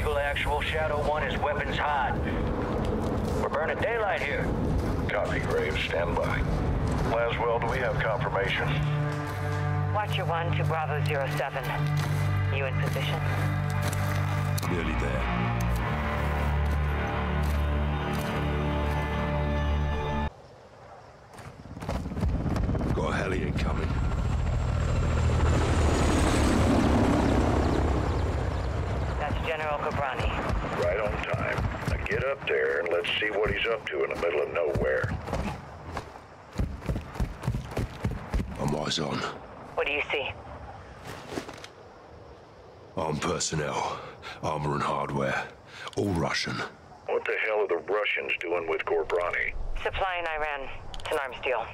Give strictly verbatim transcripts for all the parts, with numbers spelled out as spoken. Eagle actual. Shadow one is weapons hot. We're burning daylight here. Copy, Graves. Stand by. Laswell, do we have confirmation? Watcher one to Bravo zero seven. You in position? Nearly there. Incoming. That's General Ghorbrani. Right on time. Now get up there and let's see what he's up to in the middle of nowhere. I'm eyes on. What do you see? Armed personnel, armor and hardware, all Russian. What the hell are the Russians doing with Ghorbrani? Supplying Iran. It's an arms deal.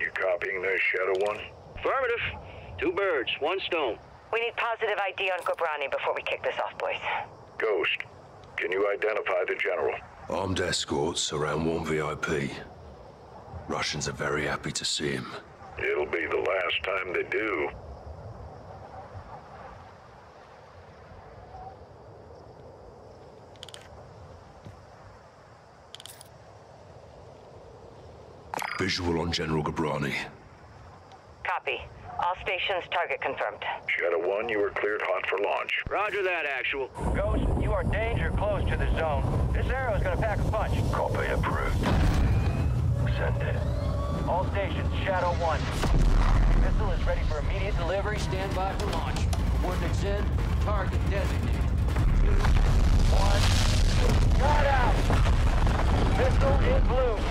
You copying this, Shadow One? Affirmative. Two birds, one stone. We need positive I D on Ghorbrani before we kick this off, boys. Ghost, can you identify the general? Armed escorts around one V I P. Russians are very happy to see him. It'll be the last time they do. Visual on General Ghorbrani. Copy. All stations, target confirmed. Shadow one, you are cleared hot for launch. Roger that, actual. Ghost, you are danger close to the zone. This arrow is going to pack a punch. Copy, approved. Send it. All stations, Shadow one. Missile is ready for immediate delivery. Stand by for launch. Coordinates in. Target designated. One. Got out! Missile in blue.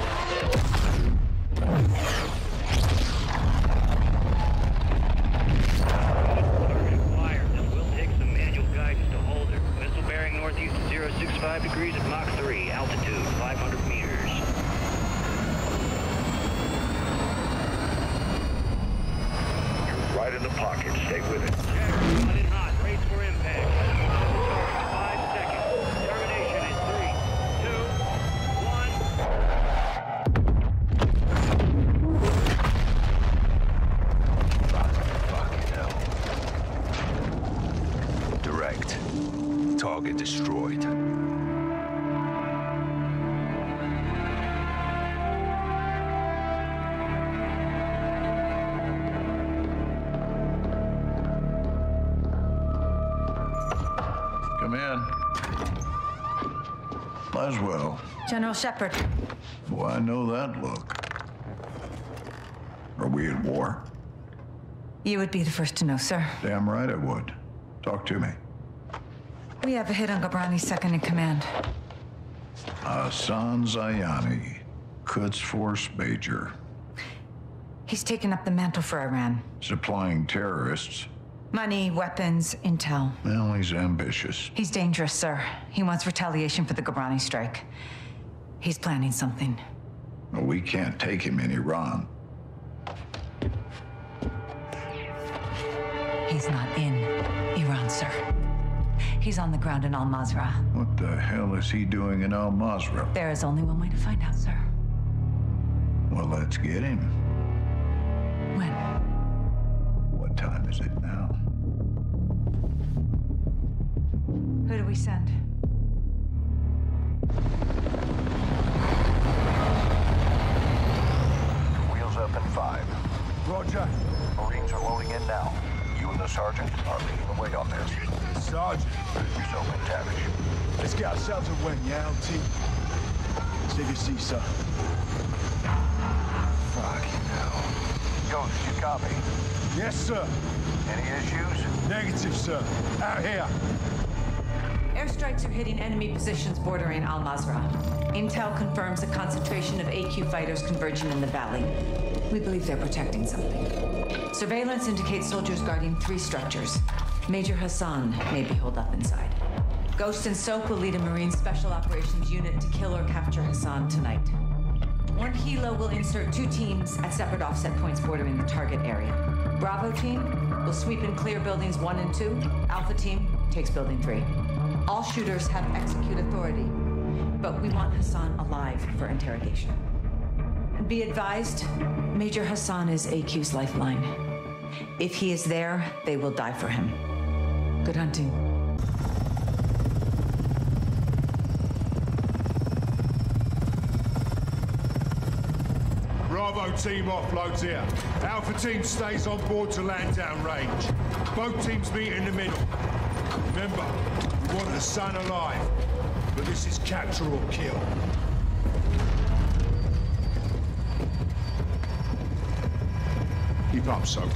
Fire. This will take some manual guidance to hold her. Missile bearing northeast zero six five degrees at Mach three, altitude five hundred meters. You're right in the pocket. Stay with it. Check. Run it hot. Race for impact. Target destroyed. Come in. Laswell. General Shepherd. Oh, I know that look. Are we at war? You would be the first to know, sir. Damn right I would. Talk to me. We have a hit on Ghorbrani's second in command. Hassan Zayani, Quds Force Major. He's taken up the mantle for Iran. Supplying terrorists. Money, weapons, intel. Well, he's ambitious. He's dangerous, sir. He wants retaliation for the Ghorbrani strike. He's planning something. Well, we can't take him in Iran. He's not in Iran, sir. He's on the ground in Al-Masra. What the hell is he doing in Al-Masra? There is only one way to find out, sir. Well, let's get him. When? What time is it now? Who do we send? Wheels up in five. Roger. Marines are loading in now. You and the sergeant are leading the way on this. Sergeant. You're so McTavish. Let's get ourselves a win, yeah, L T? Save your seat, sir. Fucking hell. Ghost, you copy? Yes, sir. Any issues? Negative, sir. Out here. Airstrikes are hitting enemy positions bordering Al-Masra. Intel confirms a concentration of A Q fighters converging in the valley. We believe they're protecting something. Surveillance indicates soldiers guarding three structures. Major Hassan may be holed up inside. Ghost and Soak will lead a Marine Special Operations unit to kill or capture Hassan tonight. One Hilo will insert two teams at separate offset points bordering the target area. Bravo team will sweep and clear buildings one and two. Alpha team takes building three. All shooters have execute authority, but we want Hassan alive for interrogation. And be advised, Major Hassan is A Q's lifeline. If he is there, they will die for him. Good hunting. Bravo team offloads here. Alpha team stays on board to land down range. Both teams meet in the middle. Remember, we want the sun alive, but this is capture or kill. Keep up, so.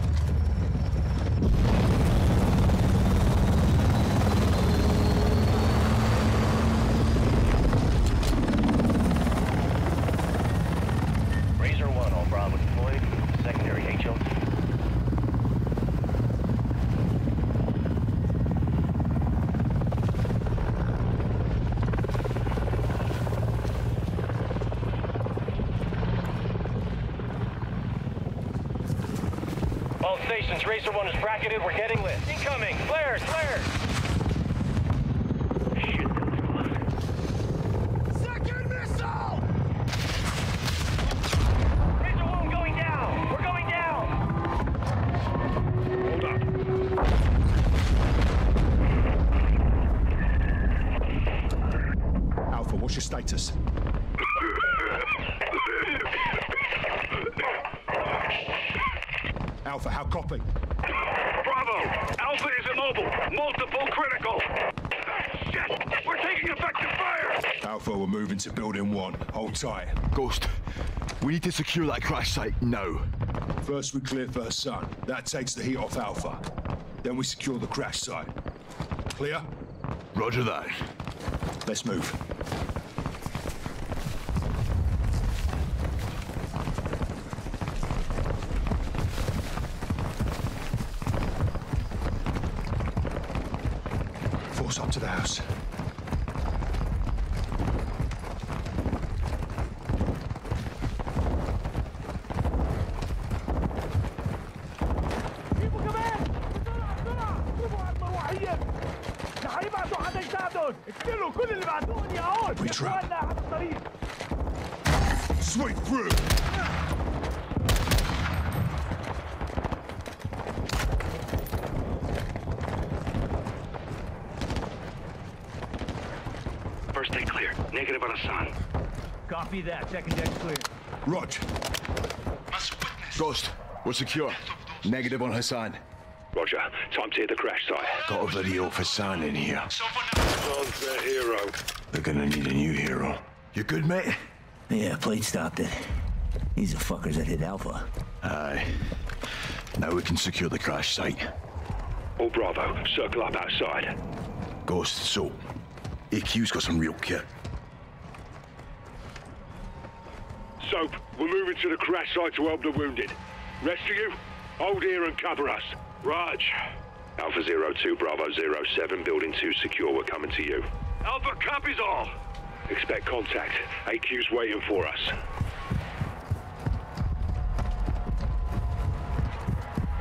Racer one is bracketed, we're getting lit. Incoming! Flares! Flares! Shit, that was close. Second missile! Racer one going down! We're going down! Hold up. Alpha, what's your status? Alpha, how copy? Bravo! Alpha is immobile. Multiple critical. Shit! We're taking effective fire! Alpha, we're moving to building one. Hold tight. Ghost, we need to secure that crash site now. First we clear First Sun. That takes the heat off Alpha. Then we secure the crash site. Clear? Roger that. Let's move. Up to the house. We trap. Sweep through. Negative on Hassan. Copy that. Second deck's clear. Roger. Ghost, we're secure. Negative on Hassan. Roger. Time to hit the crash site. Got a video of Hassan in here. Hassan's their hero. They're gonna need a new hero. You good, mate? Yeah, Plate stopped it. These are fuckers that hit Alpha. Aye. Now we can secure the crash site. All Bravo. Circle up outside. Ghost, so A Q's got some real kit. Soap, we're moving to the crash site to help the wounded. Rest of you, hold here and cover us. Raj. Alpha zero two, Bravo zero seven, building two secure, we're coming to you. Alpha copies all. Expect contact. A Q's waiting for us.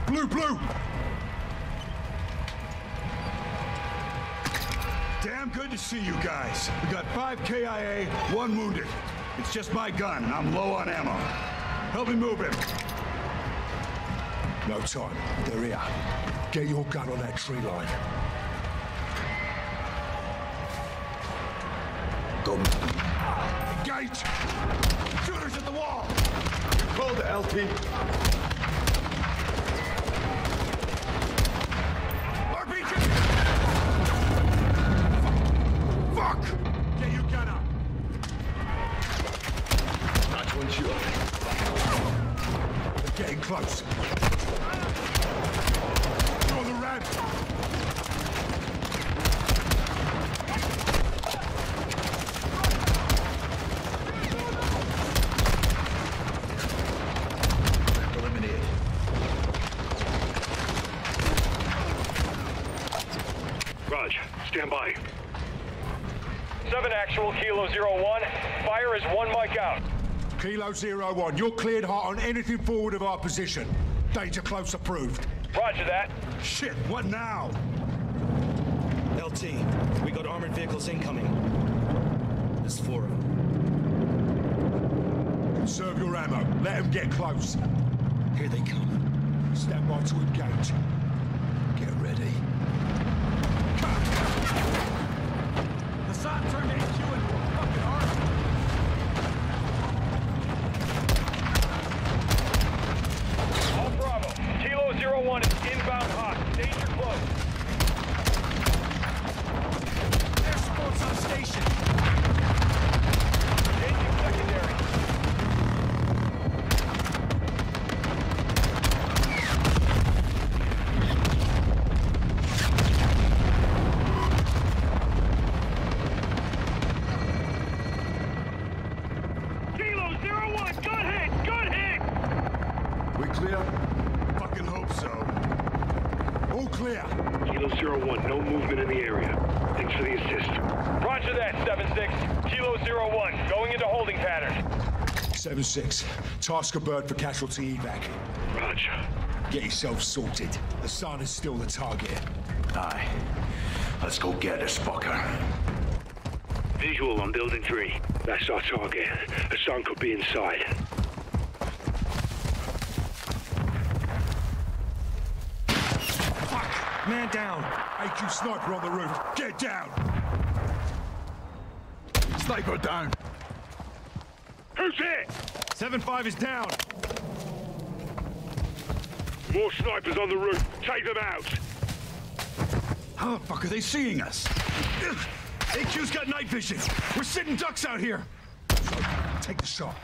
Blue, blue! Damn good to see you guys. We got five K I A, one wounded. It's just my gun, and I'm low on ammo. Help me move him. No time. They're here. Get your gun on that tree line. Go. Engage! Shooters at the wall! Call the L P. R P G! Fuck! Get your gun up! They're getting close. You're on the ramp. Eliminated. Raj, stand by. Seven actual Kilo zero one. Fire is one mic out. Kilo zero one, you're cleared hot on anything forward of our position. Danger close approved. Roger that. Shit, what now? L T, we got armored vehicles incoming. There's four of them. Conserve your ammo. Let them get close. Here they come. Stand by to engage. Get ready. Come. Hassan turned H Q into a fucking arsenal. seven zero one, going into holding pattern. seven six, task a bird for casualty evac. Roger. Get yourself sorted. Hassan is still the target. Aye. Let's go get this fucker. Visual on building three. That's our target. Hassan could be inside. Fuck! Man down! A Q sniper on the roof! Get down! Sniper down! Who's it? seven five is down! More snipers on the roof! Take them out! How the fuck are they seeing us? A Q's got night vision! We're sitting ducks out here! Take the shot.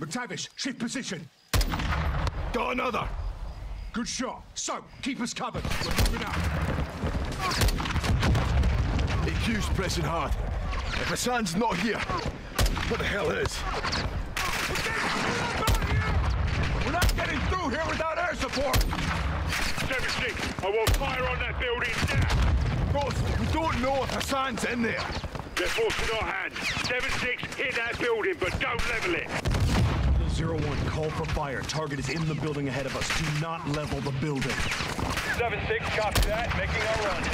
McTavish, shift position! Got another! Good shot. So, keep us covered. We're moving out. A Q's pressing hard. If Hassan's not here, what the hell is? We're not getting through here without air support! Seventy, I will fire on that building now! Ghost, we don't know if Hassan's in there. They're forcing our hand. seven six, hit that building, but don't level it. zero one, call for fire. Target is in the building ahead of us. Do not level the building. seven six, copy that. Making our run.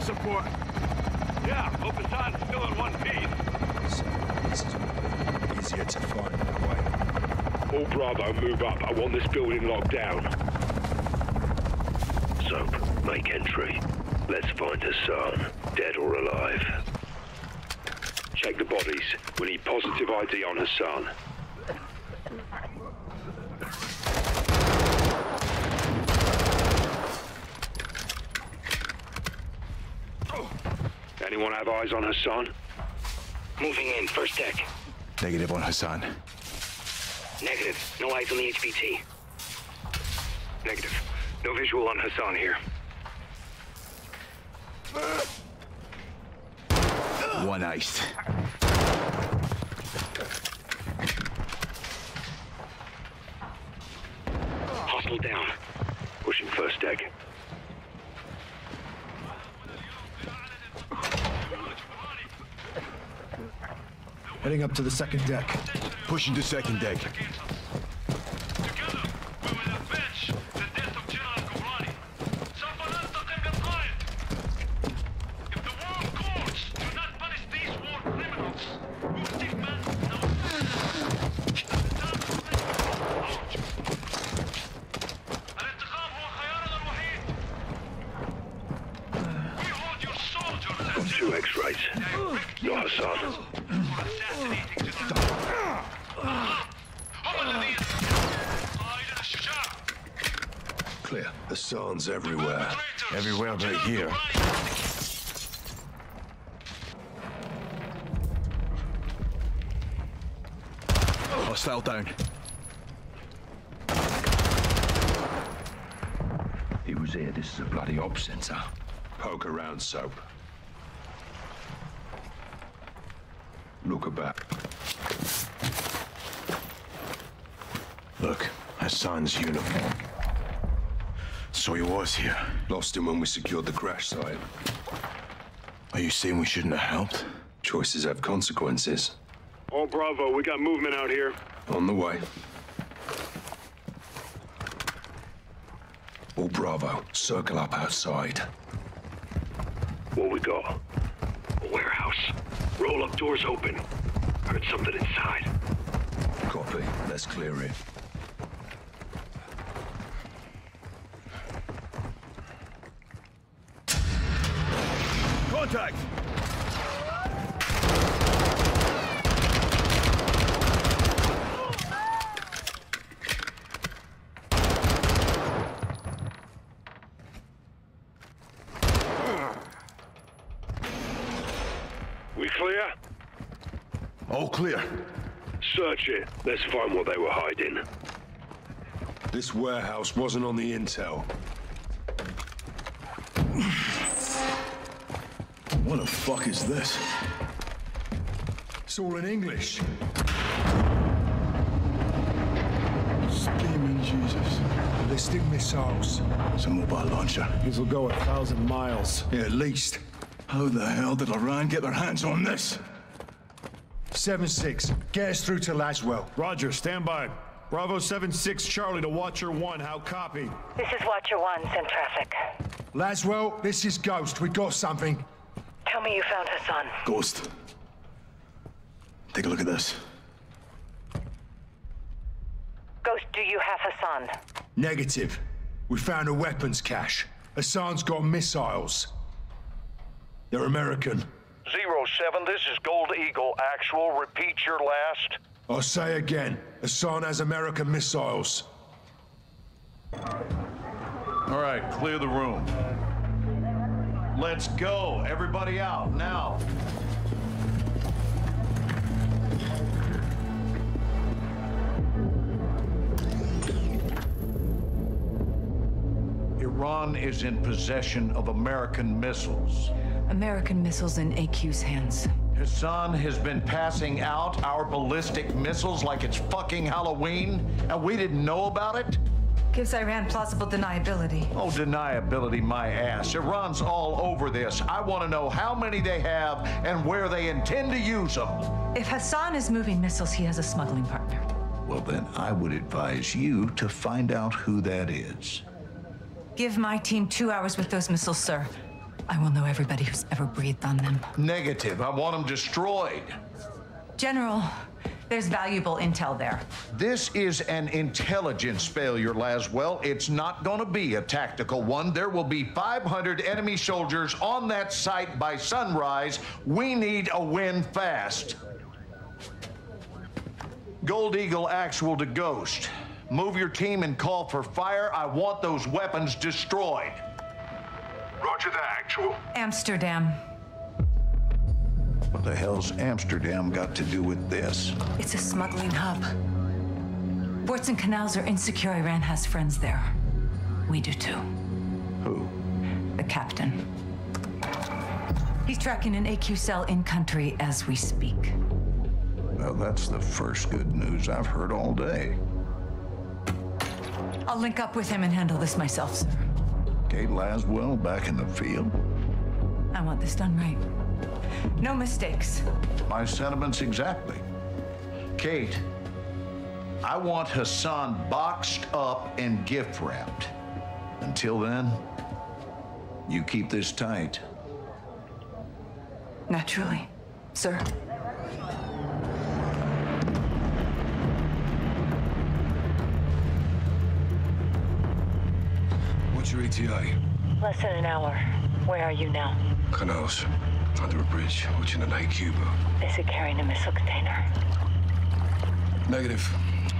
Support. Yeah, hope Hassan's still in one piece. So, this is easier to find that way. All Bravo, move up. I want this building locked down. Soap, make entry. Let's find Hassan, dead or alive. Check the bodies. We need positive I D on Hassan. Anyone have eyes on Hassan? Moving in, first deck. Negative on Hassan. Negative. No eyes on the H B T. Negative. No visual on Hassan here. One iced. Hostile down. Pushing first deck. Heading up to the second deck. Pushing to second deck. Together, we will avenge the death of General Ghorbrani. Someone else to take us quiet. If the world courts do not punish these war criminals, we will take men now. We hold your soldiers as two X-rays. No Hassan. Clear. Hassan's everywhere. Everywhere but here. Hostile down. He was here. This is a bloody op center. Poke around, Soap. Look about. Look, Hassan's uniform. So he was here. Lost him when we secured the crash site. Are you saying we shouldn't have helped? Choices have consequences. Oh, Bravo, we got movement out here. On the way. Oh, Bravo, circle up outside. What we got? A warehouse. Roll up, doors open. Heard something inside. Copy. Let's clear it. Contact! clear? All clear. Search it. Let's find what they were hiding. This warehouse wasn't on the intel. What the fuck is this? It's all in English. Screaming Jesus. Ballistic missiles. It's a mobile launcher. These will go a thousand miles. Yeah, at least. How the hell did Iran get their hands on this? seven six, get us through to Laswell. Roger, stand by. Bravo seven six Charlie to Watcher one, how copy? This is Watcher one, send traffic. Laswell, this is Ghost, we got something. Tell me you found Hassan. Ghost. Take a look at this. Ghost, do you have Hassan? Negative. We found a weapons cache. Hassan's got missiles. They're American. zero seven, this is Gold Eagle. Actual, repeat your last. I'll say again, Hassan has American missiles. All right, clear the room. Let's go. Everybody out, now. Iran is in possession of American missiles. American missiles in A Q's hands. Hassan has been passing out our ballistic missiles like it's fucking Halloween, and we didn't know about it? Gives Iran plausible deniability. Oh, deniability, my ass. Iran's all over this. I want to know how many they have and where they intend to use them. If Hassan is moving missiles, he has a smuggling partner. Well, then I would advise you to find out who that is. Give my team two hours with those missiles, sir. I will know everybody who's ever breathed on them. Negative. I want them destroyed. General, there's valuable intel there. This is an intelligence failure, Laswell. It's not going to be a tactical one. There will be five hundred enemy soldiers on that site by sunrise. We need a win fast. Gold Eagle Actual to Ghost. Move your team and call for fire. I want those weapons destroyed. Roger that, Actual. Amsterdam. What the hell's Amsterdam got to do with this? It's a smuggling hub. Ports and canals are insecure. Iran has friends there. We do too. Who? The captain. He's tracking an A Q cell in country as we speak. Well, that's the first good news I've heard all day. I'll link up with him and handle this myself, sir. Kate Laswell back in the field. I want this done right. No mistakes. My sentiments exactly. Kate, I want Hassan boxed up and gift wrapped. Until then, you keep this tight. Naturally, sir. What's your E T A? Less than an hour. Where are you now? Canals. Under a bridge, watching the Lake Cuba. Is it carrying a missile container? Negative.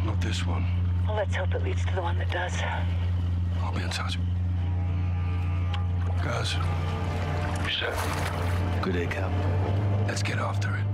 Not this one. Well, let's hope it leads to the one that does. I'll be in touch. Guys. Reset. Good day, Cap. Let's get after it.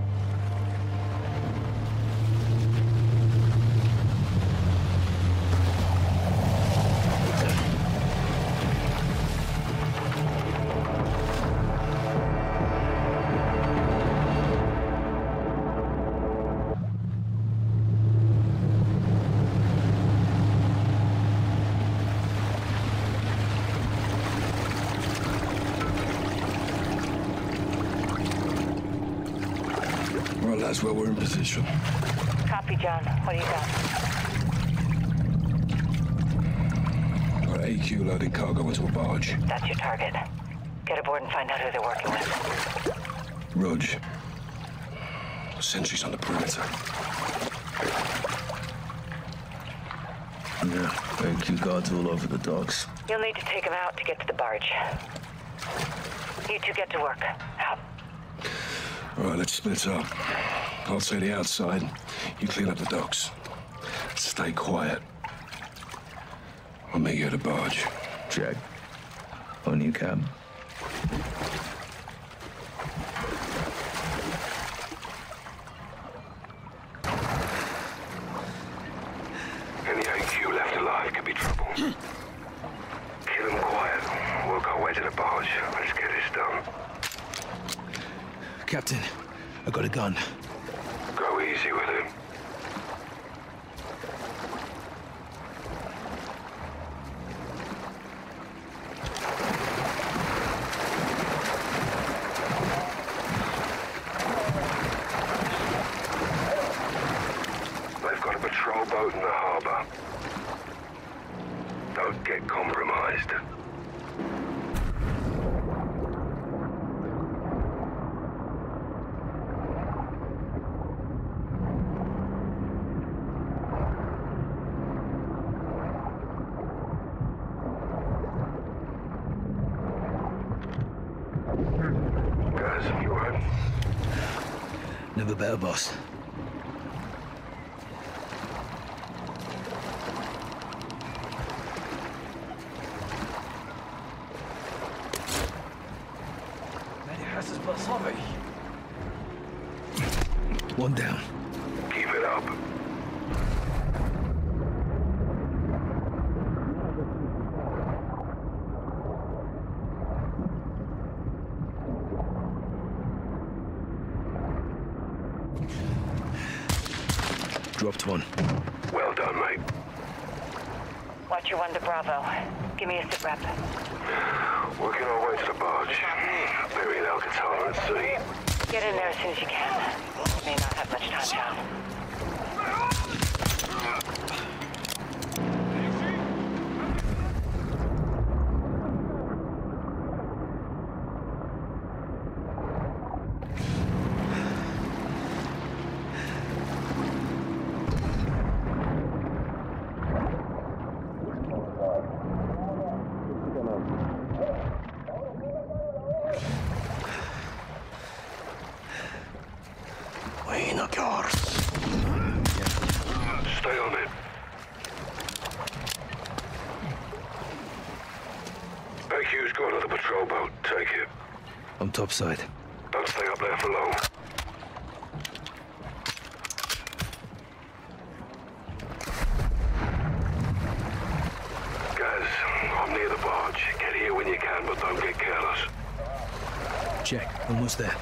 That's where we're in position. Copy, John. What do you got? Got A Q loading cargo into a barge. That's your target. Get aboard and find out who they're working with. Roger. Sentries on the perimeter. Yeah, A Q guards all over the docks. You'll need to take them out to get to the barge. You two get to work. Out. All right, let's split up. I'll say the outside. You clean up the docks. Stay quiet. I'll meet you at a barge. Jack. On you, Cam. way to the barge. Let's get this done. Captain, I got a gun. Go easy with it. They've got a patrol boat in the harbour. Don't get compromised. Never better, boss. One down. Keep it up. Dropped one. Well done, mate. Watcher one to Bravo. Give me a sit rep. Working our way to the barge. Burying Alcatara at sea. Get in there as soon as you can. May not have much time now. Topside. Don't stay up there for long. Guys, I'm near the barge. Get here when you can, but don't get careless. Check. Almost there.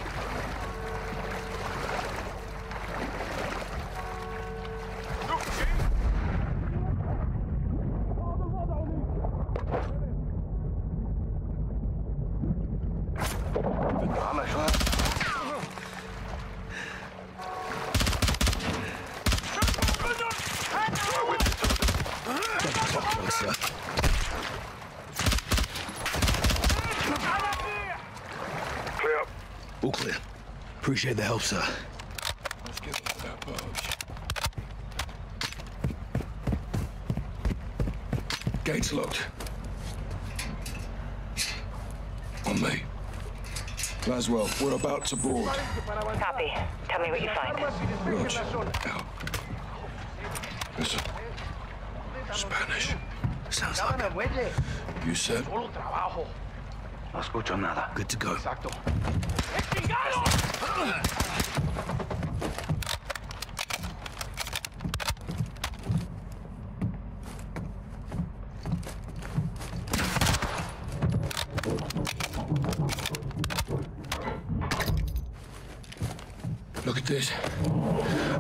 Appreciate the help, sir. Let's get into that barge. Gates locked. On me. Laswell, we're about to board. Copy. Tell me what you find. Roger. Now. Listen. Spanish. Sounds like it. You said? No escucho nada. Good to go. Look at this.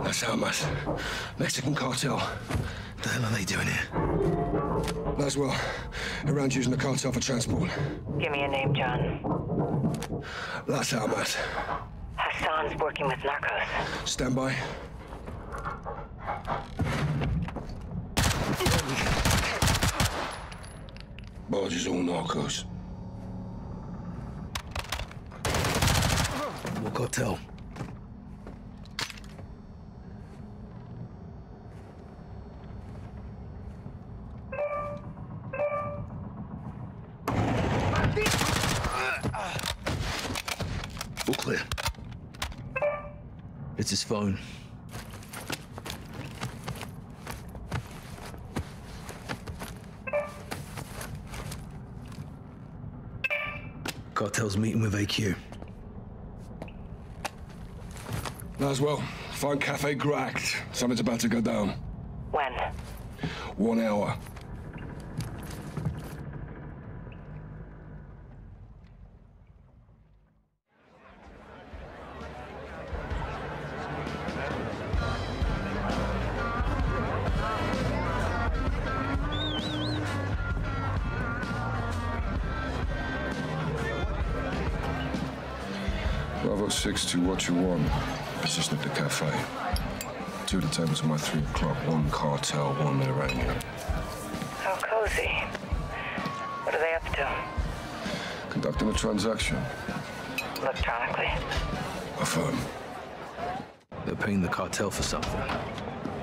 Las Almas. Mexican cartel. What the hell are they doing here? Laswell, Iran's using the cartel for transport. Give me a name, John. Las Almas. Hassan's working with narcos. Stand by. Barge is all narcos. What cartel? All clear. It's his phone. Cartel's meeting with A Q. Laswell, find Cafe Gracht. Something's about to go down. When? One hour. twelve oh six to what you want. Position at the cafe. Two of the tables at my three o'clock, one cartel, one Iranian. How cozy. What are they up to? Conducting a transaction. Electronically? Affirm. They're paying the cartel for something.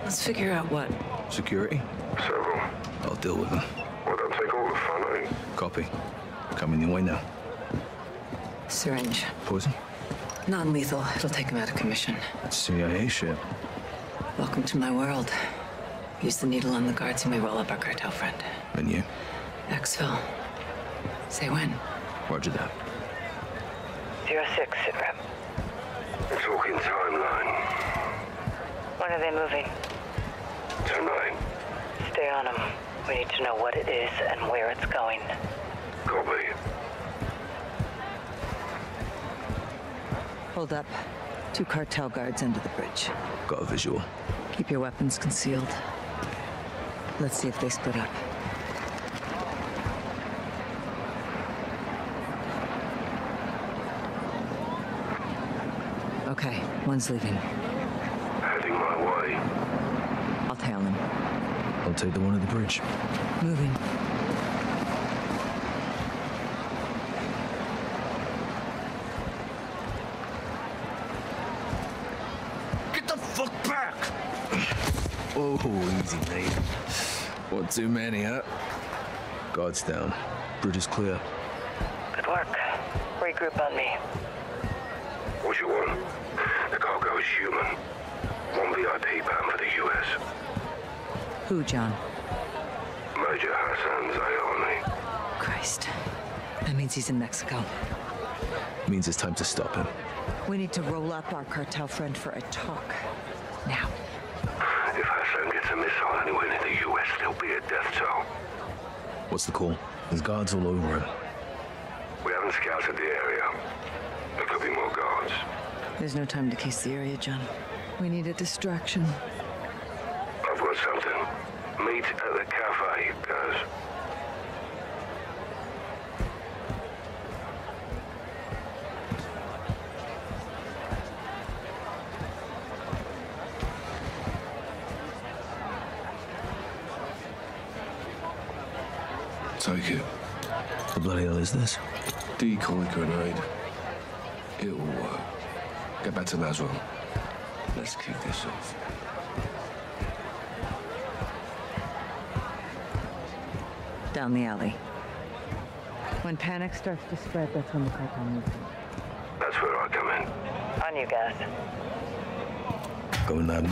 Let's figure out what. Security? Several. I'll deal with them. Well, they'll take all the fun, eh? Copy. Coming your way now. Syringe. Poison? Non-lethal. It'll take him out of commission. That's C I A shit. Welcome to my world. Use the needle on the guards and we roll up our cartel friend. And you? Exfil. Say when. Roger that. Zero six, sit rep. We're talking timeline. When are they moving? Tonight. Stay on them. We need to know what it is and where it's going. Copy. Hold up. Two cartel guards under the bridge. Got a visual. Keep your weapons concealed. Let's see if they split up. Okay, one's leaving. Heading my way. I'll tail him. I'll take the one at the bridge. Moving. Get the fuck back! Oh, easy, mate. What, too many, huh? Guards down. Bridge is clear. Good work. Regroup on me. What do you want? The cargo is human. One V I P bound for the U S. Who, John? Major Hassan Zayani. Christ. That means he's in Mexico. Means it's time to stop him. We need to roll up our cartel friend for a talk. Now. If Hassan gets a missile anywhere near the U S, there'll be a death toll. What's the call? There's guards all over him. We haven't scouted the area. There could be more guards. There's no time to case the area, John. We need a distraction. I've got something. Meet at the cafe, guys. Take it. What bloody hell is this? Decoy grenade. It'll work. Get back to Laswell. Let's kick this off. Down the alley. When panic starts to spread, that's when the cartel moves in. That's where I come in. On you guys. Going down.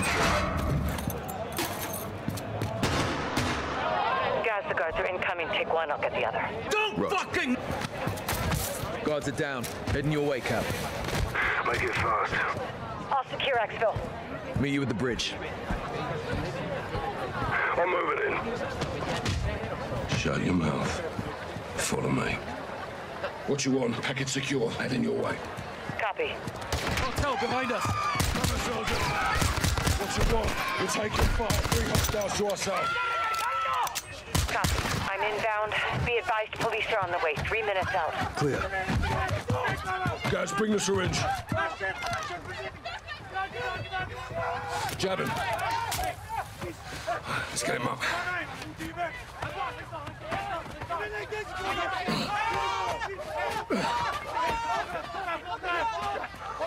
Guys, the guards are incoming. Take one, I'll get the other. Don't right. fucking... Guards are down. Heading your way, Cap. Make it fast. I'll secure Exville. Meet you at the bridge. I'm moving in. Shut your mouth. Follow me. What you want? Packet secure. Heading your way. Copy. Cartel behind us. Cover, soldier. What you want? We take your fire. Three hostiles to ourselves. Copy. I'm inbound. Be advised, police are on the way. Three minutes out. Clear. Guys, bring the syringe. Jab him. Let's get him up.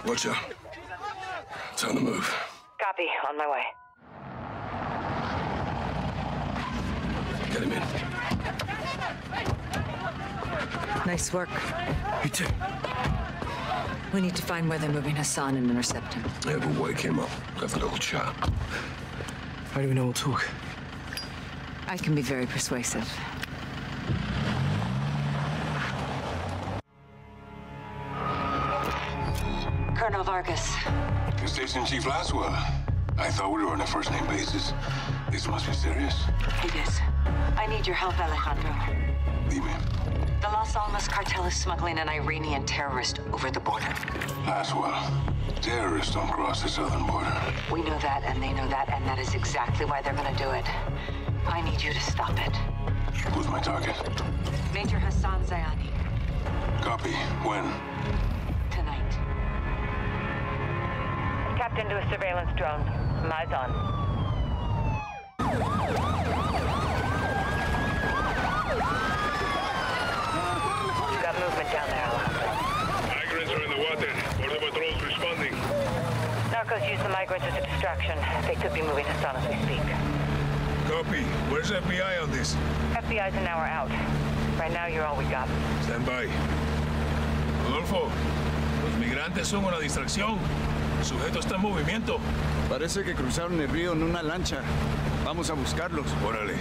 Watch out. Time to move. Copy. On my way. Get him in. Nice work. You too. We need to find where they're moving Hassan and intercept him. Yeah, we'll wake him up. Have a little chat. How do we know we'll talk? I can be very persuasive. Colonel Vargas. Station Chief Laswell. I thought we were on a first-name basis. This must be serious. It is. I need your help, Alejandro. Leave me. The Las Almas cartel is smuggling an Iranian terrorist over the border. Laswell, terrorists don't cross the southern border. We know that, and they know that, and that is exactly why they're gonna do it. I need you to stop it. Who's my target? Major Hassan Zayani. Copy. When? Tonight. tapped into a surveillance drone. I'm eyes on. Down there, Al-Masra. Migrants are in the water. Border patrols responding. Narcos use the migrants as a distraction. They could be moving Hassan as we speak. Copy. Where's F B I on this? F B I's an hour out. Right now, you're all we got. Stand by. Rodolfo, los migrantes son una distracción. El sujeto está en movimiento. Parece que cruzaron el río en una lancha. Vamos a buscarlos. Órale.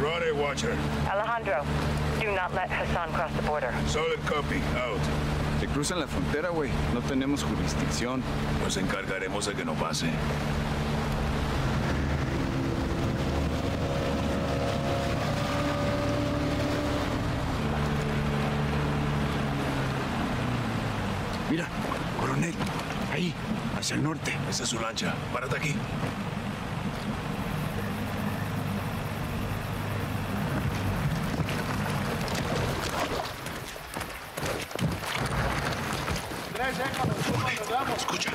Rode Watcher. Alejandro, do not let Hassan cross the border. Solid copy, out. Se cruzan la frontera, güey. No tenemos jurisdicción. Nos encargaremos de que no pase. Mira, coronel. Ahí, hacia el norte. Esa es su lancha. Párate aquí. Escucha.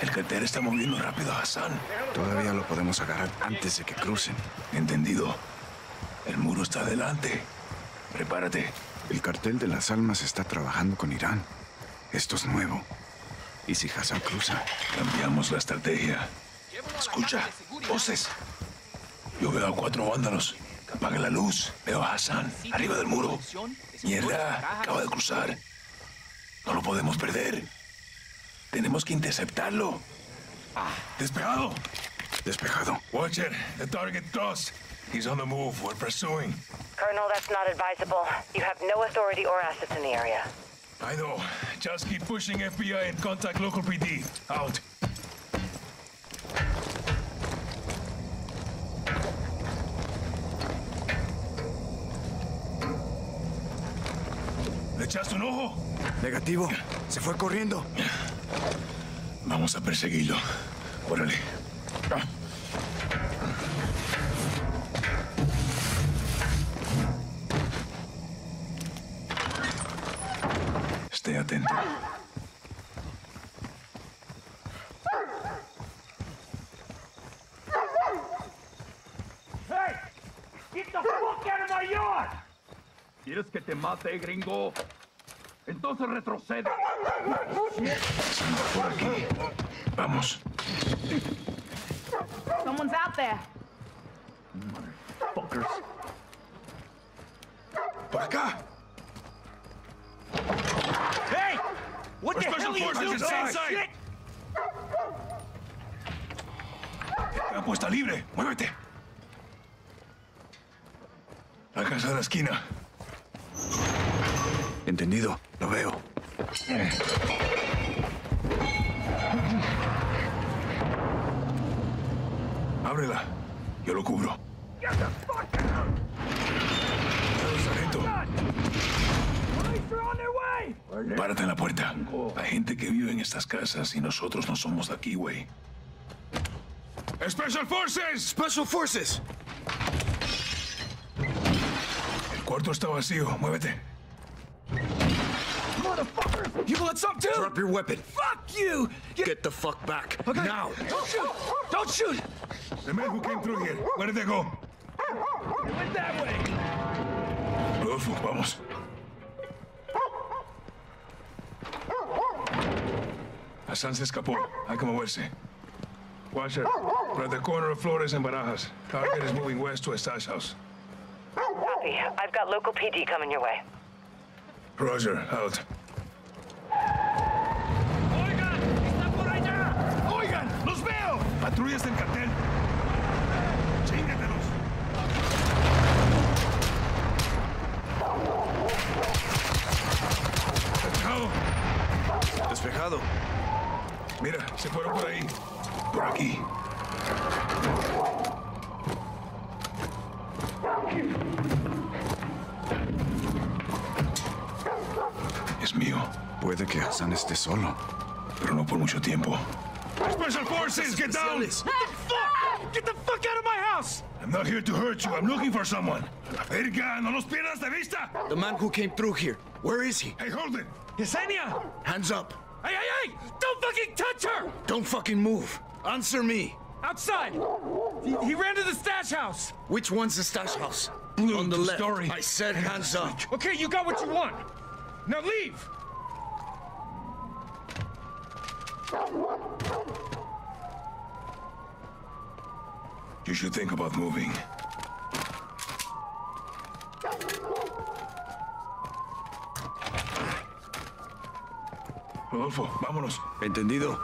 El cartel está moviendo rápido a Hassan. Todavía lo podemos agarrar antes de que crucen. Entendido. El muro está adelante. Prepárate. El cartel de Las Almas está trabajando con Irán. Esto es nuevo. Y si Hassan cruza, cambiamos la estrategia. Escucha. Voces. Yo veo a cuatro vándalos. Apaga la luz. Veo a Hassan arriba del muro. Mierda. Acaba de cruzar. No lo podemos perder. Tenemos que interceptarlo. Ah. Despejado. Despejado. Watcher, the target crossed. He's on the move. We're pursuing. Colonel, that's not advisable. You have no authority or assets in the area. I know. Just keep pushing F B I and contact local P D. Out. ¿Le echaste un ojo? Negativo. Se fue corriendo. Vamos a perseguirlo. Órale. Ah. Esté atento. Hey! Get the fuck out of my yard! ¿Quieres que te mate, gringo? Entonces retrocede. Por aquí. Vamos. Someone's out there. Motherfuckers. Por acá. Hey! What We're the hell are you doing? Shit. El campo está libre. Muévete. La casa de la esquina. Entendido. Lo veo. Ábrela. Yo lo cubro. Sargento. Párate en la puerta. Hay gente que vive en estas casas y nosotros no somos de aquí, güey. Special Forces. Special Forces. El cuarto está vacío. Muévete. You let some too? Drop your weapon. Fuck you! Get, Get the fuck back. Okay. Now! Don't shoot! Don't shoot! The men who came through here, where did they go? They went that way! Rodolfo, vamos. Hassan se escapó. Hay que moverse. Watcher, we're at the corner of Flores and Barajas. Target is moving west to a stash house. Copy. I've got local P D coming your way. Roger, out. Patrullas del cartel. Chíngatelos. Despejado. Despejado. Mira, se fueron por ahí. Por aquí. Es mío. Puede que Hassan esté solo, pero no por mucho tiempo. Special Forces, get down! What the fuck? Get the fuck out of my house! I'm not here to hurt you. I'm looking for someone. La verga, no nos pierdas de vista! The man who came through here. Where is he? Hey, hold it! Yesenia! Hands up! Hey, hey, hey! Don't fucking touch her! Don't fucking move. Answer me. Outside. He, he ran to the stash house. Which one's the stash house? Blue on the left. Story. I said hands up. Okay, you got what you want. Now leave. You should think about moving. Rodolfo, vámonos. Entendido.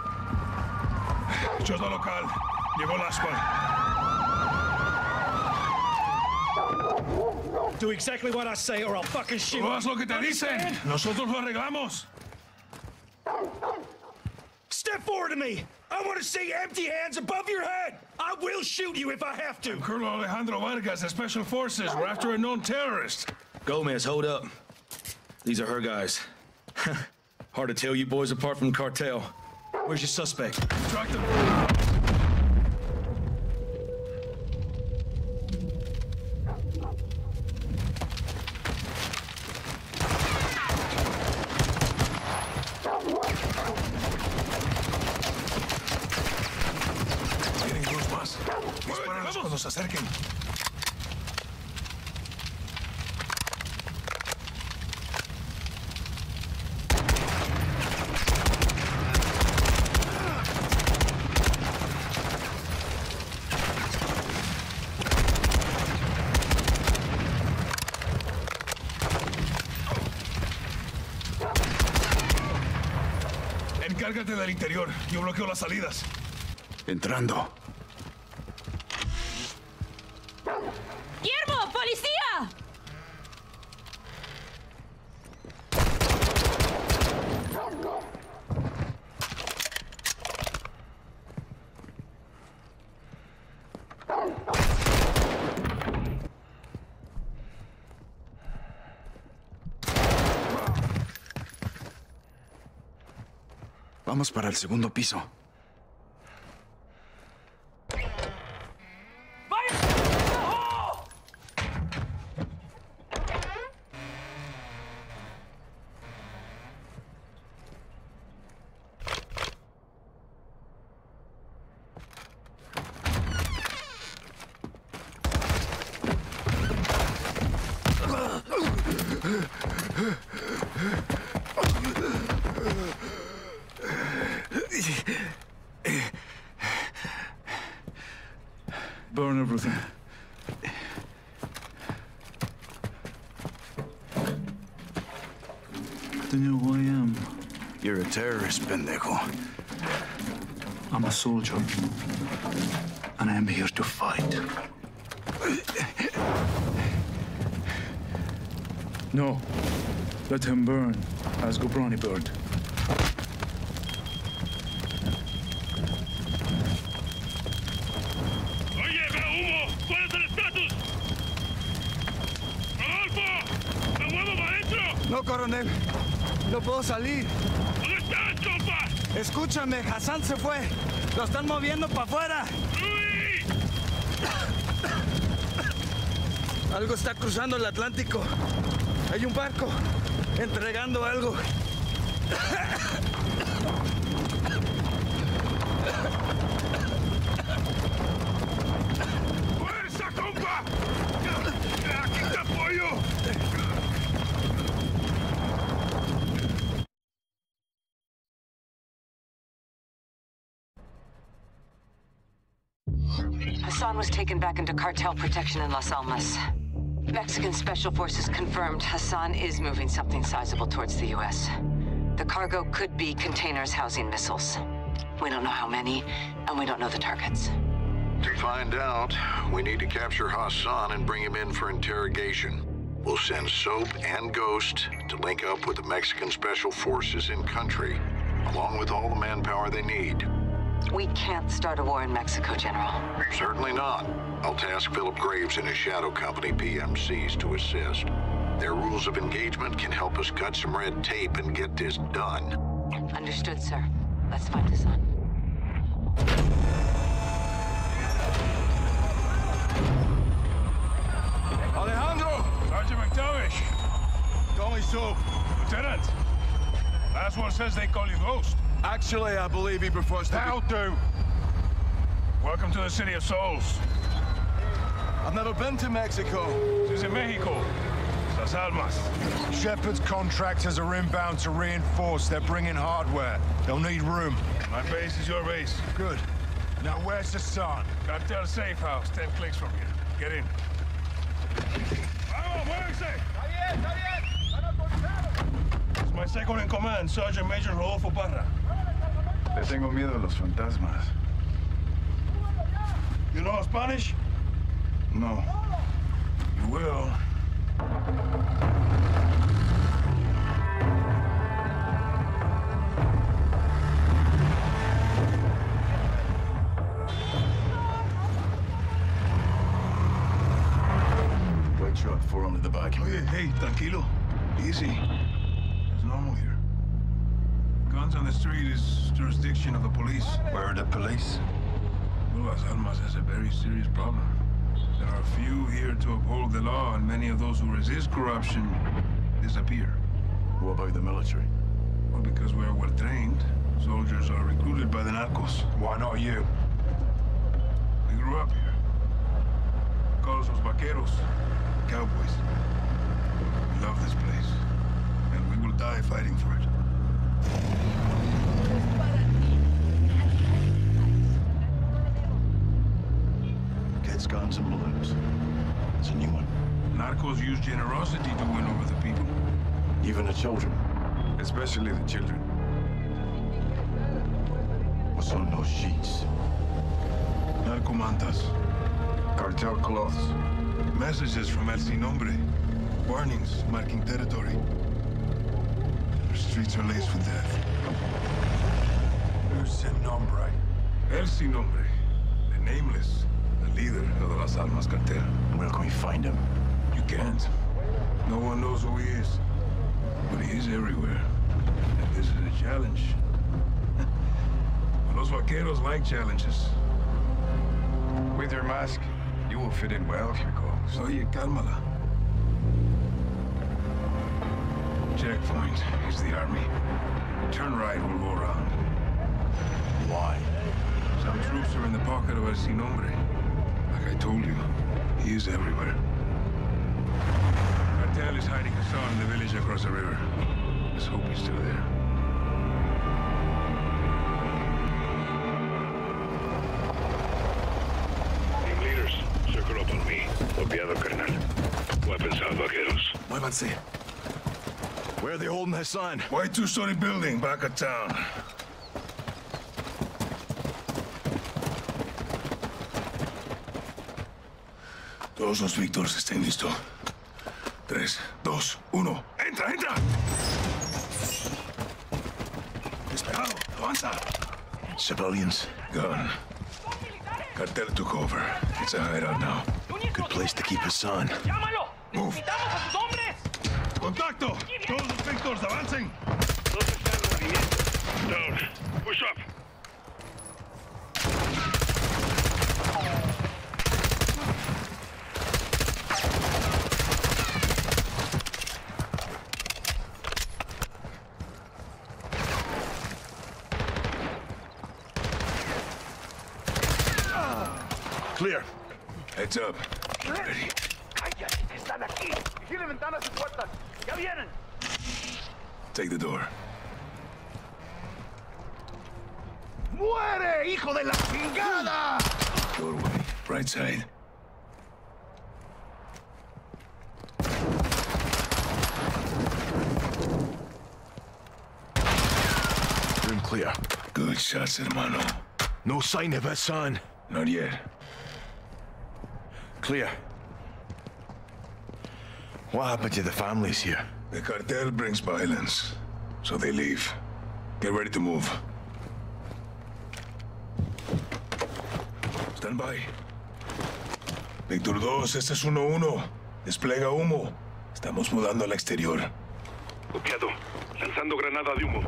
Chota local. Llegó Laswell. Do exactly what I say or I'll fucking shoot. Tú haz lo que te dicen. Nosotros lo arreglamos. Step forward to me. I want to see empty hands above your head. I will shoot you if I have to. I'm Colonel Alejandro Vargas, the Special Forces. We're after a known terrorist. Gomez, hold up. These are her guys. Hard to tell you boys apart from the cartel. Where's your suspect? Track them. Tienen dos más. Dispáralos cuando se acerquen. Cárgate del interior. Yo bloqueo las salidas. Entrando. ¡Guillermo! ¡Policía! Vamos para el segundo piso. Pendejo. I'm a soldier, and I am here to fight. No, let him burn as Ghorbrani burned. No, coronel, no puedo salir. Escúchame, Hassan se fue. Lo están moviendo para afuera. Algo está cruzando el Atlántico. Hay un barco entregando algo. ¡Fuerza, compa! ¡Aquí te apoyo! Hassan was taken back into cartel protection in Las Almas. Mexican Special Forces confirmed Hassan is moving something sizable towards the U S. The cargo could be containers housing missiles. We don't know how many, and we don't know the targets. To find out, we need to capture Hassan and bring him in for interrogation. We'll send Soap and Ghost to link up with the Mexican Special Forces in country, along with all the manpower they need. We can't start a war in Mexico, General. Certainly not. I'll task Philip Graves and his Shadow Company P M Cs to assist. Their rules of engagement can help us cut some red tape and get this done. Understood, sir. Let's find his son. Alejandro! Sergeant McTavish! Call me Soap. Lieutenant! Laswell says they call you Ghost. Actually, I believe he prefers to How do? Welcome to the City of Souls. I've never been to Mexico. This is in Mexico. Las Almas. Shepherd's contractors are inbound to reinforce. They're bringing hardware. They'll need room. My base is your base. Good. Now where's the sun? Cartel safe house, ten clicks from here. Get in. Vamos, muévense! Está bien, está bien! It's my second in command, Sergeant Major Rodolfo Barra. Le tengo miedo a los fantasmas. You know Spanish? No. You will. Wait shot, four on the back. Oye, hey, tranquilo. Easy. It's normal here. Guns on the street is jurisdiction of the police. Where are the police? Las Almas has a very serious problem. There are few here to uphold the law, and many of those who resist corruption disappear. What about the military? Well, because we are well trained, soldiers are recruited by the narcos. Why not you? We grew up here. We call us Los Vaqueros, cowboys. We love this place, and we will die fighting for it. Guns and balloons. It's a new one. Narcos use generosity to win over the people. Even the children. Especially the children. What's on those sheets? Narcomantas. Cartel cloths. Messages from El Sin Nombre. Warnings marking territory. The streets are laced with death. El Sin Nombre. El Sin Nombre. The nameless. Leader of the Las Almas cartel. Where can we find him? You can't. No one knows who he is. But he is everywhere. And this is a challenge. Los Vaqueros like challenges. With your mask, you will fit in well here, Ghost. Oye, cálmala. Checkpoint is the army. Turn right, we'll go around. Why? Some troops are in the pocket of El Sin Nombre. I told you, he is everywhere. Cartel is hiding Hassan in the village across the river. Let's hope he's still there. Team leaders, circle up on me. Copiado, carnal. Weapons out, vaqueros. Muévanse. Where are they holding Hassan? White two-story building back of town. Todos los víctores estén listos. Tres, dos, uno. ¡Entra, entra! Despegado, avanza. Civilians. Gone. Cartel took over. It's a hideout now. Good place to keep Hassan. Llámalo. Move. Necesitamos a sus hombres. Contacto. Todos los víctores avancen. ¿Dónde está el movimiento? Down. Push up. Clear. Heads up. Get ready. Take the door. Muere, hijo de la chingada! Doorway, right side. Room clear. Good shots, hermano. No sign of Hassan. Not yet. Clear. What happened to the families here? The cartel brings violence, so they leave. Get ready to move. Stand by. Victor dos, este es uno uno. Despliega humo. Estamos mudando al exterior. Copiado. Lanzando granada de humo.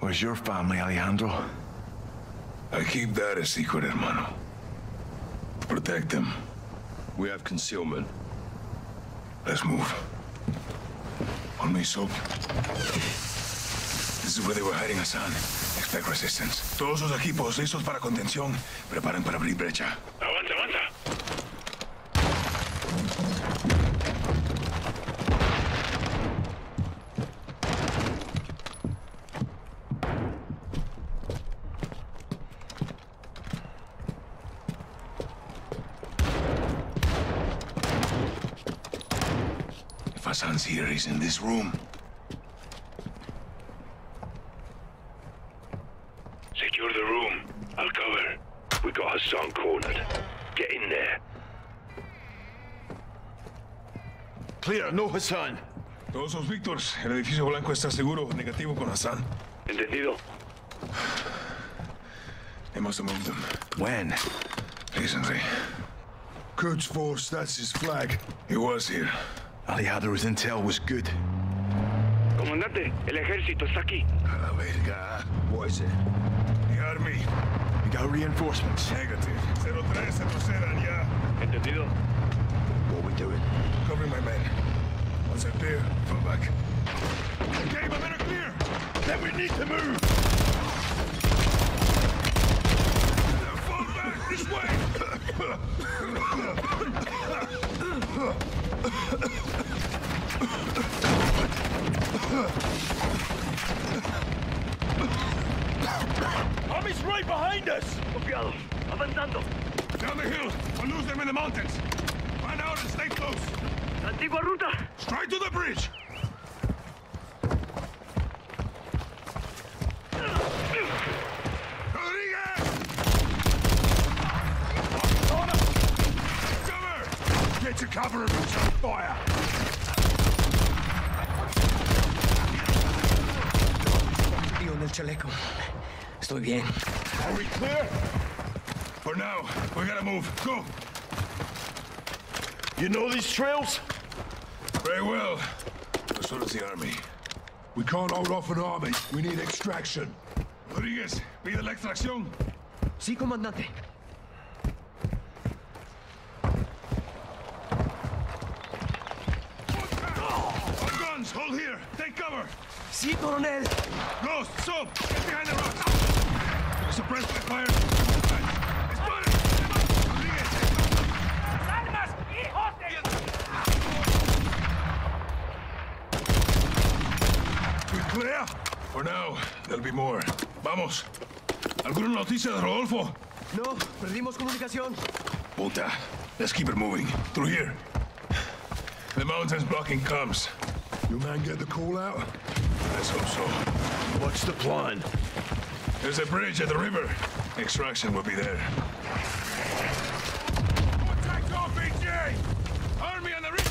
Where's your family, Alejandro? I keep that a secret, hermano. Protect them. We have concealment. Let's move. On me, soap. This is where they were hiding Hassan. Expect resistance. Todos sus equipos listos para contención. Preparen para abrir brecha. Avanza, avanza. If Hassan's here, he's in this room. No, Hassan. Todos los Víctors. El edificio blanco está seguro. Negativo con Hassan. Entendido. They must have moved them. When? Recently. Quds Force, that's his flag. He was here. Alejandro's intel was good. Comandante, el ejército está aquí. A la verga. What is it? The army. We got reinforcements. Negative. Zero tres, se procedan ya. Entendido. What are we doing? Covering my men. Once I'm clear, fall back. Okay, my men are clear! Then we need to move! Fall back! This way! Army's right behind us! Copiado. Avanzando. Down the hill! We'll lose them in the mountains! Find out and stay close! Antigua ruta! Straight to the bridge! Rodriguez! Corner! Cover! Get to cover and return fire! Tío, en el chaleco. Estoy bien. Are we clear? For now, we gotta move. Go! You know these trails? Very well. But so does the army. We can't hold off an army. We need extraction. Rodriguez, pide la extracción. Sí, comandante. Our guns, hold here. Take cover. Sí, coronel. Ghost, soap, get behind the rocks. Suppress my fire. Clear? For now, there'll be more. Vamos. ¿Alguna noticia de Rodolfo? No, perdimos comunicación. Puta. Let's keep it moving. Through here. The mountains blocking comms. Your man get the call out? Let's hope so. What's the plan? There's a bridge at the river. Extraction will be there. Contact O P G! Army on the river!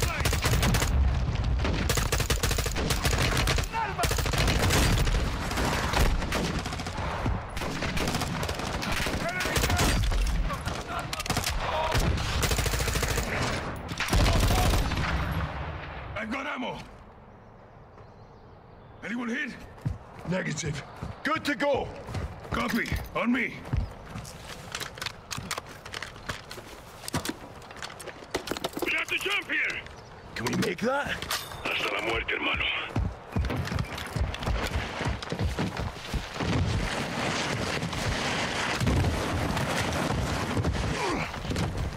Anyone hit? Negative. Good to go. Copy. On me. We have to jump here. Can we make that? Hasta la muerte, hermano.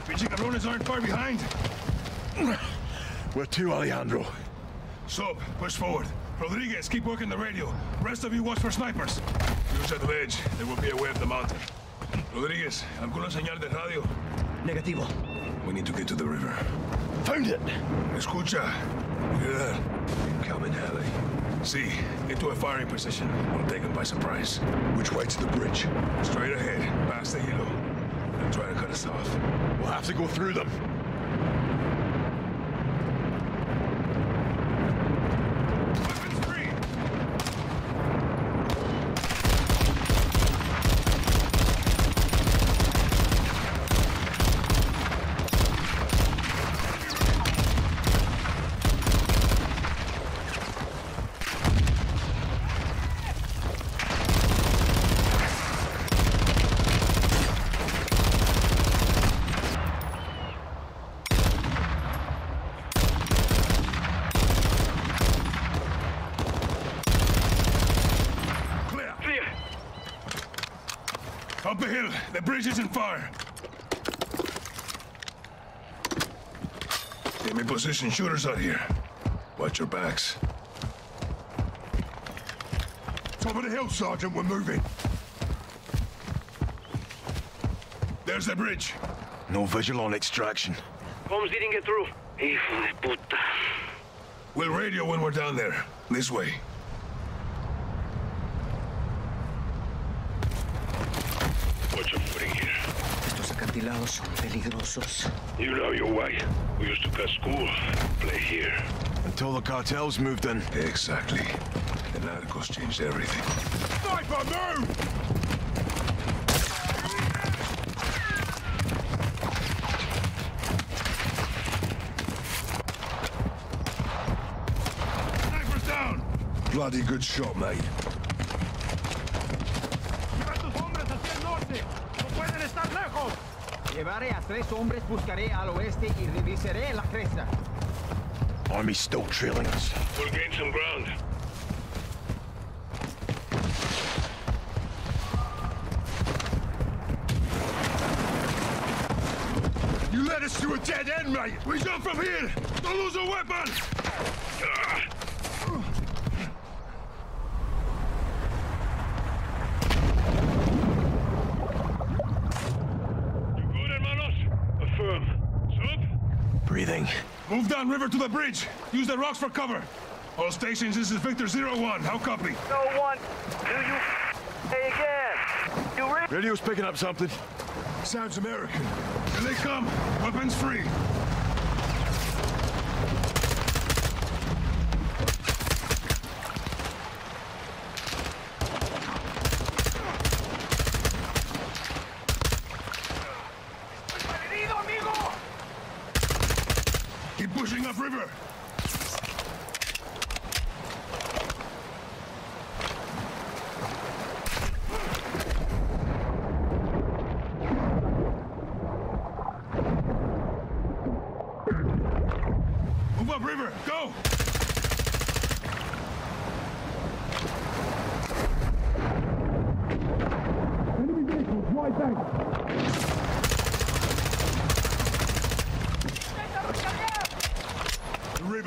Pinche cabrones aren't far behind. Where to, Alejandro? Soap, push forward. Rodriguez, keep working the radio. Rest of you watch for snipers. Use at the ledge. There will be a way up the mountain. Rodriguez, ¿alguna señal de radio? Negativo. We need to get to the river. Found it! Escucha. You hear that? Incoming, Hallie. See, si. Into a firing position. We'll take them by surprise. Which way to the bridge? Straight ahead, past the hill. They'll try to cut us off. We'll have to go through them. Up the hill. The bridge is in fire. Enemy position shooters out here. Watch your backs. Top of the hill, Sergeant. We're moving. There's the bridge. No visual on extraction. Bombs didn't get through. Hijo de puta. We'll radio when we're down there. This way. What's up footing here? Estos acantilados son peligrosos. You know your way. We used to cut school, play here. Until the cartels moved in. Exactly. The narcos changed everything. Sniper, move! Bloody good shot, mate. Lleva tus hombres hacia el norte. No pueden estar lejos. Llevaré a tres hombres, buscaré al oeste y revisaré la cresta. Army's still trailing us. We'll gain some ground. You led us to a dead end, mate. We shot from here. Don't lose a weapon. Ugh. Move down river to the bridge. Use the rocks for cover. All stations, this is Victor zero one. How copy? zero one. Do you say again? You re Radio's picking up something. Sounds American. Here they come. Weapons free.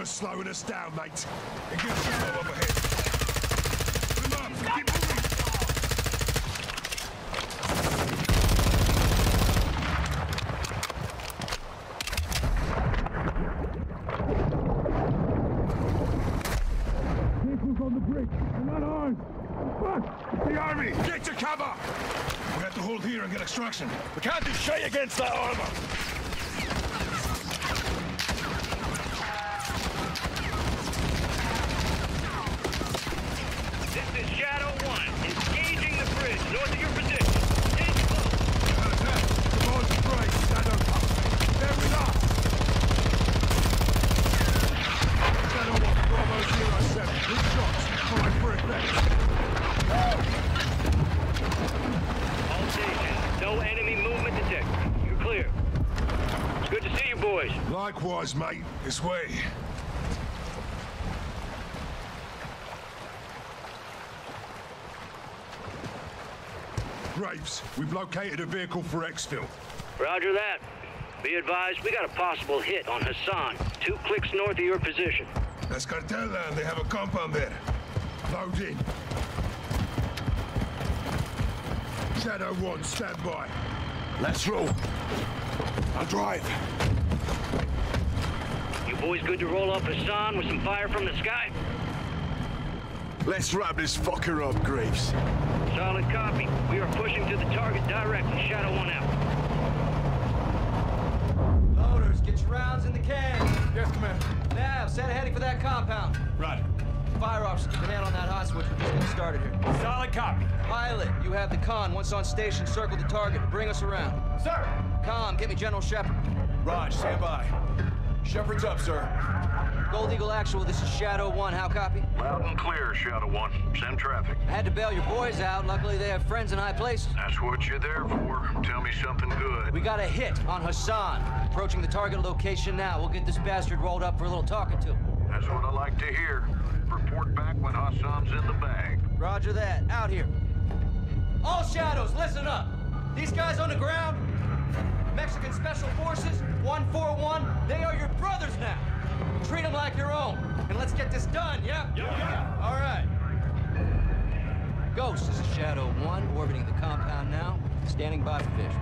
Slowing us down, mate. It gets slow up ahead. Come on, keep moving. Vehicles on the bridge. They're not armed. Fuck! The army! Get to cover! We have to hold here and get extraction. We can't do shit against that armor! Likewise, mate. This way. Graves, we've located a vehicle for exfil. Roger that. Be advised, we got a possible hit on Hassan, two clicks north of your position. That's cartel land. They have a compound there. Load in. Shadow one, stand by. Let's roll. I'll drive. Boys, good to roll up Hassan with some fire from the sky. Let's wrap this fucker up, Graves. Solid copy. We are pushing to the target directly. Shadow one out. Loaders, get your rounds in the can. Yes, Commander. Nav, set a heading for that compound. Roger. Fire officer, get out on that hot switch. We're just getting started here. Solid copy. Pilot, you have the con. Once on station, circle the target. Bring us around. Sir! Com, get me General Shepherd. Raj, stand by. Shepherd's up, sir. Gold Eagle Actual, this is Shadow one. How copy? Loud and clear, Shadow one. Send traffic. I had to bail your boys out. Luckily, they have friends in high places. That's what you're there for. Tell me something good. We got a hit on Hassan. Approaching the target location now. We'll get this bastard rolled up for a little talking to him. That's what I like to hear. Report back when Hassan's in the bag. Roger that. Out here. All Shadows, listen up. These guys on the ground, Mexican Special Forces, one four one, they are your brothers now. Treat them like your own, and let's get this done, yeah? Yeah. Yeah. All right. Ghost is a Shadow one, orbiting the compound now, standing by for vision.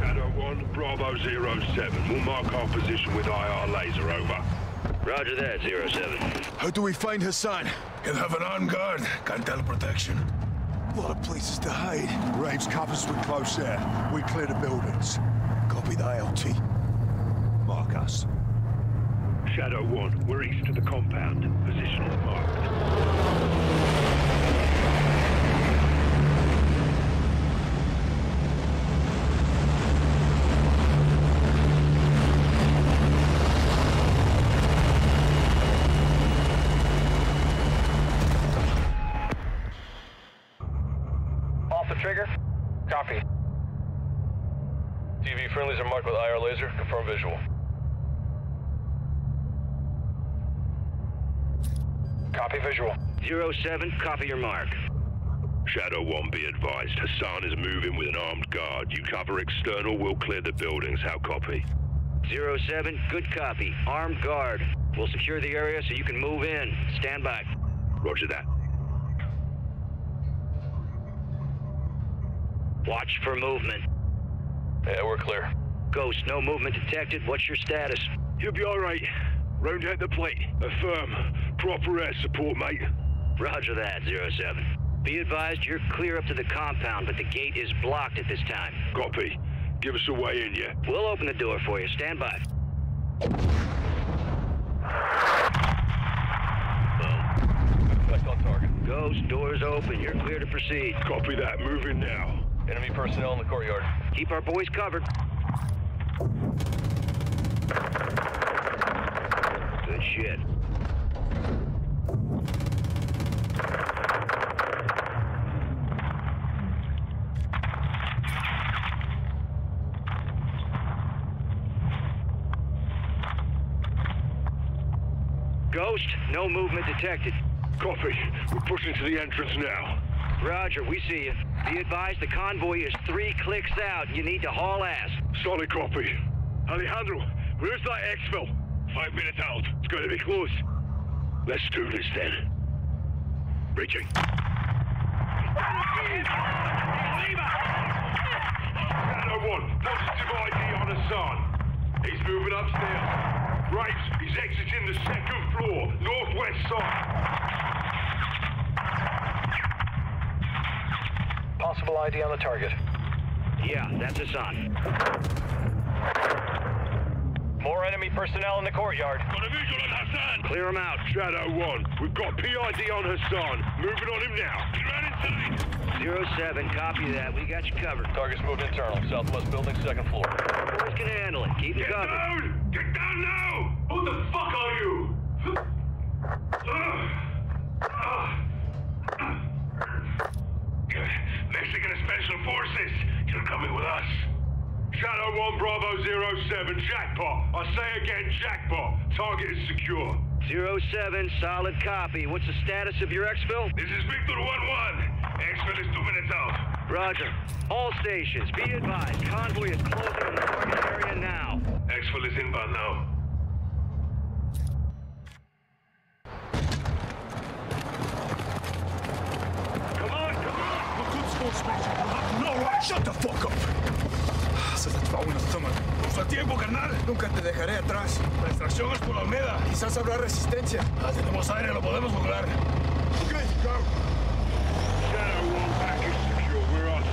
Shadow one, Bravo zero seven. We'll mark our position with I R laser, over. Roger that, zero seven. How do we find Hassan? He'll have an armed guard. Cartel protection. A lot of places to hide. Graves covers were close there. We clear the buildings. Copy the A L T. Mark us. Shadow one, we're east of the compound. Position is marked. Friendlies are marked with I R laser. Confirm visual. Copy visual. zero seven, copy your mark. Shadow one, be advised. Hassan is moving with an armed guard. You cover external, we'll clear the buildings. How copy? zero seven, good copy. Armed guard. We'll secure the area so you can move in. Stand by. Roger that. Watch for movement. Yeah, we're clear. Ghost, no movement detected. What's your status? You'll be all right. Round out the plate. Affirm. Proper air support, mate. Roger that, zero seven. Be advised, you're clear up to the compound, but the gate is blocked at this time. Copy. Give us a way in, yeah? We'll open the door for you. Stand by. Reflect on target. Ghost, door's open. You're clear to proceed. Copy that. Move in now. Enemy personnel in the courtyard. Keep our boys covered. Good shit. Ghost, no movement detected. Copy. We're pushing to the entrance now. Roger, we see you. Be advised, the convoy is three clicks out. You need to haul ass. Solid copy. Alejandro, where's that exfil? Five minutes out. It's going to be close. Let's do this then. Reaching. Shadow one, positive I D on Hassan. He's moving upstairs. Right, he's exiting the second floor, northwest side. Possible I D on the target. Yeah, that's Hassan. More enemy personnel in the courtyard. Got a visual on Hassan. Clear him out. Shadow one, we've got P I D on Hassan. Moving on him now. He's right inside. zero seven, copy that. We got you covered. Target's moved internal. Southwest building, second floor. Boys can handle it. Keep it covered. Get down! Get down now! Who the fuck are you? Ugh. Ugh. Mexican Special Forces, you're coming with us. Shadow one, Bravo zero seven, jackpot. I say again, jackpot. Target is secure. zero seven, solid copy. What's the status of your exfil? This is Victor one one. Exfil is two minutes out. Roger. All stations, be advised. Convoy is closing in the target area now. Exfil is inbound now. Shut the fuck up. Se satisfago en el estómago. Justo a tiempo, carnal. Nunca te dejaré atrás. La extracción es por la Almeda. Quizás habrá resistencia. Ah, tenemos aire, lo podemos lograr. Okay, go. Shadow one, package secure. We're R C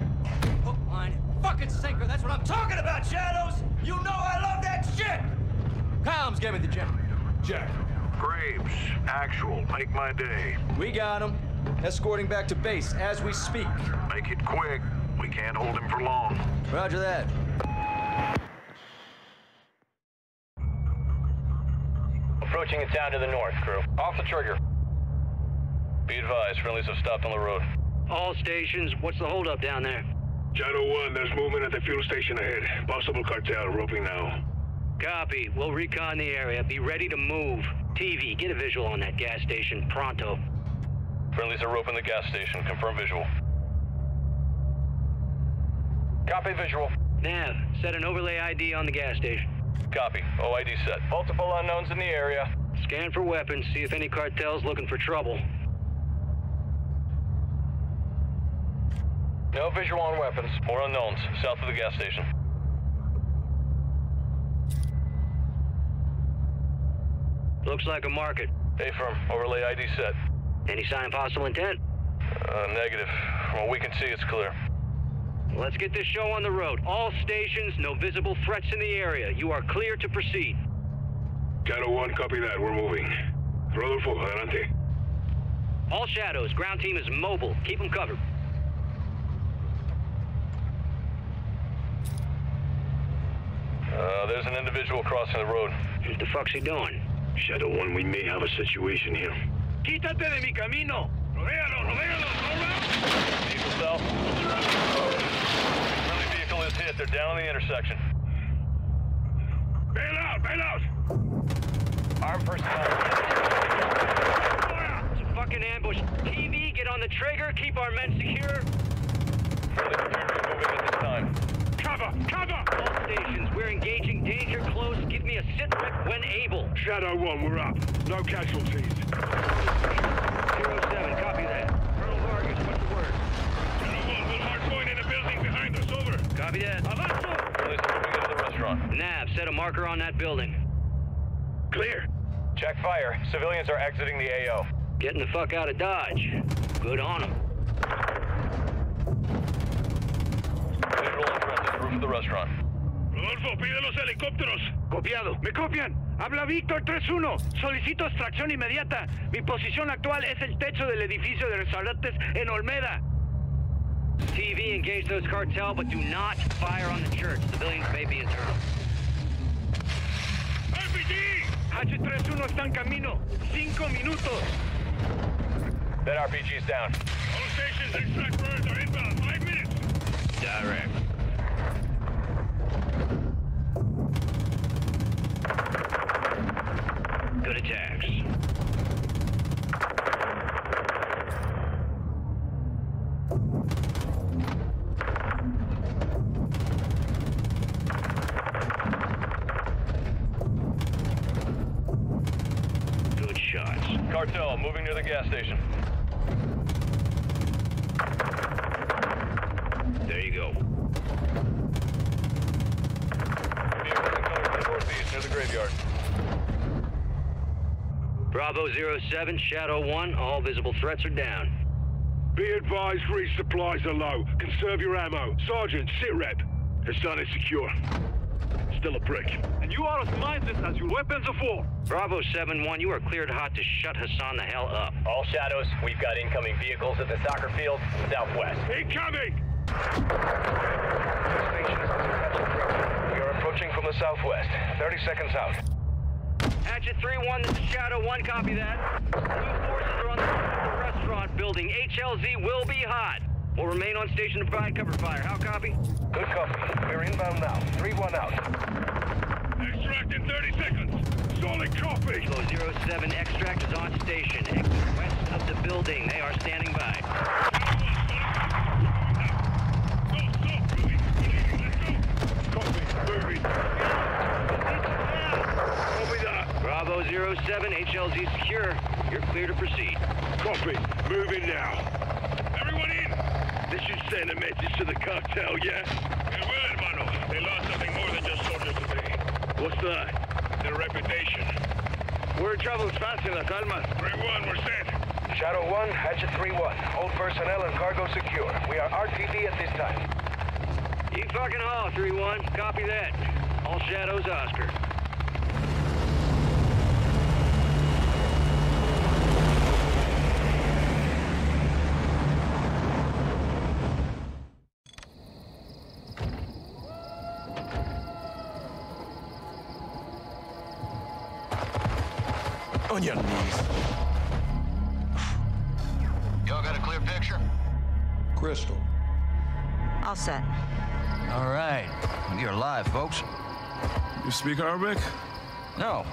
B. Hook, line, and fucking sinker. That's what I'm talking about, Shadows. You know I love that shit. Comms, give me the jet. Jack. Graves, actual, make my day. We got him. Escorting back to base as we speak. Make it quick. We can't hold him for long. Roger that. Approaching a town to the north, crew. Off the trigger. Be advised, friendlies have stopped on the road. All stations, what's the holdup down there? Shadow one, there's movement at the fuel station ahead. Possible cartel, roping now. Copy. We'll recon the area. Be ready to move. T V, get a visual on that gas station, pronto. Friendlies are roping the gas station. Confirm visual. Copy visual. Nav, set an overlay I D on the gas station. Copy. O I D set. Multiple unknowns in the area. Scan for weapons. See if any cartels looking for trouble. No visual on weapons. More unknowns. South of the gas station. Looks like a market. Hey, firm. Overlay I D set. Any sign of hostile intent? Uh, negative. From what we can see, it's clear. Let's get this show on the road. All stations, no visible threats in the area. You are clear to proceed. Shadow one, copy that. We're moving. Rodolfo, adelante. All Shadows, ground team is mobile. Keep them covered. Uh, there's an individual crossing the road. What the fuck's he doing? Shadow one, we may have a situation here. Quítate de mi camino! Rodealo, rodealo, rodealo! Vehicle south. Friendly vehicle is hit. They're down on the intersection. Bail out, bail out! Armed personnel. It's a fucking ambush. T V, get on the trigger, keep our men secure. Friendly vehicle moving at this time. Cover, cover! All stations, we're engaging danger close. Give me a sit-rip when able. Shadow one, we're up. No casualties. zero seven, copy that. Colonel Vargas, what's the word? Colonel one, we'll hard point in a building behind us, over. Copy that. Avanzo! Police are moving into the restaurant. Nav, set a marker on that building. Clear. Check fire. Civilians are exiting the A O. Getting the fuck out of Dodge. Good on them. Of the restaurant. Rodolfo, pide los helicópteros. Copiado. Me copian. Habla Víctor tres uno. Solicito extracción inmediata. Mi posición actual es el techo del edificio de restaurantes en Olmeda. T V, engage those cartel, but do not fire on the church. Civilians may be internal. R P G! H thirty-one está en camino. Cinco minutos. That R P G's down. All stations, extract birds are inbound. Five minutes. Direct. Good attacks. Good shots. Cartel moving near the gas station. There you go. Northeast near the graveyard. Bravo zero seven, Shadow one, all visible threats are down. Be advised, resupplies are low. Conserve your ammo. Sergeant, sit rep. Hassan is secure. Still a prick. And you are as mindless as your weapons of war. Bravo seven one, you are cleared hot to shut Hassan the hell up. All Shadows, we've got incoming vehicles at the soccer field, southwest. Incoming! We are approaching from the southwest, thirty seconds out. Hatchet three one, this is Shadow one, copy that. Blue forces are on the restaurant building. H L Z will be hot. We'll remain on station to provide cover fire. How copy? Good copy. We're inbound now. three one out. Extract in thirty seconds. Solid copy. zero seven, extract is on station. Exit west of the building. They are standing by. Bravo zero seven, H L Z secure. You're clear to proceed. Copy. Moving now. Everyone in! This should send a message to the cartel, yeah? They will, hermano. They lost something more than just soldiers today. What's that? Their reputation. We're in trouble fast in Las Almas. three one, we're set. Shadow one, Hatchet three one. Hold personnel and cargo secure. We are R T V at this time. You fucking haul, three one. Copy that. All Shadows, Oscar. On your knees. Y'all got a clear picture? Crystal. All set. All right. You're alive, folks. You speak Arabic? No.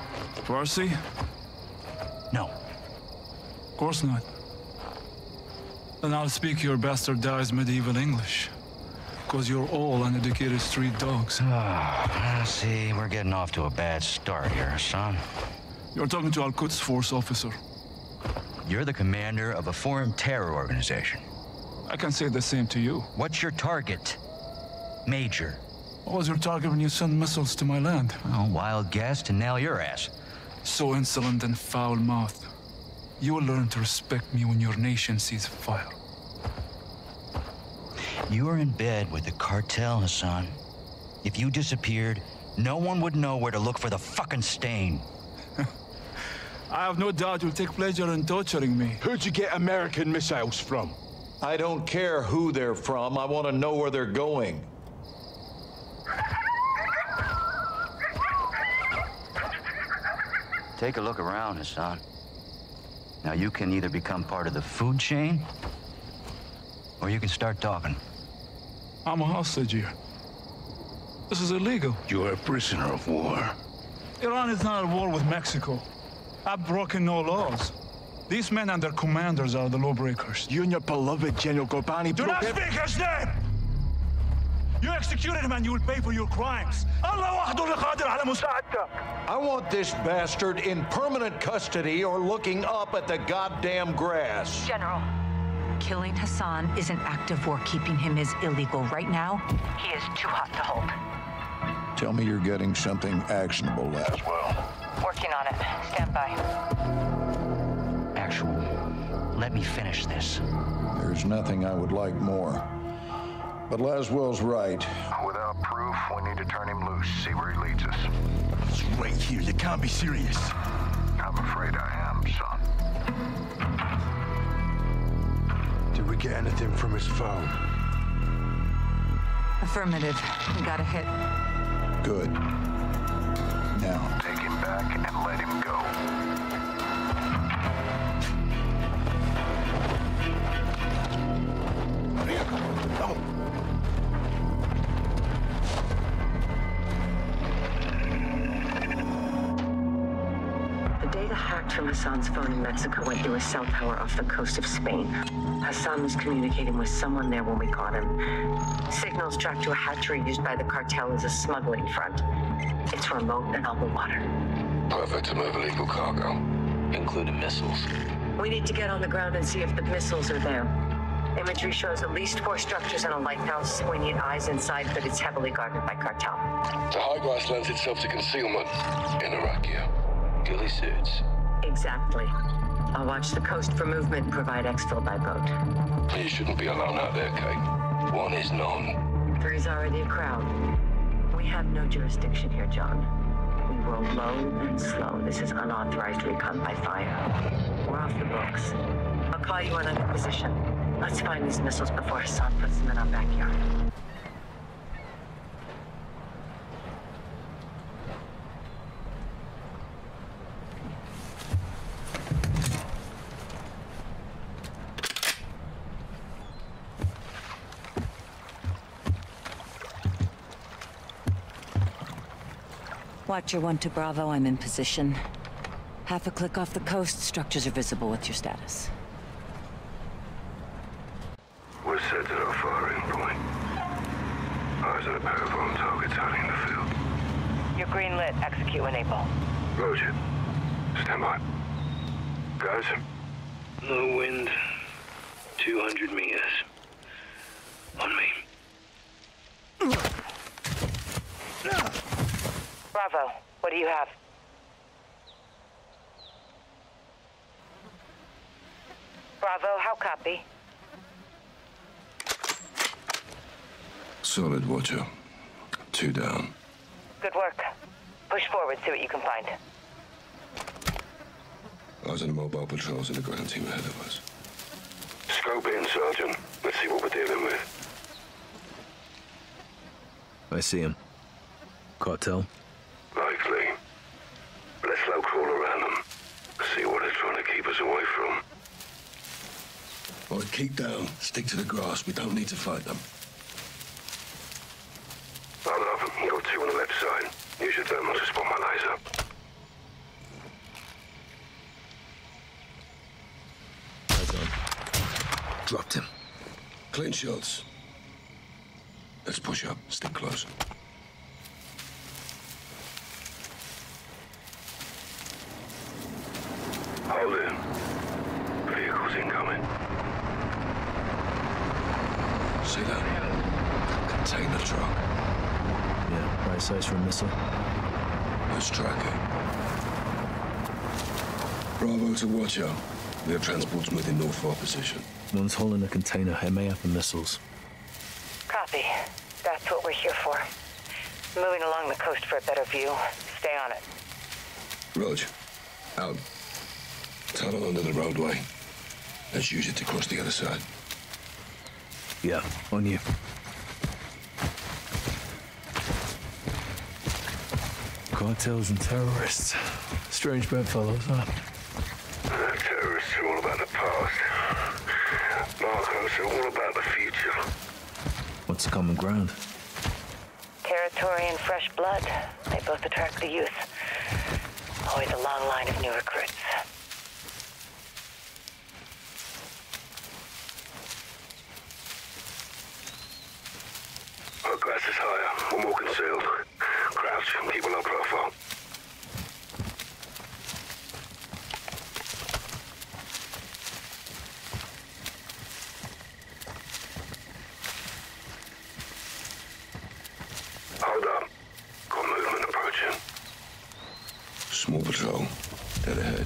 Farsi? No. Of course not. Then I'll speak your bastardized medieval English. Because you're all uneducated street dogs. Ah, oh, see, we're getting off to a bad start here, son. You're talking to Al-Quds Force officer. You're the commander of a foreign terror organization. I can say the same to you. What's your target, Major? What was your target when you sent missiles to my land? Oh, wild guess to nail your ass. So insolent and foul-mouthed. You will learn to respect me when your nation sees fire. You are in bed with the cartel, Hassan. If you disappeared, no one would know where to look for the fucking stain. I have no doubt you'll take pleasure in torturing me. Who'd you get American missiles from? I don't care who they're from. I want to know where they're going. Take a look around, Hassan. Now you can either become part of the food chain, or you can start talking. I'm a hostage here. This is illegal. You're a prisoner of war. Iran is not at war with Mexico. I've broken no laws. These men and their commanders are the lawbreakers. You and your beloved General Ghorbrani... Do not speak his name! You executed him and you will pay for your crimes. I want this bastard in permanent custody or looking up at the goddamn grass. General, killing Hassan is an act of war. Keeping him is illegal. Right now, he is too hot to hold. Tell me you're getting something actionable as well. Working on it. Stand by. Actual, let me finish this. There's nothing I would like more. But Laswell's right. Without proof, we need to turn him loose, see where he leads us. He's right here. You can't be serious. I'm afraid I am, son. Did we get anything from his phone? Affirmative. We got a hit. Good. Now, take him back and let him go. From Hassan's phone in Mexico went through a cell tower off the coast of Spain. Hassan was communicating with someone there when we caught him. Signals tracked to a hatchery used by the cartel as a smuggling front. It's remote and on the water. Perfect to move illegal cargo, including missiles. We need to get on the ground and see if the missiles are there. Imagery shows at least four structures and a lighthouse. We need eyes inside, but it's heavily guarded by cartel. The high grass lends itself to concealment in Iraqia. Ghillie suits. Exactly. I'll watch the coast for movement and provide exfil by boat. You shouldn't be alone out there, Kate. One is none. There is already a crowd. We have no jurisdiction here, John. We roll low and slow. This is unauthorized recon by fire. We're off the books. I'll call you on another position. Let's find these missiles before Hassan puts them in our backyard. Watcher one to Bravo, I'm in position. Half a click off the coast, structures are visible. What's your status? We're set at our firing point. Eyes on a pair of armed targets hiding in the field. You're green lit, execute when able. Roger. Stand by. Guys? Low wind, two hundred meters. On me. Bravo, what do you have? Bravo, how copy? Solid, Watcher. Two down. Good work. Push forward, see what you can find. Eyes on the mobile patrols and the ground team ahead of us. Scope in, Sergeant. Let's see what we're dealing with. I see him. Cartel? Likely. Let's slow crawl around them. See what they're trying to keep us away from. Right, keep down. Stick to the grass. We don't need to fight them. I'm up. You've got two on the left side. Use your thermal to spot my laser. Dropped him. Clean shields. Let's push up. Stick close. Hold in. Vehicles incoming. See that? Container truck. Yeah, right size for a missile. Let's track it. Bravo to watch out. Their transport's within north of our position. One's hauling a container. It may have the missiles. Copy. That's what we're here for. Moving along the coast for a better view. Stay on it. Rog. Out. Tunnel under the roadway. Let's use it to cross the other side. Yeah, on you. Cartels and terrorists. Strange bedfellows, huh? Terrorists are all about the past. Narcos are all about the future. What's the common ground? Territory and fresh blood. They both attract the youth. Always a long line of new recruits. Our glass is higher. We're more concealed. Crouch and keep a low profile. Small patrol, dead ahead.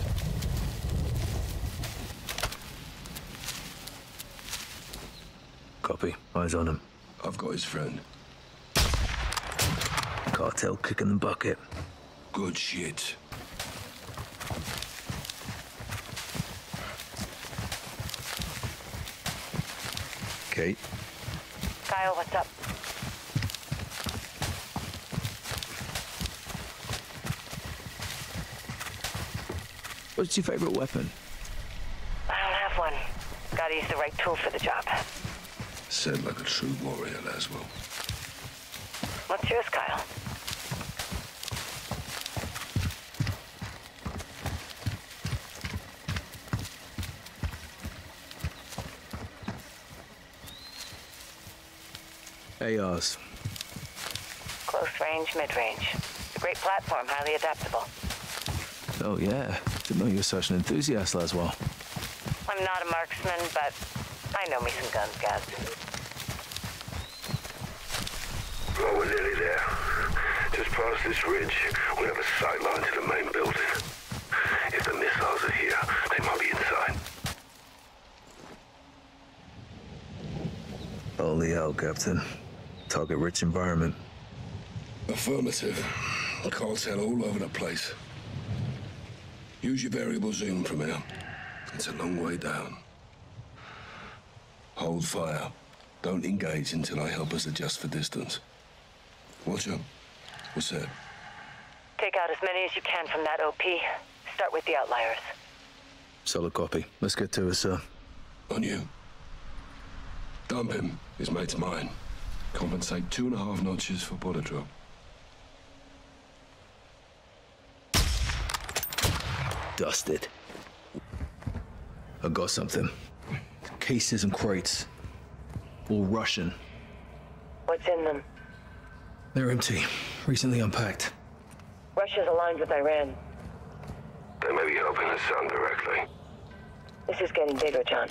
Copy, eyes on him. I've got his friend. Cartel kick in the bucket. Good shit. Kate? Kyle, what's up? What's your favorite weapon? I don't have one. Gotta use the right tool for the job. Sound like a true warrior, Laswell. What's yours, Kyle? A Rs. Close range, mid-range. It's a great platform, highly adaptable. Oh, yeah. Didn't know you were such an enthusiast, Laswell. I'm not a marksman, but I know me some guns, guys. Well, we're nearly there. Just past this ridge, we have a sight line to the main building. If the missiles are here, they might be inside. Only out, Captain. Target-rich environment. Affirmative. Cartel all over the place. Use your variable zoom from here. It's a long way down. Hold fire. Don't engage until I help us adjust for distance. Watch out. What's that? Take out as many as you can from that O P. Start with the outliers. Solid copy. Let's get to it, sir. On you. Dump him. His mate's mine. Compensate two and a half notches for border drop. Dusted. I got something. Cases and crates. All Russian. What's in them? They're empty. Recently unpacked. Russia's aligned with Iran. They may be helping Hassan directly. This is getting bigger, John.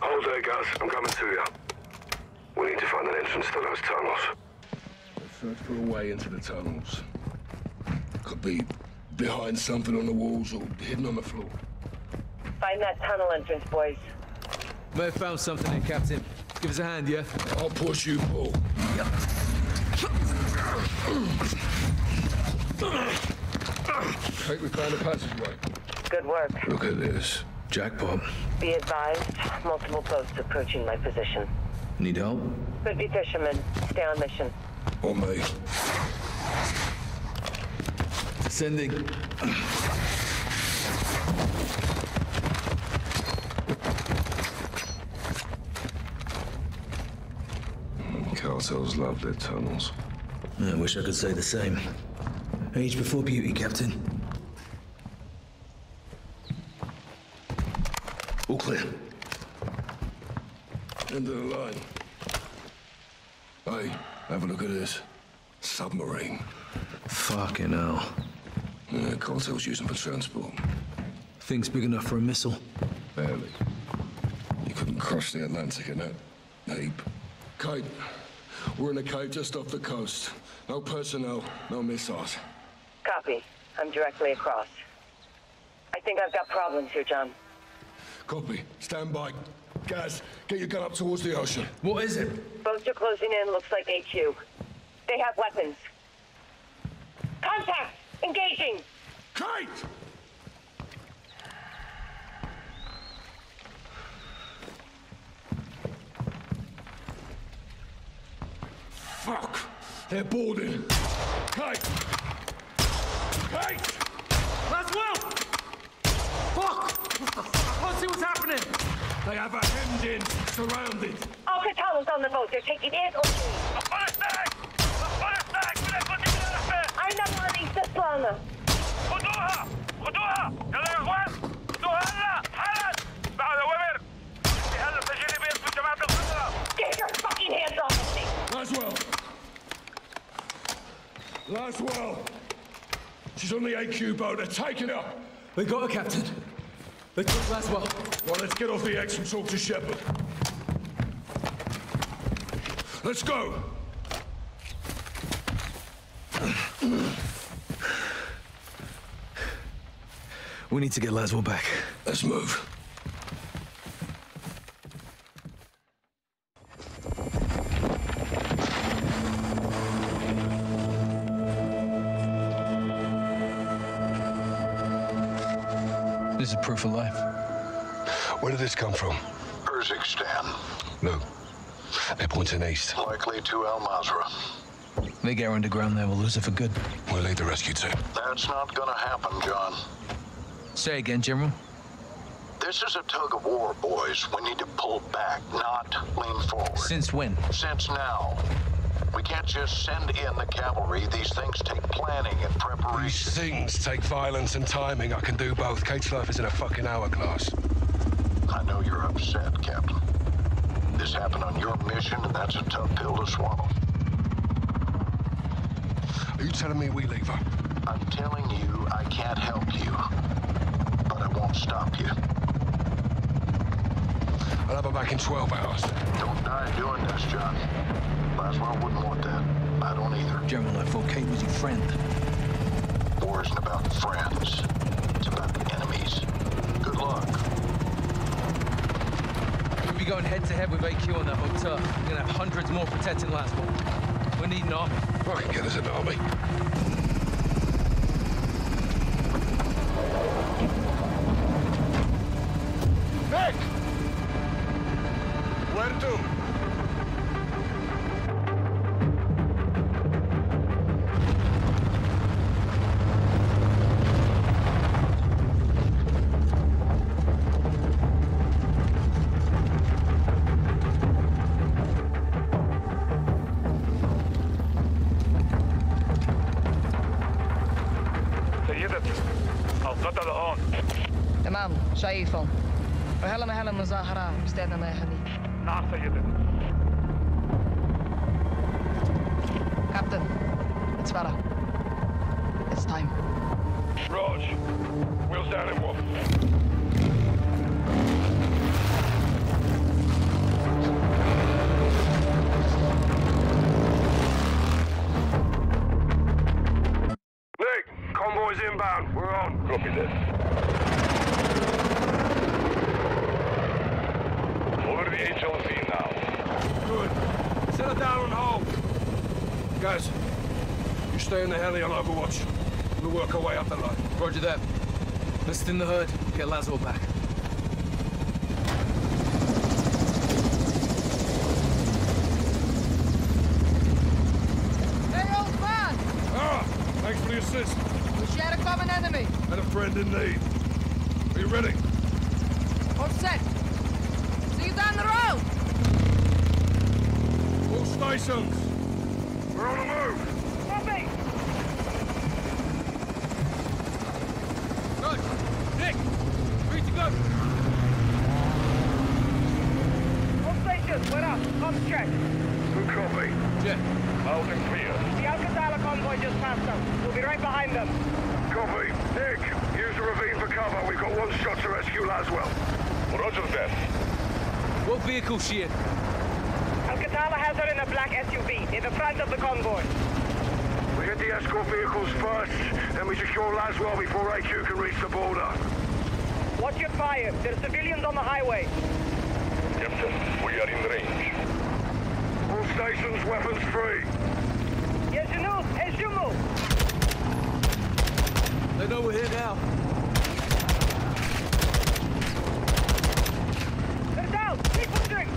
Hold there, guys. I'm coming to you. We need to find an entrance to those tunnels. Let's search for a way into the tunnels. Could be behind something on the walls or hidden on the floor. Find that tunnel entrance, boys. May have found something there, Captain. Give us a hand, yeah? I'll push you, Paul. Take we find a passageway. Good work. Look at this. Jackpot. Be advised, multiple boats approaching my position. Need help? Could be fishermen. Stay on mission. On me. Sending. Cartels love their tunnels. I wish I could say the same. Age before beauty, Captain. All clear. Into the line. Hey, have a look at this. Submarine. Fucking hell. Yeah, cartels use them for transport. Thing's big enough for a missile. Barely. You couldn't cross the Atlantic in that heap. Kate, we're in a cave just off the coast. No personnel, no missiles. Copy. I'm directly across. I think I've got problems here, John. Copy. Stand by. Gaz, get your gun up towards the ocean. What is it? Boats are closing in, looks like H Q. They have weapons. Contact! Engaging! Kite! Fuck! They're boarding! Kite! Kite! Laswell! Fuck! What the fuck? I can't see what's happening! They have a hemmed in, surrounded. Alcatala's on the boat. They're taking in or two. A fire tag! A fire tag! We're not looking at the bed! I'm not running, just Lana. Odoha! Odoha! Yalla Juan! Dohala! Halas! بعد أوامر! هلا سجلي بيت في جماعة الخطرة! Get your fucking hands off of me! Laswell! Laswell! She's on the A Q boat. They're taking her! They got her, Captain. They took Laswell. Well, let's get off the X and talk to Shepherd. Let's go! We need to get Laswell back. Let's move. This is proof of life. Where did this come from? Urzikstan. No. They're pointing east. Likely to Al-Masra. They get underground there, we'll lose it for good. We'll lead the rescue team. That's not gonna happen, John. Say again, General. This is a tug-of-war, boys. We need to pull back, not lean forward. Since when? Since now. We can't just send in the cavalry. These things take planning and preparation. These things take violence and timing. I can do both. Kate's life is in a fucking hourglass. I know you're upset, Captain. This happened on your mission, and that's a tough pill to swallow. Are you telling me we leave her? I'm telling you I can't help you, but I won't stop you. I'll have her back in twelve hours. Don't die doing this, John. Laswell wouldn't want that. I don't either. General, I thought Kate was your friend. War isn't about friends. It's about the enemies. Good luck. We'll be going head-to-head with A Q on that hotel. We're gonna have hundreds more protecting Laswell. We need an army. I can get us an army. Nick! Where to? شايفهم وهلا ما هلا مظاهرة مستنى ما يهني نعم سيدي كابتن it's Vargas it's time Rog we'll stand and walk Roger that. Listen in the herd. Get Laswell back. Hey, old man! Ah! Thanks for the assist. We share a common enemy. And a friend in need. Are you ready? All set. See you down the road! All stations! We're on the move! Nick! Ready to go! All stations! We'll be right behind them. Copy. Nick, use the ravine for cover. We've got one shot to rescue Laswell. Roger that. What vehicle is she in? Al-Qatala has her in a black S U V, in the front of the convoy. We hit the escort vehicles first, then we secure Laswell before A Q can reach the border. Watch your fire. There's civilians on the highway. Captain, we are in range. All stations weapons free. They know we're here now. They're down! Keep pushing!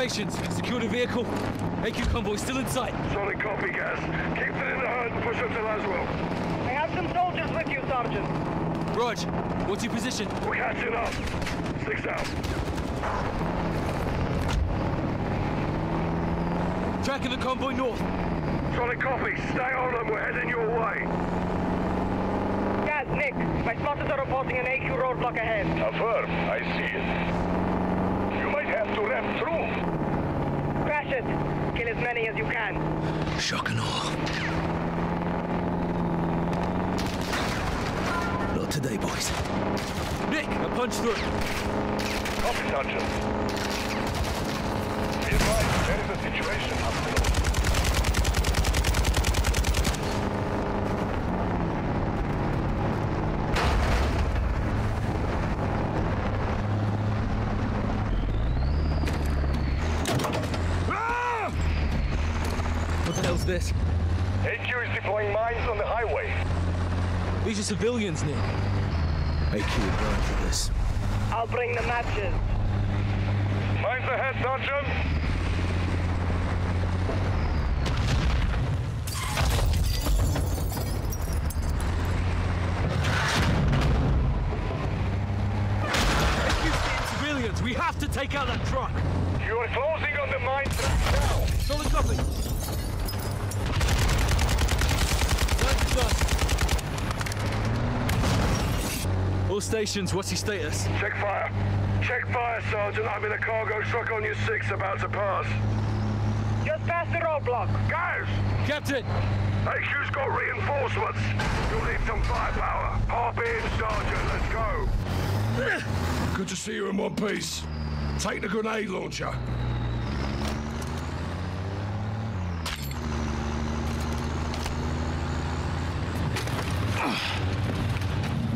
Stations, secure the vehicle. A Q convoy still in sight. Solid copy, Gas. Keep them in the herd and push up to Laswell. I have some soldiers with you, Sergeant. Rog, what's your position? We're catching up. Six out. Tracking the convoy north. Solid copy. Stay on them. We're heading your way. Gas, Nick. My spotters are reporting an A Q roadblock ahead. Affirm. I see it. You might have to ramp through. Crash it! Kill as many as you can. Shock and awe. Not today, boys. Nick, a punch through. Copy, Sergeant. Be advised, there is a situation up this. A Q is deploying mines on the highway. These are civilians, Nick. A Q will burn for this. I'll bring the matches. Mines ahead, Sergeant. A Q's being civilians. We have to take out that truck. You are closing on the mine track now. Solid copy. Us. all stations. What's his status? Check fire. Check fire, Sergeant. I'm in a cargo truck on your six, about to pass. Just past the roadblock. Guys! Captain! A Q's got reinforcements. You'll need some firepower. Hop in, Sergeant. Let's go. Good to see you in one piece. Take the grenade launcher.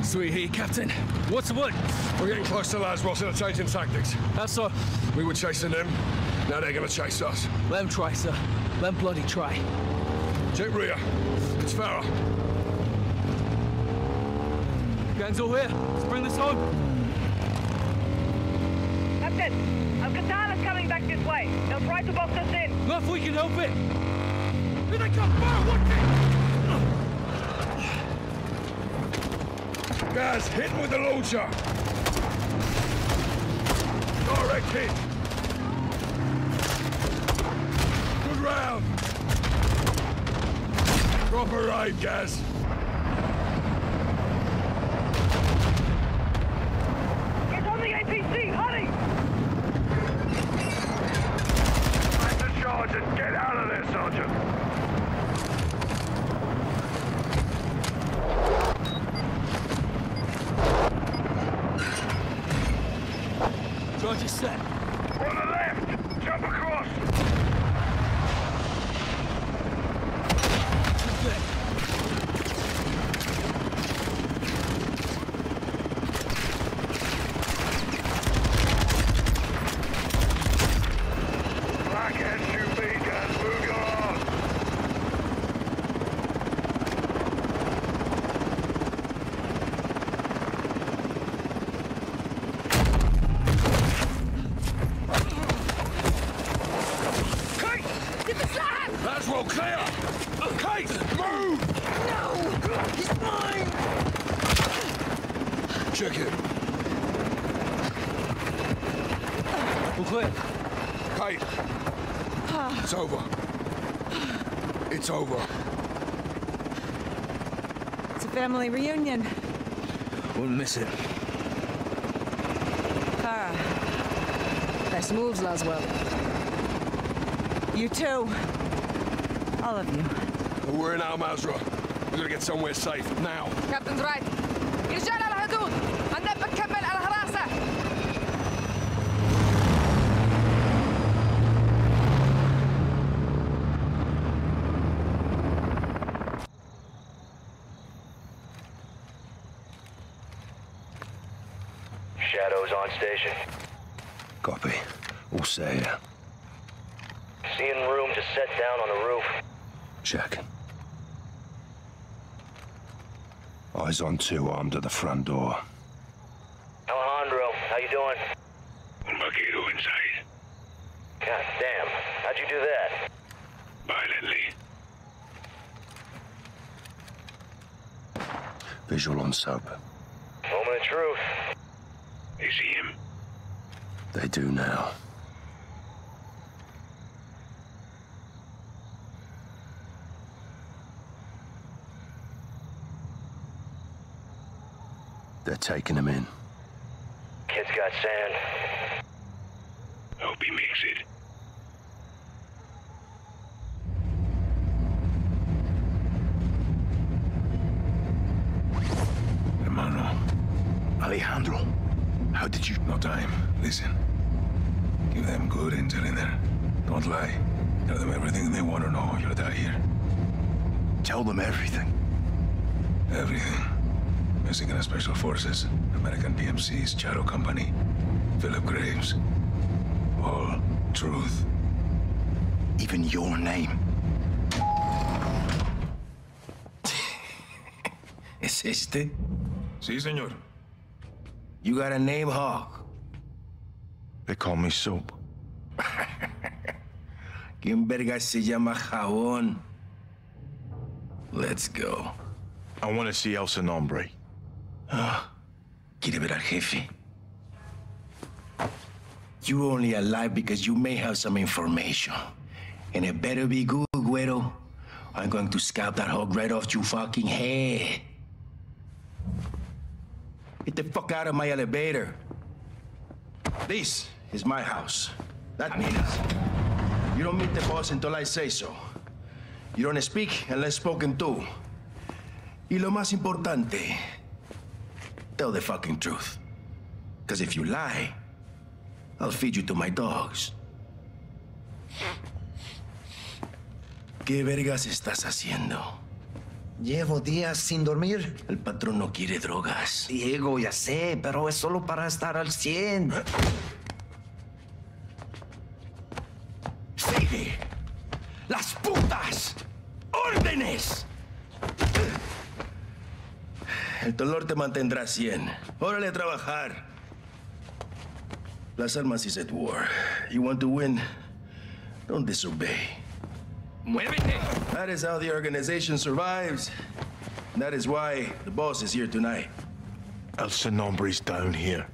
Sweet here, Captain. What's the word? We're getting close to Laswell and changing tactics. How so? We were chasing them. Now they're going to chase us. Let them try, sir. Let them bloody try. Check rear. It's Farrah. Gang's all here. Let's bring this home. Captain, Al-Qassam is coming back this way. They'll try to box us in. Not if we can help it. Here they come, Farrah, watch it! Guys, hit with the launcher! Direct hit! Good round! Proper aim, Gaz! It's on the A P C! Hurry! Back to charge and get out of there, Sergeant! Roger, set. On the left! Jump across! Black S U V guns, move your It's over. It's over. It's a family reunion. Wouldn't miss it. Kara. Nice moves, Laswell. You too. All of you. We're in Al-Masra. We're gonna get somewhere safe, now. Captain's right. Station. Copy. All set here. Seeing room to set down on the roof. Check. Eyes on two armed at the front door. Alejandro, how you doing? Un vaquero inside. God damn. How'd you do that? Violently. Visual on soap. Moment of truth. They see him? They do now. They're taking him in. Kid's got sand. Hope he makes it. Hermano. Alejandro. How did you... No time. Listen. Give them good intel in there. Don't lie. Tell them everything they want to know. You'll die here. Tell them everything. Everything. Mexican Special Forces, American P M Cs, Shadow Company, Philip Graves. All truth. Even your name. ¿Es este? Sí, señor. You got a name, Hawk? They call me Soap. Quien verga se llama Jabón. Let's go. I want to see El Sin Nombre. Ah, quiere ver al jefe. You only alive because you may have some information. And it better be good, güero. I'm going to scalp that hog right off your fucking head. Get the fuck out of my elevator. This is my house. That means you don't meet the boss until I say so. You don't speak unless spoken to. Y lo más importante, tell the fucking truth. Because if you lie, I'll feed you to my dogs. ¿Qué vergas estás haciendo? Llevo días sin dormir. El patrón no quiere drogas. Diego, ya sé, pero es solo para estar al cien. ¿Eh? ¡Sigue! ¡Las putas! ¡Órdenes! El dolor te mantendrá cien. Órale a trabajar. Las Almas is at war. You want to win? Don't disobey. Muévete! That is how the organization survives. And that is why the boss is here tonight. El Sin Nombre is down here.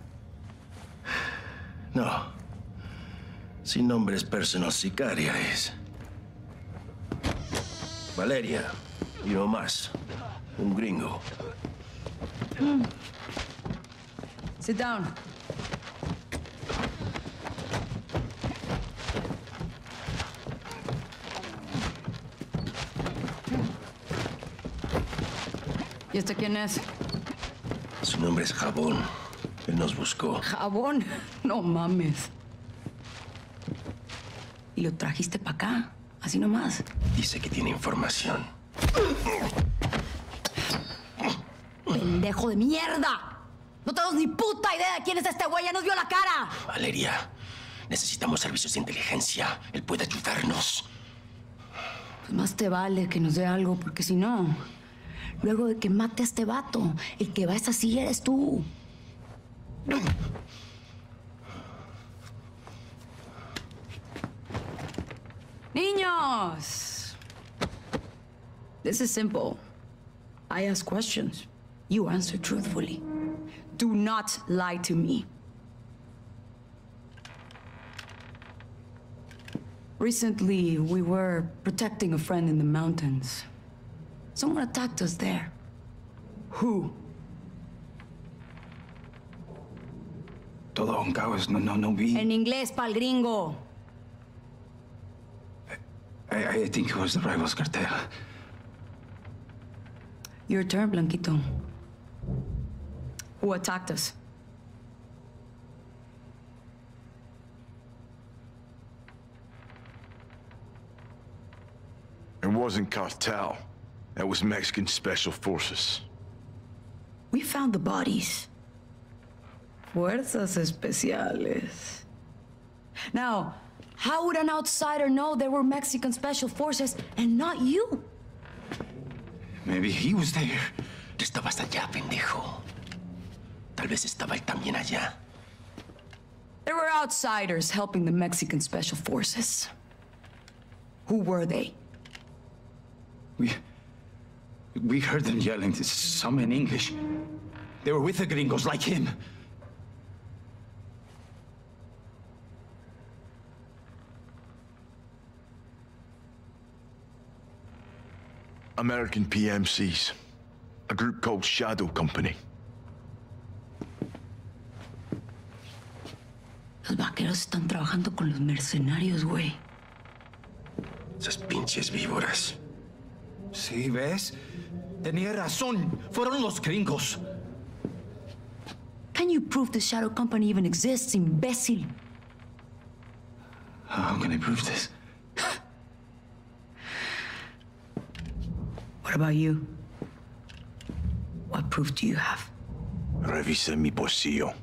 No. Sin Nombre's personal sicaria is. Valeria, y no más. Un gringo. Mm. Sit down. ¿Y este quién es? Su nombre es Jabón. Él nos buscó. ¿Jabón? No mames. ¿Y lo trajiste para acá? Así nomás. Dice que tiene información. ¡Pendejo de mierda! No tenemos ni puta idea de quién es este güey. ¡Ya nos vio la cara! Valeria, necesitamos servicios de inteligencia. Él puede ayudarnos. Pues más te vale que nos dé algo, porque si no... Luego de que mate a este vato, el que va es así eres tú. Niños. This is simple. I ask questions. You answer truthfully. Do not lie to me. Recently, we were protecting a friend in the mountains. Someone attacked us there. Who? Todo hongo es no no no vi. En inglés pal gringo. I, I think it was the rivals cartel. Your turn, Blanquito. Who attacked us? It wasn't cartel. That was Mexican Special Forces. We found the bodies. Fuerzas Especiales. Now, how would an outsider know there were Mexican Special Forces and not you? Maybe he was there. Tú estabas allá, pendejo. Tal vez estaba él también allá. There were outsiders helping the Mexican Special Forces. Who were they? We... We heard them yelling, some in English. They were with the gringos like him. American P M Cs. A group called Shadow Company. Los vaqueros están trabajando con los mercenarios, güey. Esas pinches víboras. Sí, ¿ves? Tenía razón. Fueron los gringos. Can you prove the Shadow Company even exists, imbécil? How can I prove this? What about you? What proof do you have? Revisé mi bolsillo.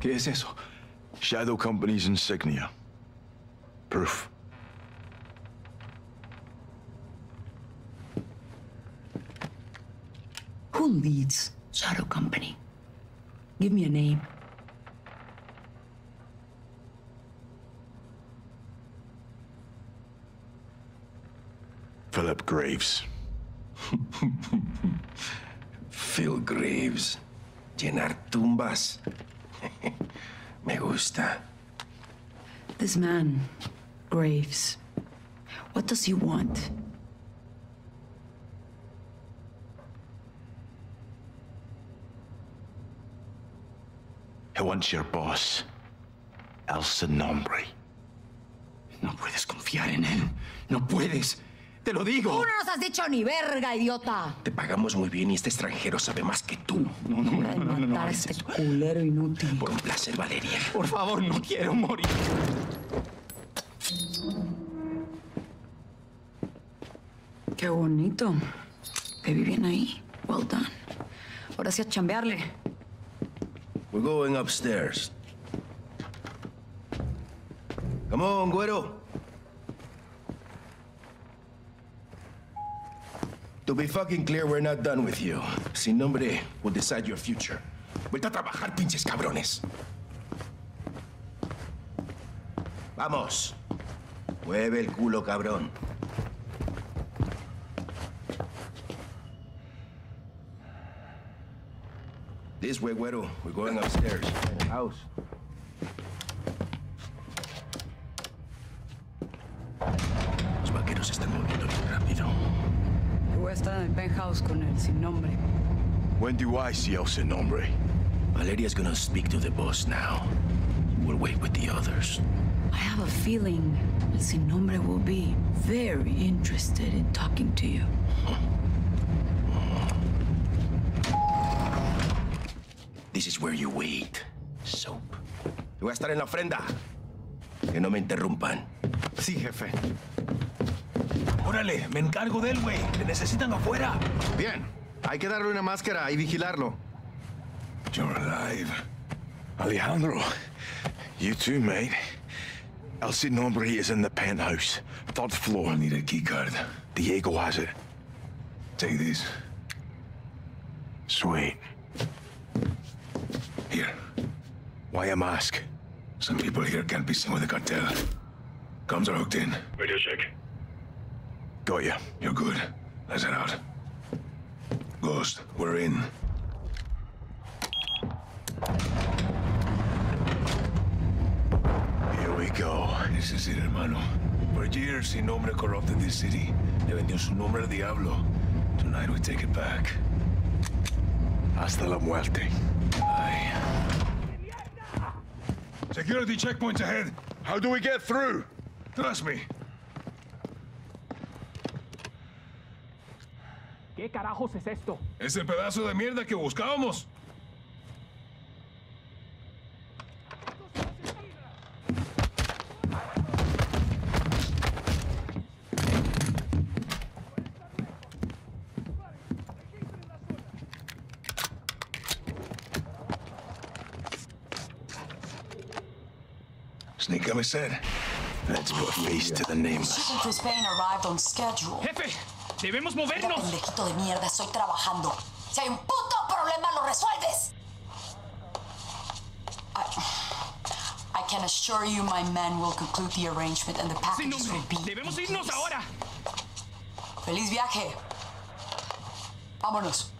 ¿Qué es eso? Shadow Company's insignia. Proof. Who leads Shadow Company? Give me a name. Philip Graves. Phil Graves. Llenar tumbas. Me gusta. This man, Graves, What does he want? He wants your boss, El Sin Nombre. No puedes confiar en él. No puedes. ¡Te lo digo! ¡Tú no nos has dicho ni verga, idiota! Te pagamos muy bien y este extranjero sabe más que tú. No, no, no, no, no, no, no hagas eso. Culero inútil. Por un placer, Valeria. Por favor, no quiero morir. Qué bonito. Que viven ahí. Well done. Ahora sí a chambearle. We're going upstairs. Come on, güero. To be fucking clear, we're not done with you. Sin Nombre will decide your future. Vuelta a trabajar, pinches cabrones. Vamos. Mueve el culo, cabrón. This way, güero. We're going upstairs. House. Los vaqueros están moviendo bien rápido. Está en penthouse con el Sin Nombre. When do I see El Sin Nombre? Valeria's gonna speak to the boss now. We'll wait with the others. I have a feeling El Sin Nombre will be very interested in talking to you. Huh. Uh-huh. This is where you wait. Soap. Yo voy a estar en la ofrenda. Que no me interrumpan. Sí, jefe. ¡Órale! ¡Me encargo de él, güey! ¡Le necesitan afuera! Bien. Hay que darle una máscara y vigilarlo. You're alive. Alejandro. You too, mate. El Sin Nombre is in the penthouse. Third floor. I need a keycard. Diego has it. Take these. Sweet. Here. Why a mask? Some people here can't be seen with the cartel. Comms are hooked in. Radio check. Got you. You're good. Let's head out. Ghost, we're in. Here we go. This is it, hermano. For years, Sin Nombre corrupted this city. Le vendió su nombre al diablo. Tonight we take it back. Hasta la muerte. Aye. Security checkpoints ahead. How do we get through? Trust me. ¿Qué carajos es esto? Es el pedazo de mierda que buscábamos. Sneak up, I said. Let's put a face to the nameless. The ship to Spain arrived on schedule. Jefe. ¡Debemos movernos! ¡Qué pendejito de mierda! ¡Estoy trabajando! ¡Si hay un puto problema, lo resuelves! I, I can assure you my men will conclude the arrangement and the packages will be... ¡Debemos irnos ahora! ¡Feliz viaje! ¡Vámonos!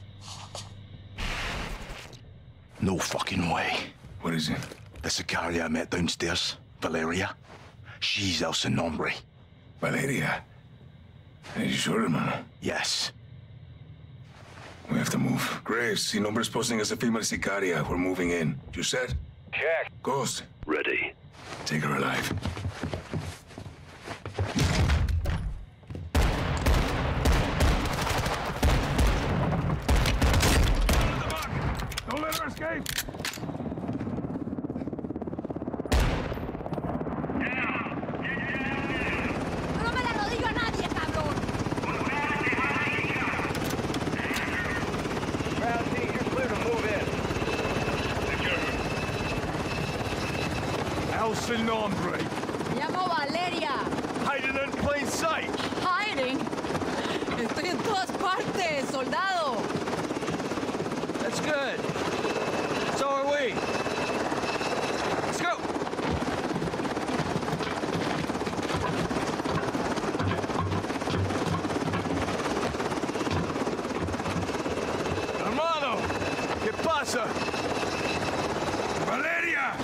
No fucking way. What is it? The Sicaria I met downstairs. Valeria. She's El Sin Nombre. Valeria? Are you sure, man? Yes. We have to move. Graves, Sin Nombre's posting as a female Sicaria. We're moving in. You said? Check. Ghost. Ready. Take her alive. Don't let her escape! Sin Nombre. Llamo Valeria. Hiding in plain sight. Hiding? Estoy en todas partes, soldado. That's good. So are we. Let's go. Hermano, ¿qué pasa? Valeria.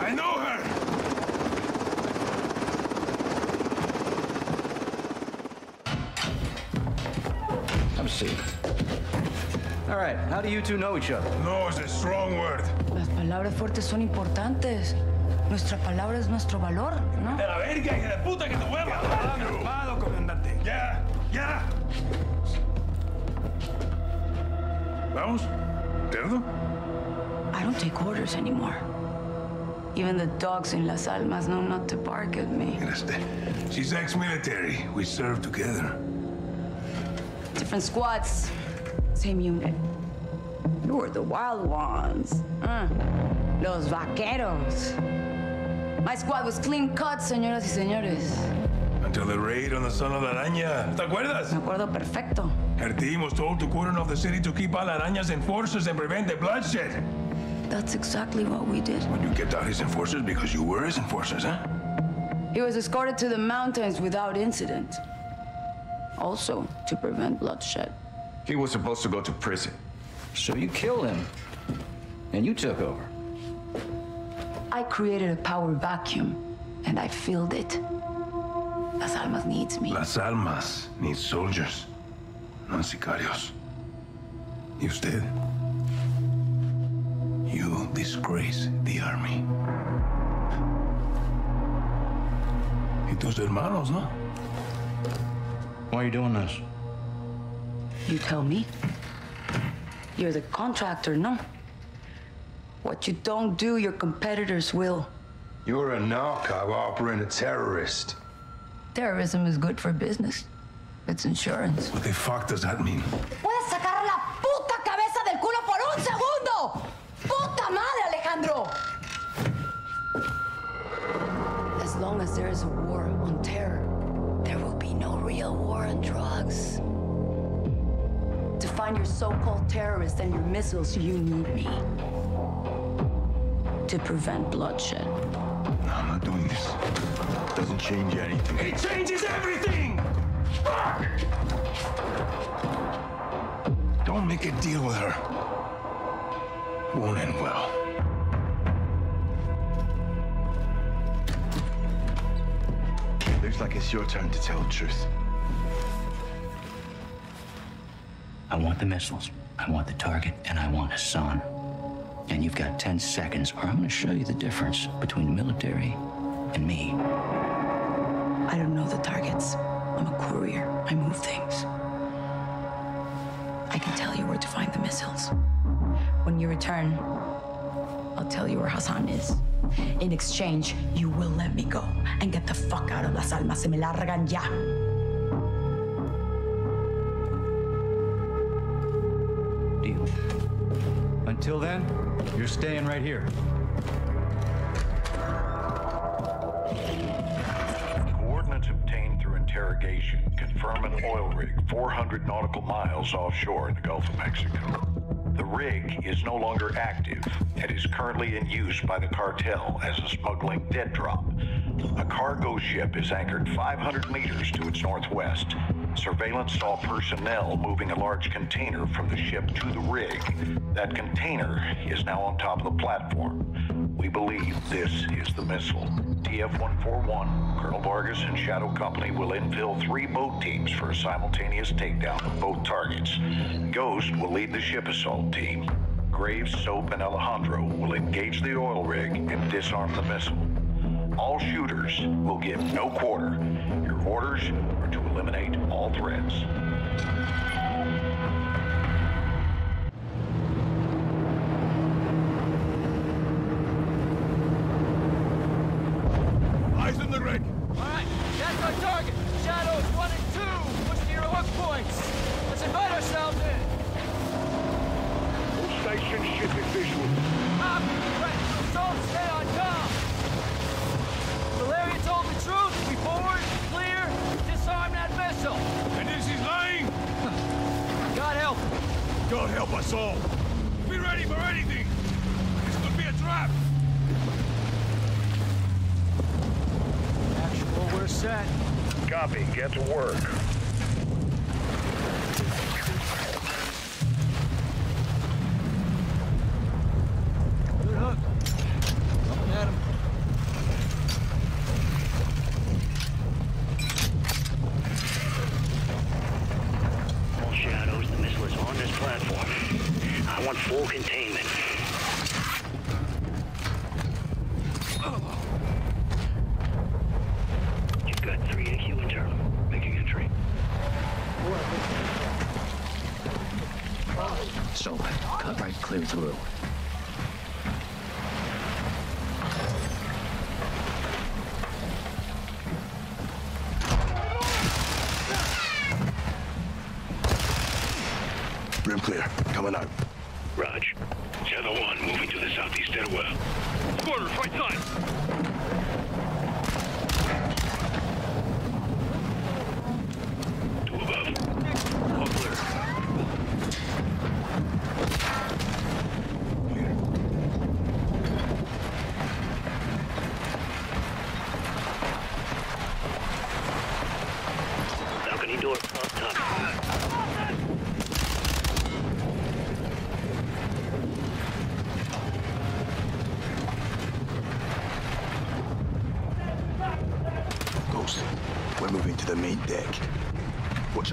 I know her! see. All right, how do you two know each other? No is a strong word. Las palabras fuertes son importantes. Nuestra palabra es nuestro valor, ¿no? De la verga, hija de puta, que te hueva. Calmado, comandante. Ya, ya. Vamos, ¿cerdo? I don't take orders anymore. Even the dogs in Las Almas know not to bark at me. She's ex-military. We served together. Different squads, same unit. You were the wild ones. Uh, Los Vaqueros. My squad was clean cut, señoras y señores. Until the raid on the son of La Araña. ¿Te acuerdas? Me acuerdo perfecto. Her team was told to cordon off the city to keep all Araña's enforcers and prevent the bloodshed. That's exactly what we did. When you kept out his enforcers because you were his enforcers, huh? He was escorted to the mountains without incident. Also, to prevent bloodshed. He was supposed to go to prison. So you killed him. And you took over. I created a power vacuum, and I filled it. Las Almas needs me. Las Almas needs soldiers, not sicarios. You stayed. You disgrace the army. Y tus hermanos, no? Why are you doing this? You tell me. You're the contractor, no? What you don't do, your competitors will. You're a narco opera and a terrorist. Terrorism is good for business. It's insurance. What the fuck does that mean? Puedes sacar la puta cabeza del culo por un segundo! Puta madre, Alejandro! As long as there is a war on terror, there will be no real war on drugs. To find your so-called terrorists and your missiles, you need me. To prevent bloodshed. No, I'm not doing this. It doesn't change anything. It changes everything! Fuck! Don't make a deal with her. It won't end well. It looks like it's your turn to tell the truth. I want the missiles, I want the target, and I want Hassan. And you've got ten seconds, or I'm gonna show you the difference between the military and me. I don't know the targets. I'm a courier. I move things. I can tell you where to find the missiles. When you return, I'll tell you where Hassan is. In exchange, you will let me go and get the fuck out of Las Almas. Se me largan ya. Until then, you're staying right here. Coordinates obtained through interrogation confirm an oil rig four hundred nautical miles offshore in the Gulf of Mexico. The rig is no longer active and is currently in use by the cartel as a smuggling dead drop. A cargo ship is anchored five hundred meters to its northwest. Surveillance saw personnel moving a large container from the ship to the rig. That container is now on top of the platform. We believe this is the missile. T F one forty-one, Colonel Vargas and Shadow Company will infill three boat teams for a simultaneous takedown of both targets. Ghost will lead the ship assault team. Graves, Soap, and Alejandro will engage the oil rig and disarm the missile. All shooters will give no quarter. Your orders are to eliminate all threats. Eyes in the rig. All right, that's our target. Shadows one and two. Push to your hook points. Let's invite ourselves in. All stations should be visual. Up, right, don't stay on top. Valeria told the truth. We forward, clear, disarm that vessel. And if she's lying? God help. God help us all. Be ready for anything. This could be a trap. Actual, we're set. Copy. Get to work. Good hook. Coming at him. Shadows. clear through. Rim clear. Coming out. Raj. Shadow one moving to the southeast stairwell. Squadron, right side.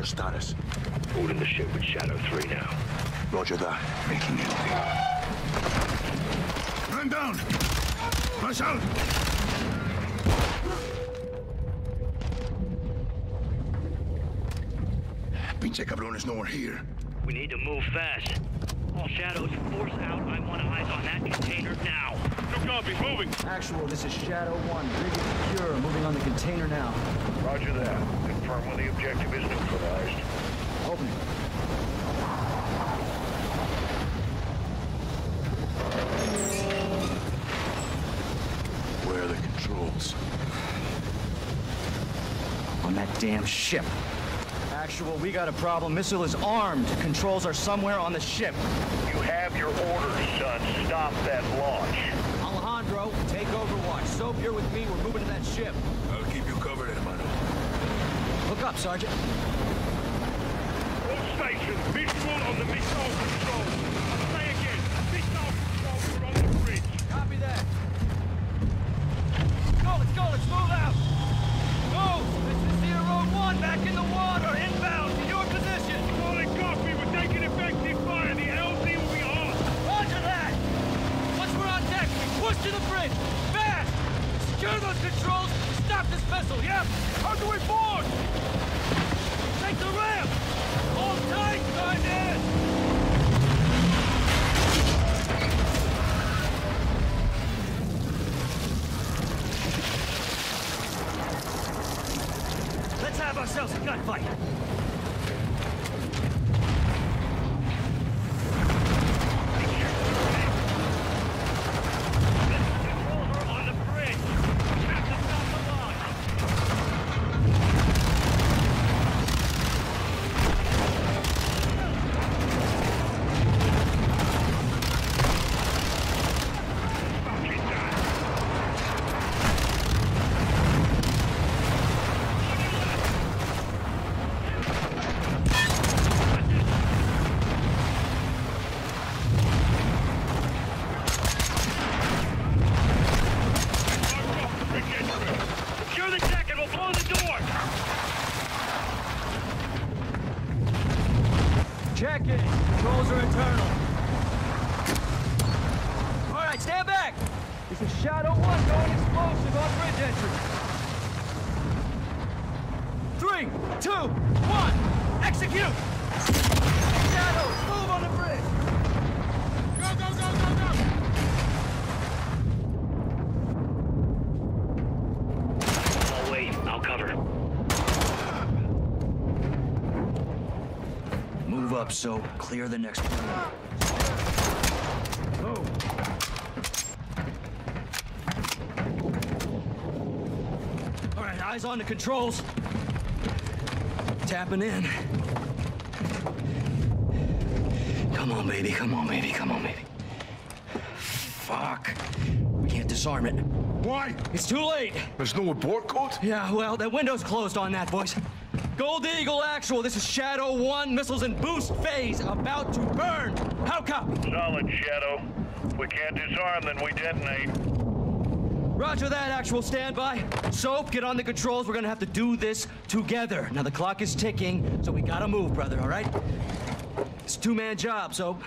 Status. Holding the ship with Shadow three now. Roger that. Making entry. Man down! Rush out! Pinche cabron is nowhere here. We need to move fast. All Shadows, force out. I want eyes on that container now. No copy, moving. Actual, this is Shadow one. Rig is secure. Moving on the container now. Roger that. Confirm when the objective is neutralized. Open. Where are the controls? On that damn ship. Actual, we got a problem. Missile is armed. Controls are somewhere on the ship. You have your orders, son. Stop that launch. Alejandro, take overwatch. Soap, you're with me. We're moving to that ship. I'll keep you covered, hermano. Look up, Sergeant. All stations, visual on the missile control. I'll say again, missile control, we're on the bridge. Copy that. Let's go, let's go, let's move out. Move! This is Zero Road One, back in the water, inbound to your position. Solid copy, we're taking effective fire. The L Z will be on. Roger that. Once we're on deck, we push to the bridge. Fast! Secure those controls. Stop this vessel, yeah? Hard to way forward! Take the ramp! Hold tight, Garnet! Let's have ourselves a gunfight! So clear the next one. Oh. All right, eyes on the controls. Tapping in. Come on, baby. Come on, baby. Come on, baby. Fuck. We can't disarm it. Why? It's too late. There's no abort code? Yeah, well, that window's closed on that, boys. Gold Eagle, actual. This is Shadow one. Missiles in boost phase about to burn. How copy? Solid, Shadow. If we can't disarm, then we detonate. Roger that, actual. Standby. Soap, get on the controls. We're gonna have to do this together. Now the clock is ticking, so we gotta move, brother, all right? It's a two-man job, Soap.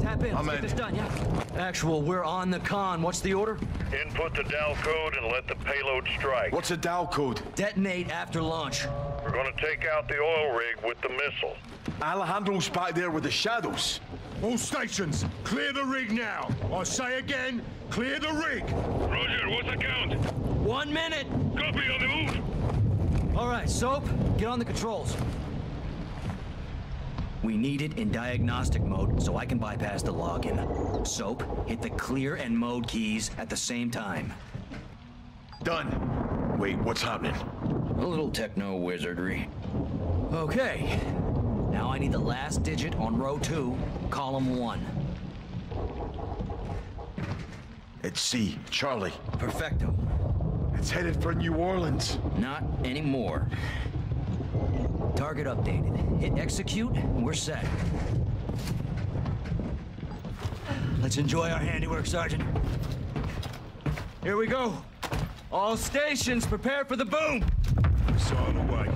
Tap in. Let's get this done, yeah? Actual, we're on the con. What's the order? Input the D A L code and let the payload strike. What's a D A L code? Detonate after launch. We're gonna take out the oil rig with the missile. Alejandro's back there with the Shadows. All stations, clear the rig now. I say again, clear the rig. Roger, what's the count? One minute. Copy, on the move. All right, Soap, get on the controls. We need it in diagnostic mode so I can bypass the login. Soap, hit the clear and mode keys at the same time. Done. Wait, what's happening? A little techno wizardry. Okay. Now I need the last digit on row two, column one. It's C, Charlie. Perfecto. It's headed for New Orleans. Not anymore. Target updated. Hit execute, and we're set. Let's enjoy our handiwork, Sergeant. Here we go. All stations, prepare for the boom. It's on the way.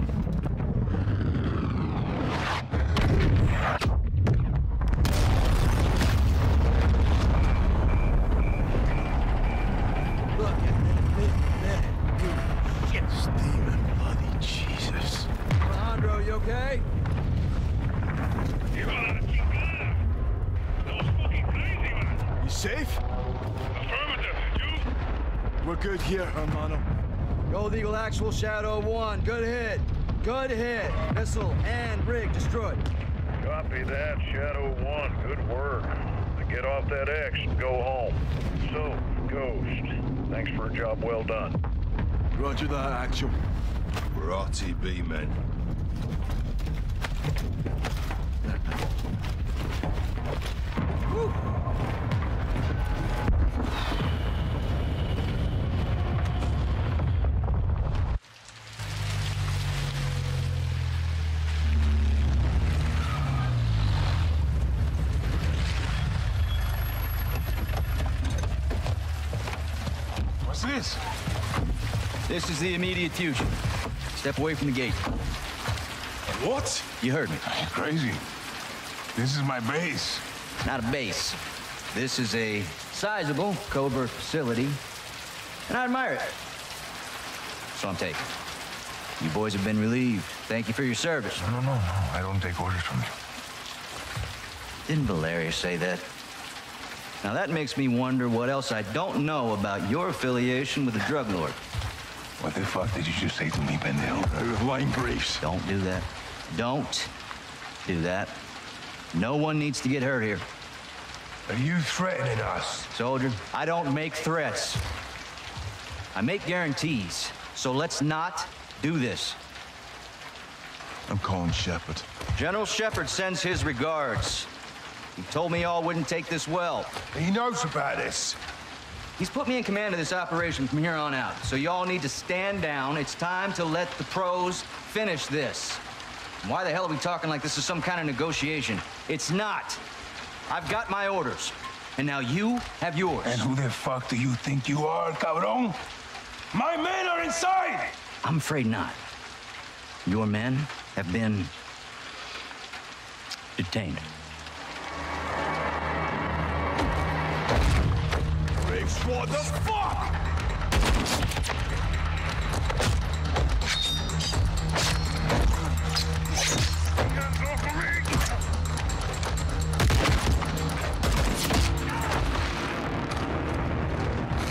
Actual Shadow one, good hit, good hit. Missile and rig destroyed. Copy that, Shadow one, good work. Now get off that X and go home. So, Ghost, thanks for a job well done. Roger that, Actual. We're R T B men. This is the immediate fusion. Step away from the gate. What? You heard me. You're crazy. This is my base. Not a base. This is a sizable Cobra facility, and I admire it. So I'm taking. You boys have been relieved. Thank you for your service. No, no, no, no. I don't take orders from you. Didn't Valeria say that? Now that makes me wonder what else I don't know about your affiliation with the drug lord. What the fuck did you just say to me, Pendel? Lying Graves. Don't do that. Don't do that. No one needs to get hurt here. Are you threatening us? Soldier, I don't make threats. I make guarantees. So let's not do this. I'm calling Shepherd. General Shepherd sends his regards. He told me y'all wouldn't take this well. He knows about this. He's put me in command of this operation from here on out, so y'all need to stand down. It's time to let the pros finish this. Why the hell are we talking like this is some kind of negotiation? It's not. I've got my orders, and now you have yours. And who the fuck do you think you are, cabron? My men are inside! I'm afraid not. Your men have been detained. What the fuck?!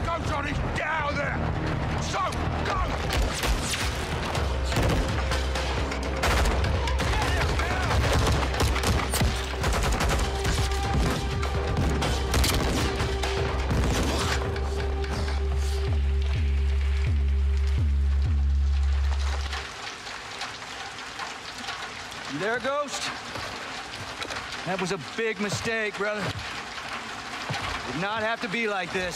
Go, Johnny! Get out of there! So, go! Get him now! There, Ghost. That was a big mistake, brother. Did not have to be like this.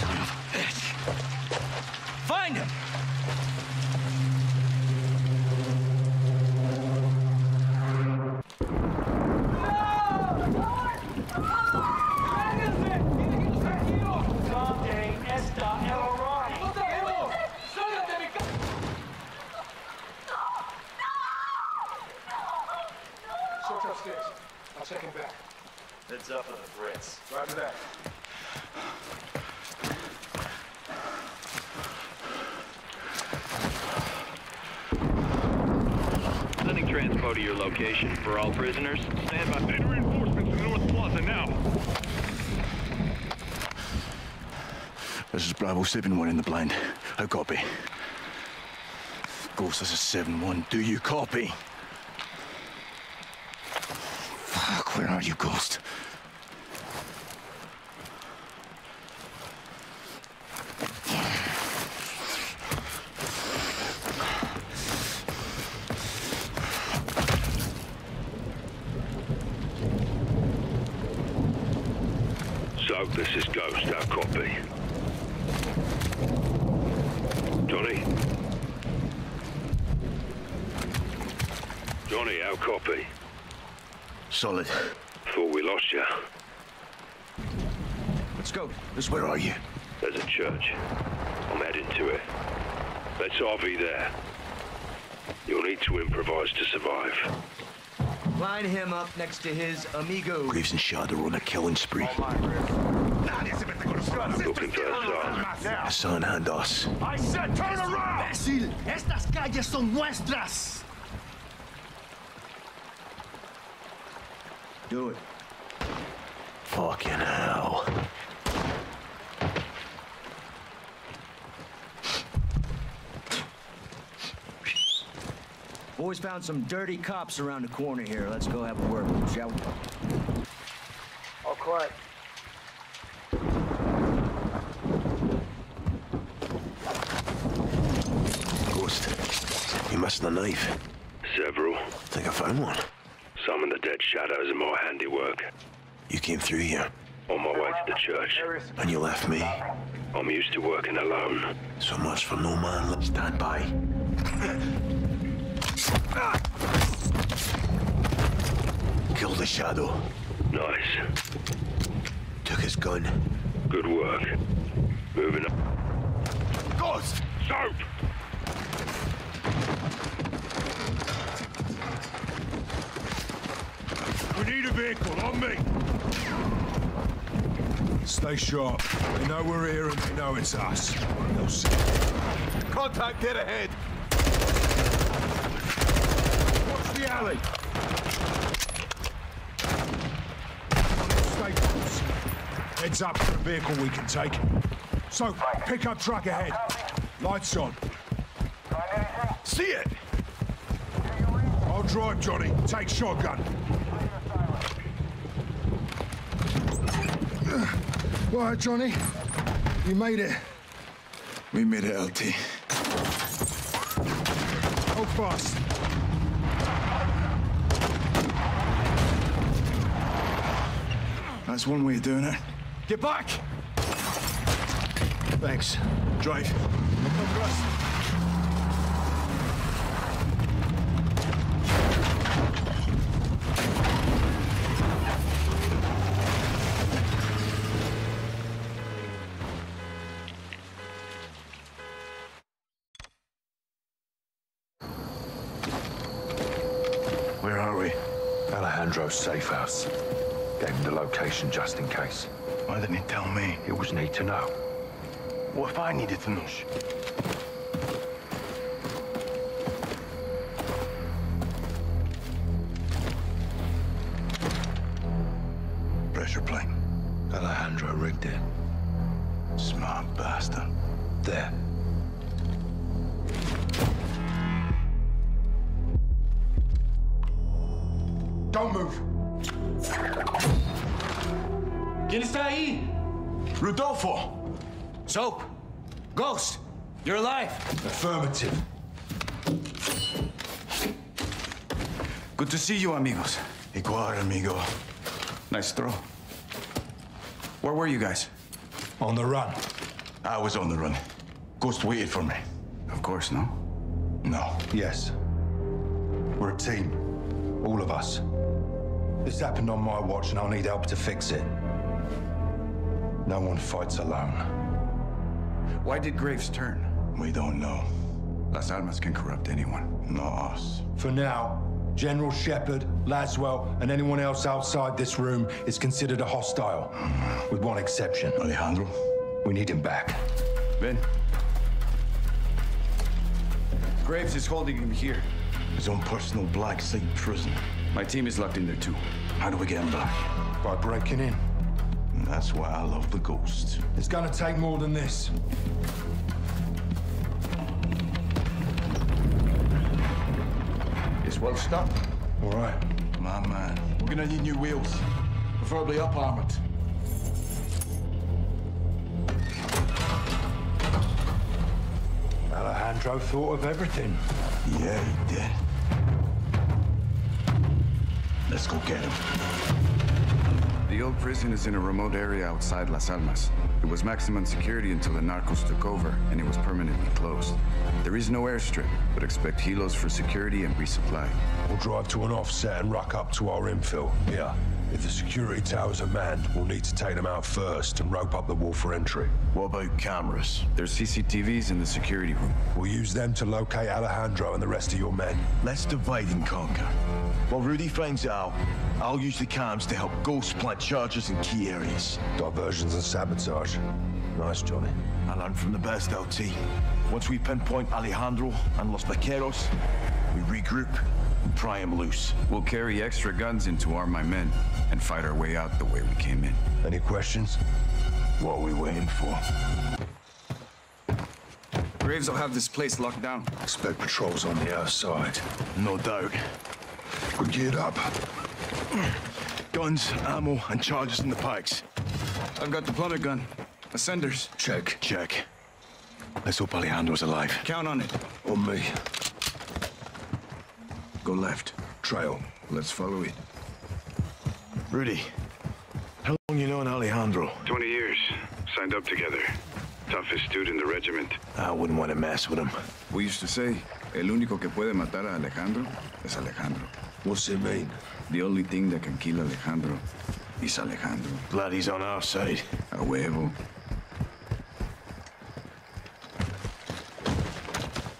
Son of a bitch. Find him! transpo to your location. For all prisoners, stand by. Send reinforcements to the North Plaza now. This is Bravo seven one in the blind. How copy? Ghost, this is seven one. Do you copy? Fuck, where are you, Ghost? So, this is Ghost. Our copy. Johnny? Johnny, our copy. Solid. Thought we lost you. Let's go. Just where are you? There's a church. I'm heading to it. Let's R V there. You'll need to improvise to survive. Line him up next to his amigo. Graves and Shadow are on a killing spree. Looking for Hassan. Hassan and us. I said turn around! Estas calles son nuestras! Do it. Fucking hell. Boys found some dirty cops around the corner here. Let's go have a word with them, shall we? All quiet. Ghost, you missed the knife. Several. I think I found one. Some of the dead shadows are my handiwork. You came through here? On my way to the church. And you left me? I'm used to working alone. So much for no man. Stand by. Kill the shadow. Nice. Took his gun. Good work. Moving up. Ghost! Soap! We need a vehicle, on me! Stay sharp. They know we're here and they know it's us. They'll see. Contact, get ahead! Watch the alley! Stay close. Heads up for a vehicle we can take. So, pick up truck ahead. Lights on. See it! I'll drive, Johnny. Take shotgun. All right, Johnny. You made it. We made it, L T. Hold fast. That's one way of doing it. Get back! Thanks. Drive. Come for us. Safe house. Gave him the location just in case. Why didn't he tell me? It was need to know. What if I needed to know? Pressure plate. Alejandro rigged it. Smart bastard. There. Don't move! ¿Quién está ahí? Rodolfo! Soap! Ghost! You're alive! Affirmative. Good to see you, amigos. Igual, amigo. Nice throw. Where were you guys? On the run. I was on the run. Ghost waited for me. Of course, no? No. Yes. We're a team. All of us. This happened on my watch and I'll need help to fix it. No one fights alone. Why did Graves turn? We don't know. Las Almas can corrupt anyone. Not us. For now, General Shepherd, Laswell, and anyone else outside this room is considered a hostile. Mm-hmm. With one exception. Alejandro? We need him back. Ben? Graves is holding him here. His own personal black site prison. My team is locked in there too. How do we get him back? By breaking in. And that's why I love the Ghost. It's gonna take more than this. It's well stuck. All right. My man. We're gonna need new wheels. Preferably up armored. Alejandro thought of everything. Yeah, he did. Let's go get him. The old prison is in a remote area outside Las Almas. It was maximum security until the narcos took over, and it was permanently closed. There is no airstrip, but expect helos for security and resupply. We'll drive to an offset and ruck up to our infill. Yeah. If the security towers are manned, we'll need to take them out first and rope up the wall for entry. What about cameras? There's C C T Vs in the security room. We'll use them to locate Alejandro and the rest of your men. Let's divide and conquer. While Rudy finds out, I'll use the cams to help Ghost plant charges in key areas. Diversions and sabotage. Nice, Johnny. I learned from the best, L T. Once we pinpoint Alejandro and Los Vaqueros, we regroup. Pry him loose. We'll carry extra guns in to arm my men and fight our way out the way we came in. Any questions? What are we waiting for? Graves will have this place locked down. Expect patrols on the outside. No doubt. We're geared up. Guns, ammo, and charges in the pikes. I've got the plummet gun. Ascenders. Check. Check. Let's hope Alejandro's alive. Count on it. On me. Go left. Trail. Let's follow it. Rudy, how long you known Alejandro? twenty years. Signed up together. Toughest dude in the regiment. I wouldn't want to mess with him. We used to say, el único que puede matar a Alejandro es Alejandro. What's it mean? The only thing that can kill Alejandro is Alejandro. Glad he's on our side. A huevo.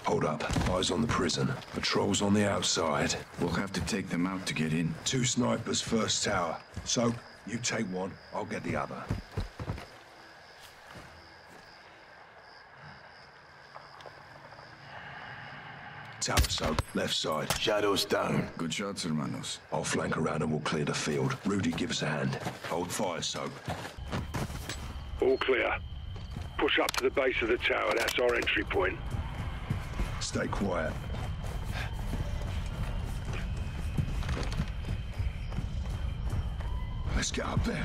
Hold up. Eyes on the prison. Patrols on the outside. We'll have to take them out to get in. Two snipers, first tower. So, you take one, I'll get the other. Tower soap, left side. Shadows down. Good shots, hermanos. I'll flank around and we'll clear the field. Rudy, give us a hand. Hold fire soap. All clear. Push up to the base of the tower. That's our entry point. Stay quiet. Let's get up there.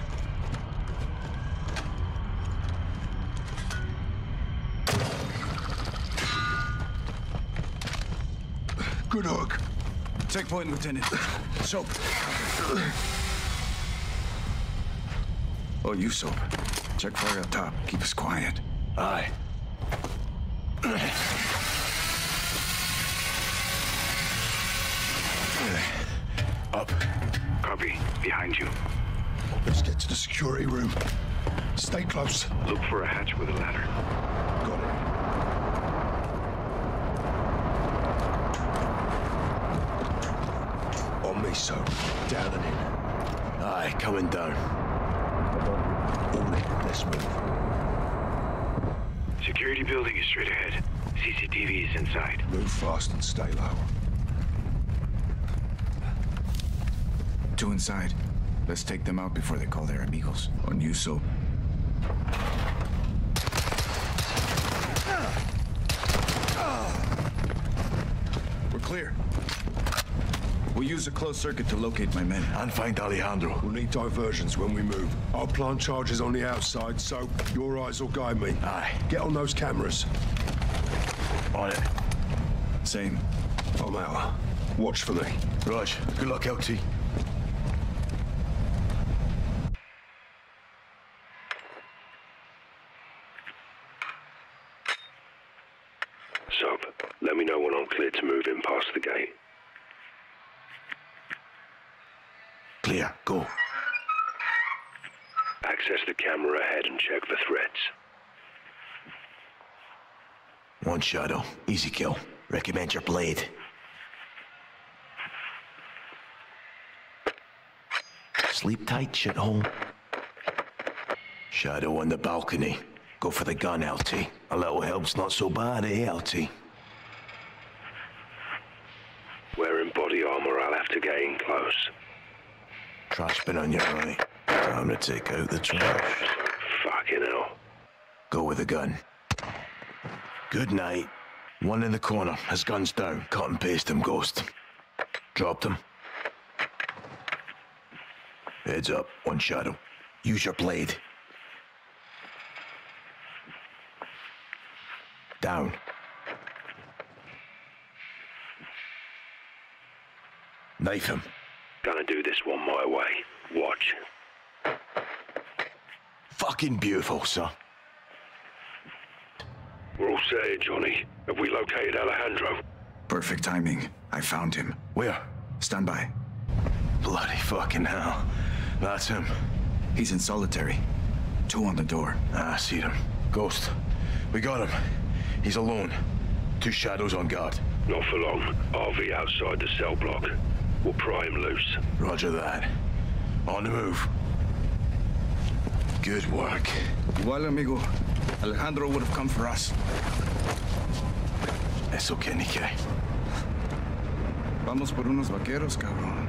Good hook. Take point, Lieutenant. Soap. Oh, you soap. Check fire up top. Keep us quiet. Aye. Up. Copy. Behind you. Let's get to the security room. Stay close. Look for a hatch with a ladder. Got it. On me, so. Down and in. Aye, coming down. All in. Let's move. Security building is straight ahead. C C T V is inside. Move fast and stay low. Two inside. Let's take them out before they call their amigos. On you, soap. We're clear. We'll use a closed circuit to locate my men. And find Alejandro. We'll need diversions when we move. I'll plant charges on the outside, so your eyes will guide me. Aye. Get on those cameras. On it. Same. I'm out. Watch for me. Raj, good luck, L T. One Shadow. Easy kill. Recommend your blade. Sleep tight, shithole. Shadow on the balcony. Go for the gun, L T. A little help's not so bad, eh, L T? Wearing body armor, I'll have to get in close. Trash bin on your eye. Time to take out the trash. Fucking hell. Go with a gun. Good night. One in the corner. His gun's down. Cut and paste him, Ghost. Dropped him. Heads up. One Shadow. Use your blade. Down. Knife him. Gonna do this one my way. Watch. Fucking beautiful, sir. We're all set here, Johnny. Have we located Alejandro? Perfect timing. I found him. Where? Stand by. Bloody fucking hell. That's him. He's in solitary. Two on the door. Ah, I see them. Ghost. We got him. He's alone. Two Shadows on guard. Not for long. R V outside the cell block. We'll pry him loose. Roger that. On the move. Good work. Well, amigo. Alejandro would have come for us. It's okay, Nikkei. Vamos por unos vaqueros, cabrón.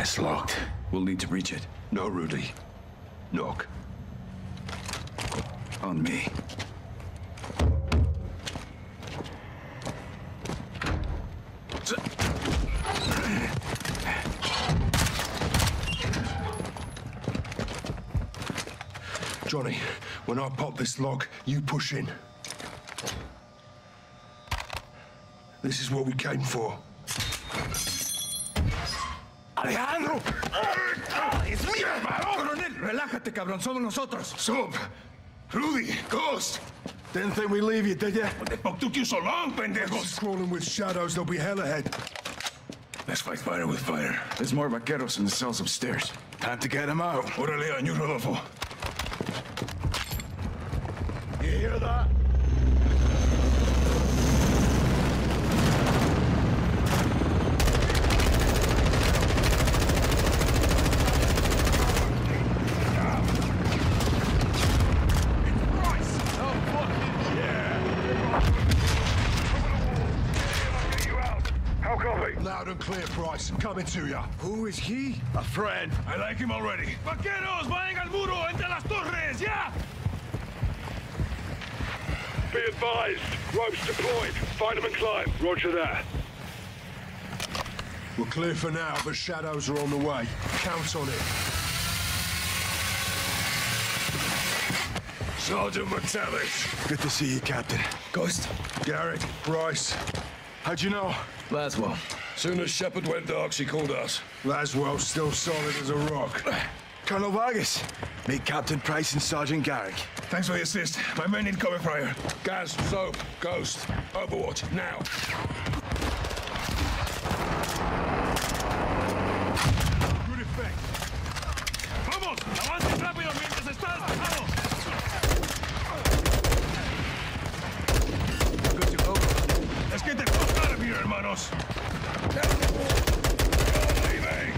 It's locked. We'll need to breach it. No, Rudy. Knock. On me. Johnny, when I pop this lock, you push in. This is what we came for. Alejandro! ¡Es mi hermano! Coronel, relájate, cabrón. Somos nosotros. Sob! Rudy! Ghost! Didn't think we'd leave you, did ya? What the fuck took you so long, pendejos? Crawling with shadows, there'll be hell ahead. Let's fight fire with fire. There's more vaqueros in the cells upstairs. Time to get them out. Orale on you, Rodolfo. You hear that? Clear, Price. Coming to ya. Who is he? A friend. I like him already. Vaqueros, vayan al muro, entre las torres, yeah! Be advised. Ropes deployed. Find him and climb. Roger that. We're clear for now, but shadows are on the way. Count on it. Sergeant McTavish. Good to see you, Captain. Ghost. Garrick. Price. How'd you know? Laswell. Soon as Shepherd went dark, she called us. Laswell still solid as a rock. Colonel Vargas, meet Captain Price and Sergeant Garrick. Thanks for the assist. My men need cover fire. Gaz, soap, Ghost, Overwatch, now. Good effect. Vamos, avances rápido mientras estás bajado. Good to go. Let's get the fuck out of here, hermanos. We're leaving!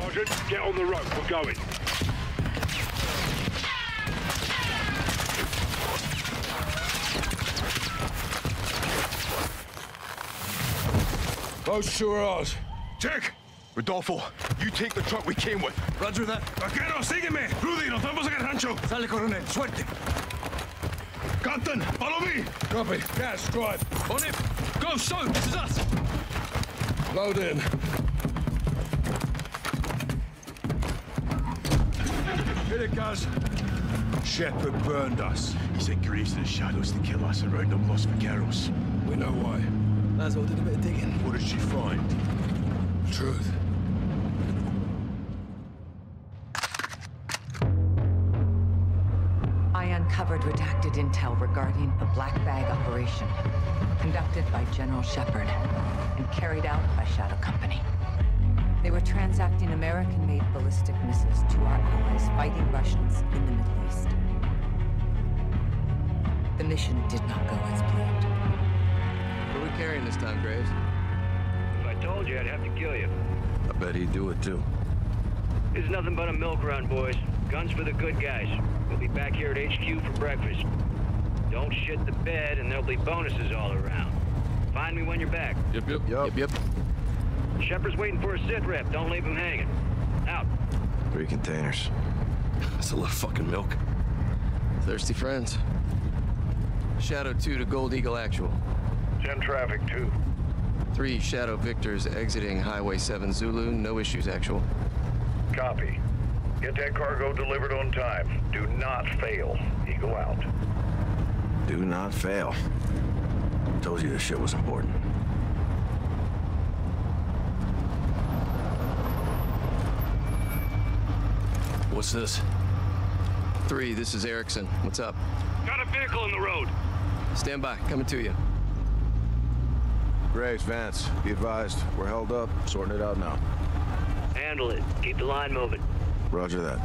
Sergeant, get on the rope. We're going. Those sure are ours. Check! Rodolfo, you take the truck we came with. Roger that. Vaquero, sígueme! Rudy, nos vamos a el rancho. Sale, coronel. Suerte. Captain, follow me! Copy. Gas, drive. On it. Go, so, this is us! Load in. Hit it, Gaz. Shepherd burned us. He sent Graves to the shadows to kill us and round up Los Vaqueros. We know why. Laswell did a bit of digging. What did she find? Truth. Covered redacted intel regarding a black bag operation conducted by General Shepherd and carried out by Shadow Company. They were transacting American-made ballistic missiles to our allies fighting Russians in the Middle East. The mission did not go as planned. What are we carrying this time, Graves? If I told you, I'd have to kill you. I bet he'd do it, too. This is nothing but a milk run, boys. Guns for the good guys. We'll be back here at H Q for breakfast. Don't shit the bed, and there'll be bonuses all around. Find me when you're back. Yep, yep, yep, yep. Shepherd's waiting for a sit rep. Don't leave him hanging. Out. Three containers. That's a lot of fucking milk. Thirsty friends. Shadow two to Gold Eagle actual. Gen traffic two. Three Shadow Victors exiting Highway seven Zulu. No issues actual. Copy. Get that cargo delivered on time. Do not fail. Eagle out. Do not fail. Told you this shit was important. What's this? Three, this is Erickson. What's up? Got a vehicle in the road. Stand by. Coming to you. Graves, Vance. Be advised. We're held up. Sorting it out now. Handle it. Keep the line moving. Roger that.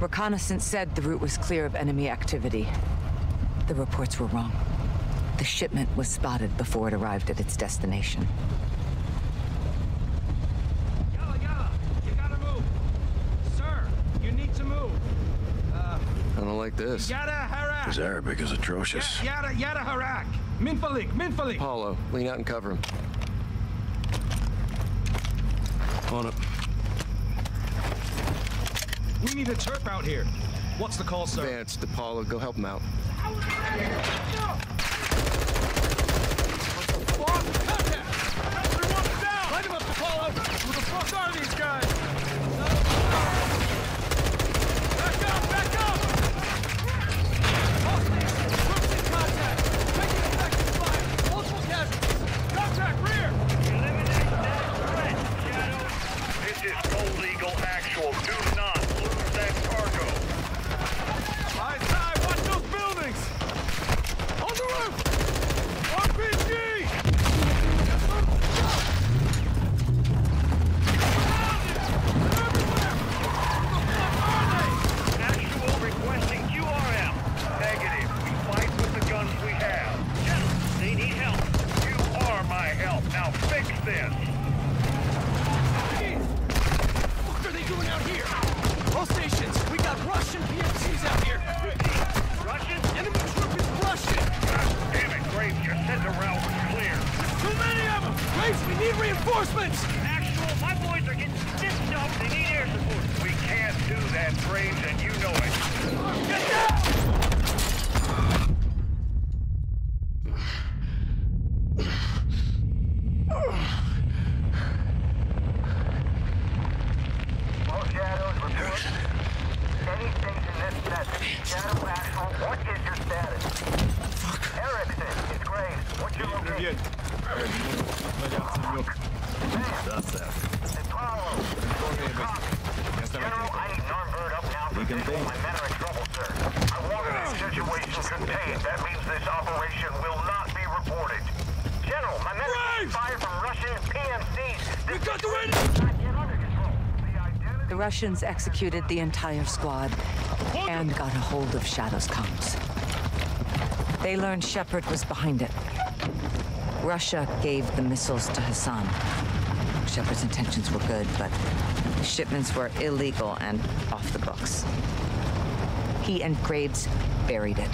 Reconnaissance said the route was clear of enemy activity. The reports were wrong. The shipment was spotted before it arrived at its destination. Yalla, yalla! You gotta move! Sir, you need to move! Uh, I don't like this. Yada harak! His Arabic is atrocious. Yada, yada harak! Minfalik, minfalik! Apollo, lean out and cover him. On it. We need a chirp out here. What's the call, sir? Vance, DePaulo, go help him out. What the fuck? Contact! Everyone's down! Light him up, DePaulo! Who the fuck are these guys? Back up! Back up! Hostages! Groups in contact! Taking effective fire! Multiple casualties! Contact! Rear! Eliminate that threat, Shadow! This is Gold Eagle actual. Do not lose that cargo! I saw Russians executed the entire squad and got a hold of Shadow's comms. They learned Shepherd was behind it. Russia gave the missiles to Hassan. Shepherd's intentions were good, but shipments were illegal and off the books. He and Graves buried it.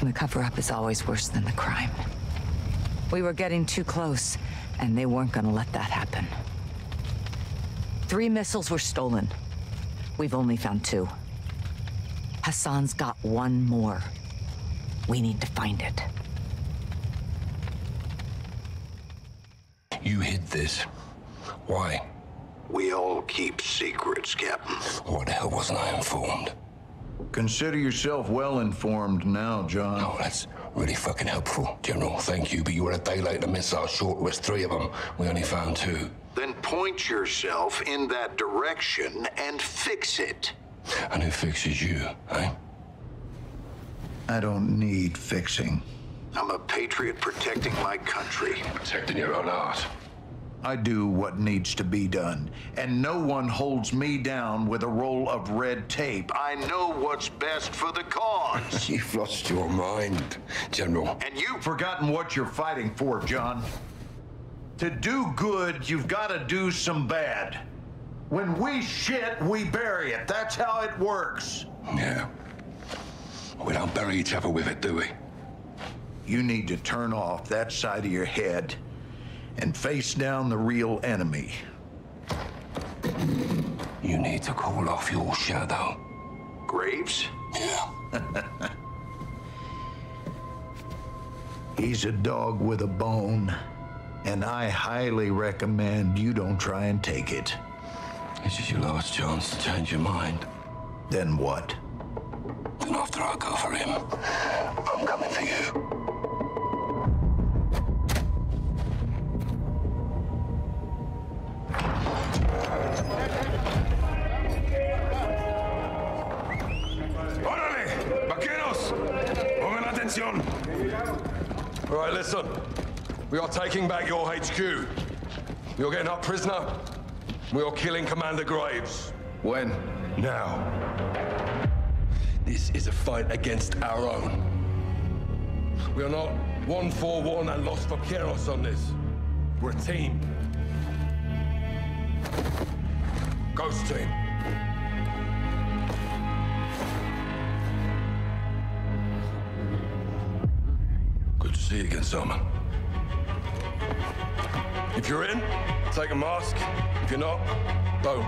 And the cover-up is always worse than the crime. We were getting too close, and they weren't gonna let that happen. Three missiles were stolen. We've only found two. Hassan's got one more. We need to find it. You hid this. Why? We all keep secrets, Captain. Why the hell wasn't I informed? Consider yourself well informed now, John. No, that's really fucking helpful, General. Thank you, but you were a day late to miss our short list. Three of them. We only found two. Then point yourself in that direction and fix it. And who fixes you, eh? I don't need fixing. I'm a patriot protecting my country. Protecting your own art. I do what needs to be done, and no one holds me down with a roll of red tape. I know what's best for the cause. You've lost your mind, General. And you've forgotten what you're fighting for, John. To do good, you've got to do some bad. When we shit, we bury it. That's how it works. Yeah. We don't bury each other with it, do we? You need to turn off that side of your head and face down the real enemy. You need to call off your shadow. Graves? Yeah. He's a dog with a bone, and I highly recommend you don't try and take it. This is your last chance to change your mind. Then what? Then after I go for him, I'm coming for you. Orale, vaqueros, pongan atención. All right, listen. We are taking back your H Q. You're getting our prisoner. We are killing Commander Graves. When? Now. This is a fight against our own. We are not one for one and Los Vaqueros on this. We're a team. Ghost team. Good to see you again, Simon. If you're in, take a mask. If you're not, don't.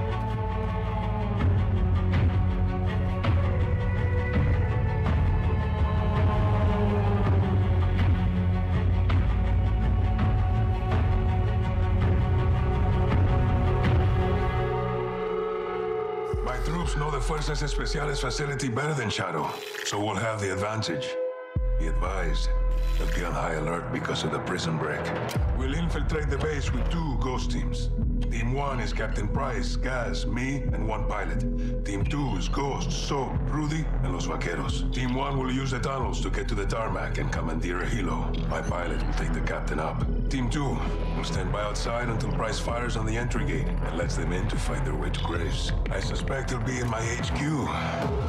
My troops know the Fuerzas Especiales facility better than Shadow, so we'll have the advantage. Be advised. They'll be on high alert because of the prison break. We'll infiltrate the base with two ghost teams. Team one is Captain Price, Gaz, me, and one pilot. Team two is Ghost, Soap, Rudy, and Los Vaqueros. Team one will use the tunnels to get to the tarmac and commandeer a helo. My pilot will take the captain up. Team two will stand by outside until Price fires on the entry gate and lets them in to find their way to Graves. I suspect he'll be in my H Q,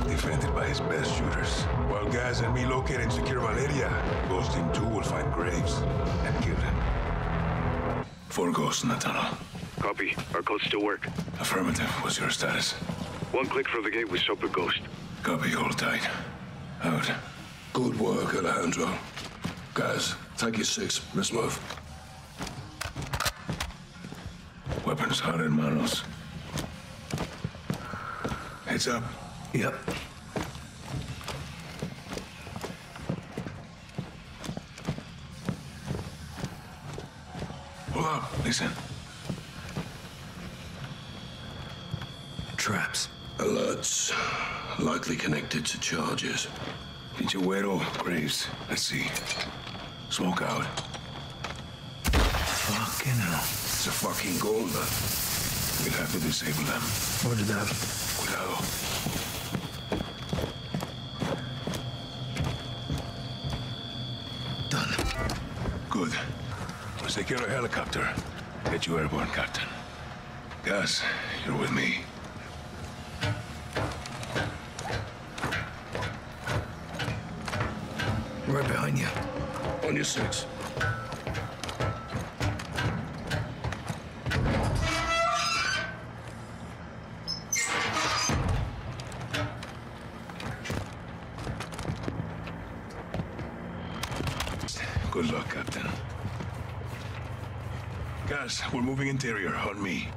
defended by his best shooters. While Gaz and me locate and secure Valeria, Ghost Team two will find Graves and kill him. Four ghosts in the tunnel. Copy. Our codes still work. Affirmative. What's your status? One click from the gate with Soap and Ghost. Copy. Hold tight. Out. Good work, Alejandro. Guys, take your six. Let's move. Weapons hot in manos. Heads up. Yep. Hold up. Listen. Traps. Alerts. Likely connected to charges. Pinchuero. Graves. Let's see. Smoke out. Fucking hell. It's a fucking golda. We'll have to disable them. Roger that. Cuidado. Done. Good. We'll secure a helicopter. Get you airborne, Captain. Gus, you're with me. Right behind you. On your six. Good luck, Captain. Guys, we're moving interior, on me.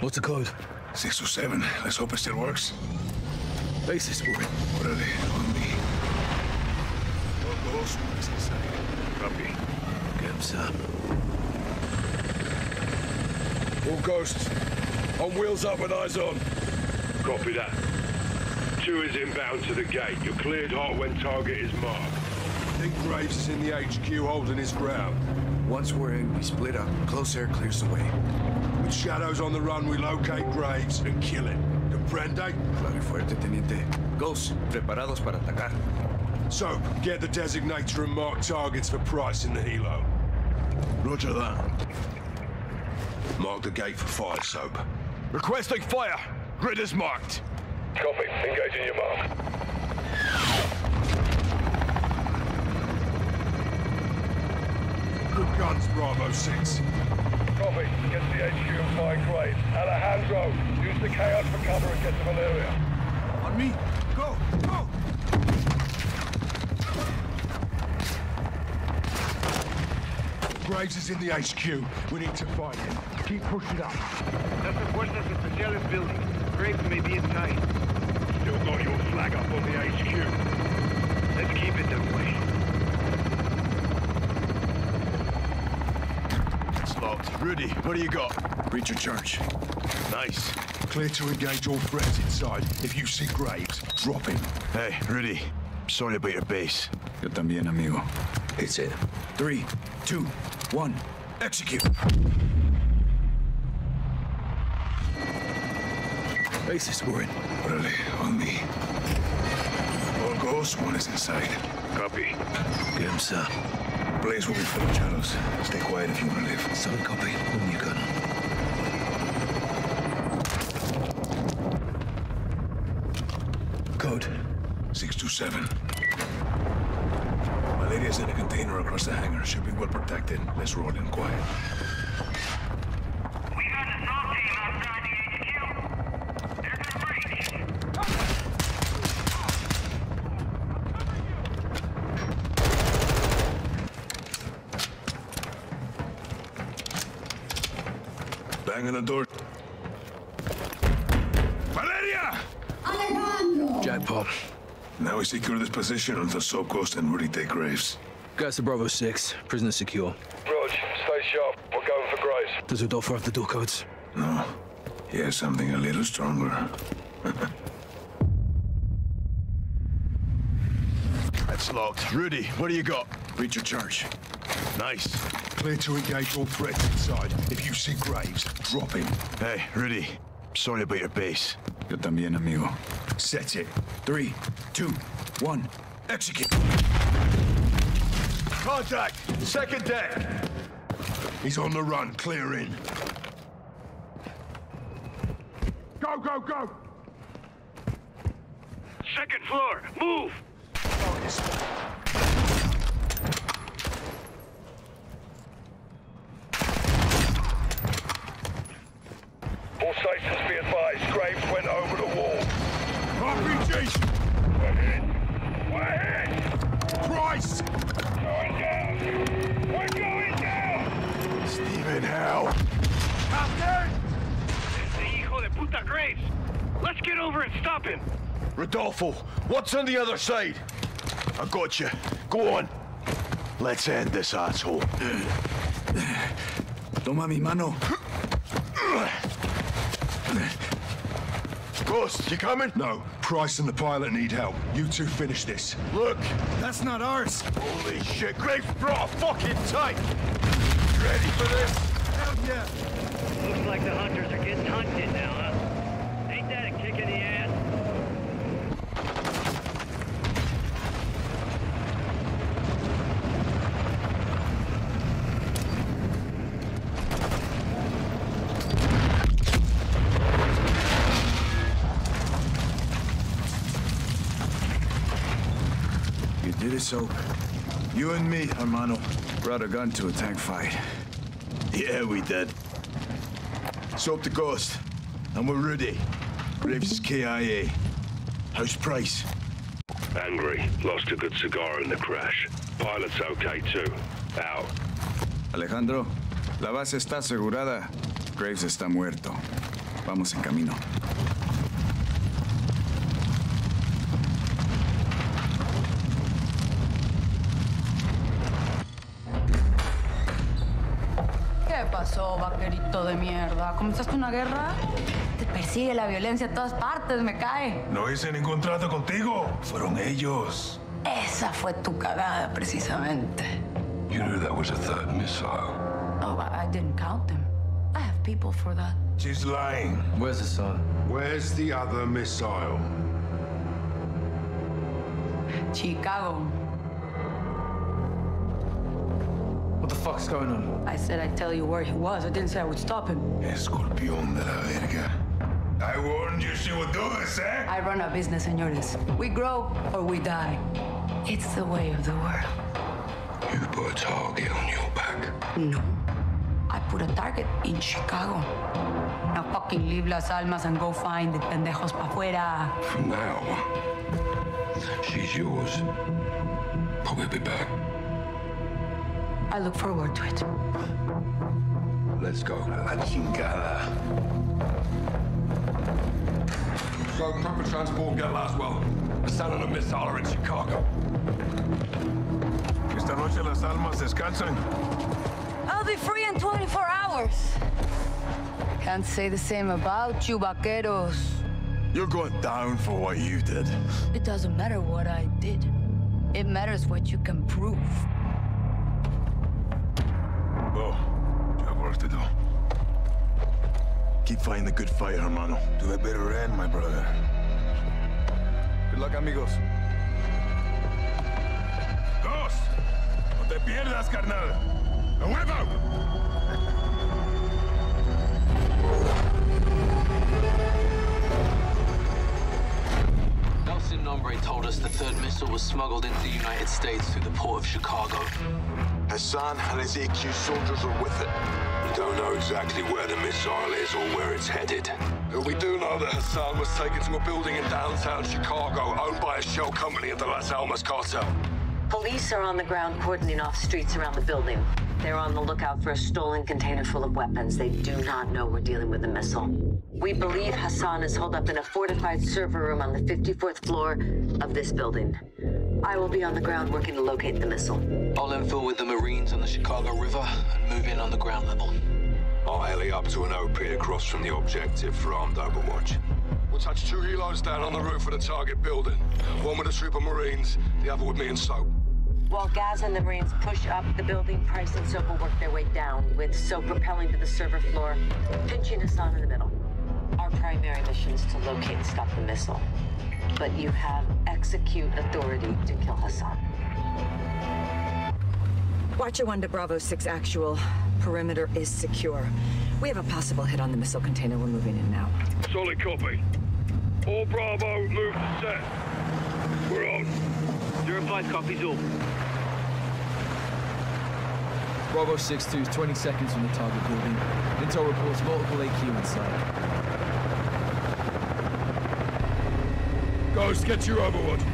What's the code? Six or seven. Let's hope it still works. Base is moving. What are they? On me. Copy. Gibbs up. All ghosts. On wheels up with eyes on. Copy that. Two is inbound to the gate. You're cleared hot when target is marked. I think Graves is in the H Q holding his ground. Once we're in, we split up. Close air clears the way. With shadows on the run, we locate Graves and kill him. Comprende? Claro y fuerte, Teniente. Ghosts, preparados para atacar. So, get the designator and mark targets for Price in the helo. Roger that. Mark the gate for fire, Soap. Requesting fire! Grid is marked. Copy. Engaging your mark. Good guns, Bravo six. copy. Get to the H Q and find Graves. Alejandro, use the chaos for cover and get to Valeria. On me. Go! Go! Graves is in the H Q. We need to find him. Keep pushing up. That's important as it's a jealous building. Graves may be inside. Still got your flag up on the H Q. Let's keep it that way. Rudy, what do you got? Reach your church. Nice. Clear to engage all threats inside. If you see Graves, drop him. Hey, Rudy. Sorry about your base. Yo también, amigo. It's it. Three, two, one, execute. Base is going. Orale, on me. All goes, one is inside. Copy. Get him, sir. Blaze will be full of shadows. Stay quiet if you want to live. Solid copy. Open your gun. Code six two seven. My lady is in a container across the hangar. Should be well protected. Let's roll in quiet. We got a SWAT team outside the H Q. They're gonna break. Bang on the door. Valeria! Alejandro! Jackpot. Now we secure this position until Soap Ghost and Rudy take Graves. Guys to Bravo six. Prisoner secure. Rog, stay sharp. We're going for Graves. Does Rodolfo have the door codes? No. He has something a little stronger. That's locked. Rudy, what do you got? Reach your church. Nice. Clear to engage all threats inside. If you see Graves, drop him. Hey, Rudy. Sorry about your base. Yo también, amigo. Set it. Three, two, one, execute. Contact! Second deck! He's on the run. Clear in. Go, go, go! Second floor. Move! Oh, this way. All stations be advised, Graves went over the wall. R P Gs! We're hit! We're hit! Price! Going down! We're going down! Stephen, how? Captain! It's the hijo de puta Graves! Let's get over and stop him! Rodolfo, what's on the other side? I got you. Go on. Let's end this asshole. Toma mi mano. Ghost, you coming? No. Price and the pilot need help. You two finish this. Look! That's not ours! Holy shit! Graves brought a fucking tank! Ready for this? Hell yeah! Looks like the hunters are getting hunted now, huh? Ain't that a kick in the So, you and me, hermano, brought a gun to a tank fight. Yeah, we did. Soap the Ghost, and we're Rudy. Graves is K I A. How's Price? Angry. Lost a good cigar in the crash. Pilot's okay too. Out. Alejandro, la base está asegurada. Graves está muerto. Vamos en camino. Oh, vaquerito de mierda. ¿Comenzaste una guerra? Te persigue la violencia a todas partes, me cae. No hice ningún trato contigo. Fueron ellos. Esa fue tu cagada, precisamente. You knew that was a third missile. Oh, I, I didn't count them. I have people for that. She's lying. Where's the sun? Where's the other missile? Chicago. What the fuck's going on? I said I'd tell you where he was. I didn't say I would stop him. Escorpión de la verga. I warned you she would do this, eh? I run a business, señores. We grow or we die. It's the way of the world. You put a target on your back. No. I put a target in Chicago. Now fucking leave Las Almas and go find the pendejos pa' fuera. From now on, she's yours. But we'll be back. I look forward to it. Let's go. La chingada. So, proper transport, get Laswell. I stand on a missile in Chicago. Esta noche las almas descansan. I'll be free in twenty-four hours. Can't say the same about you, Vaqueros. You're going down for what you did. It doesn't matter what I did. It matters what you can prove. Oh, you have work to do. Keep fighting the good fight, hermano. To the bitter end, my brother. Good luck, amigos. Ghost! No te pierdas, carnal! ¡A huevo! El Sin Nombre told us the third missile was smuggled into the United States through the port of Chicago. Hassan and his E Q soldiers are with it. We don't know exactly where the missile is or where it's headed. But we do know that Hassan was taken to a building in downtown Chicago owned by a shell company of the Las Almas cartel. Police are on the ground cordoning off streets around the building. They're on the lookout for a stolen container full of weapons. They do not know we're dealing with a missile. We believe Hassan is holed up in a fortified server room on the fifty-fourth floor of this building. I will be on the ground working to locate the missile. I'll infill with the Marines on the Chicago River and move in on the ground level. I'll alley up to an O P across from the objective for armed overwatch. We'll touch two helos down on the roof of the target building. One with a troop of Marines, the other with me and Soap. While Gaz and the Marines push up the building, Price and Soap will work their way down, with Soap propelling to the server floor, pinching Hassan in the middle. Our primary mission is to locate and stop the missile. But you have execute authority to kill Hassan. Watcher one to Bravo six actual. Perimeter is secure. We have a possible hit on the missile container. We're moving in now. Solid copy. All Bravo, move to set. We're on. zero five copies all. Bravo six two is twenty seconds from the target building. Intel reports multiple A Q inside. Ghost, get your overwatch.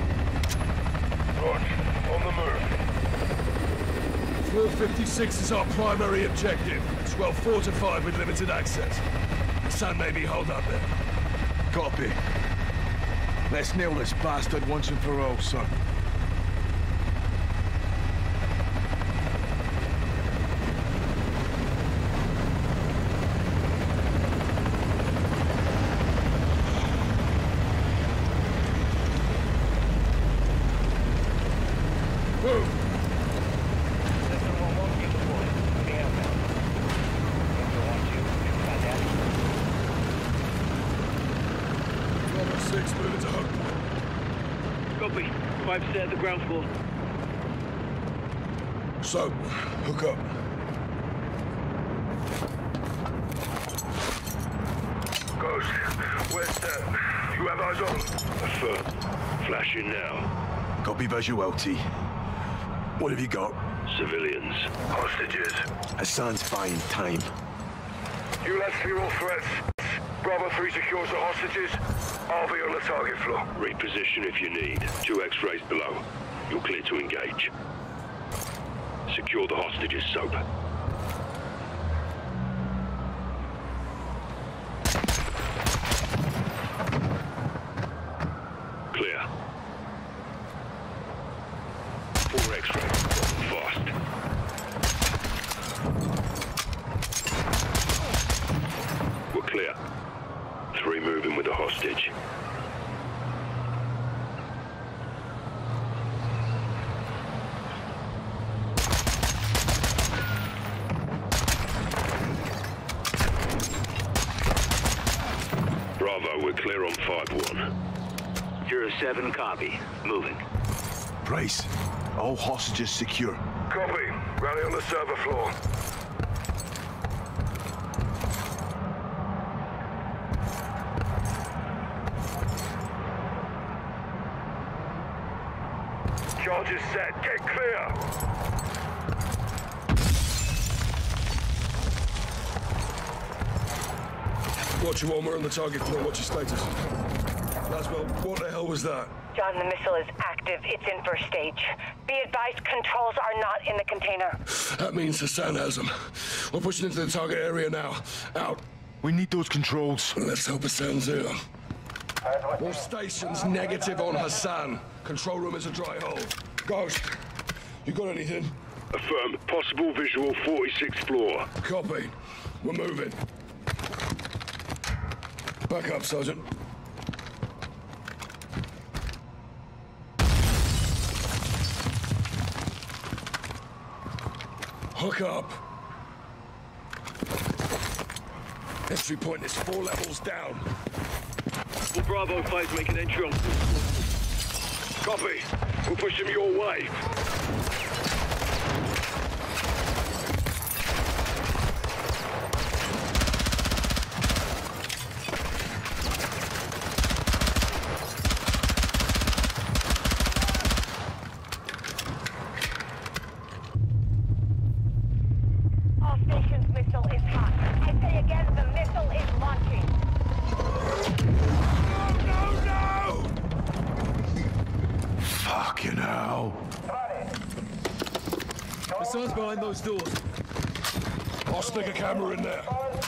Right, on the move. four fifty-six is our primary objective. It's well fortified with limited access. The sun may be holed up there. Copy. Let's nail this bastard once and for all, son. At the ground floor. So, hook up. Ghost, where's that? You have eyes on? Affirm. Flashing now. Copy visuality. What have you got? Civilians. Hostages. Hassan's buying time. You lads clear all threats. Bravo three secures the hostages. I'll be on the target floor. Reposition if you need. Two X-rays below. You're clear to engage. Secure the hostages, Soap. Clear. Four X-rays. Fast. We're clear. Three moving with the hostage. Bravo, we're clear on five one. zero seven, copy. Moving. Price, all hostages secure. Copy. Rally on the server floor. Charges set. Get clear! Watch your armor on the target to know what your status. Laswell, what the hell was that? John, the missile is active. It's in first stage. Be advised, controls are not in the container. That means Hassan has them. We're pushing into the target area now. Out. We need those controls. Let's hope Hassan's here. All stations negative on Hassan. Control room is a dry hole. Ghost, you got anything? Affirm. Possible visual forty-sixth floor. Copy. We're moving. Back up, Sergeant. Hook up. Entry point is four levels down. Well, Bravo five's making entry on. Copy. We'll push him your way.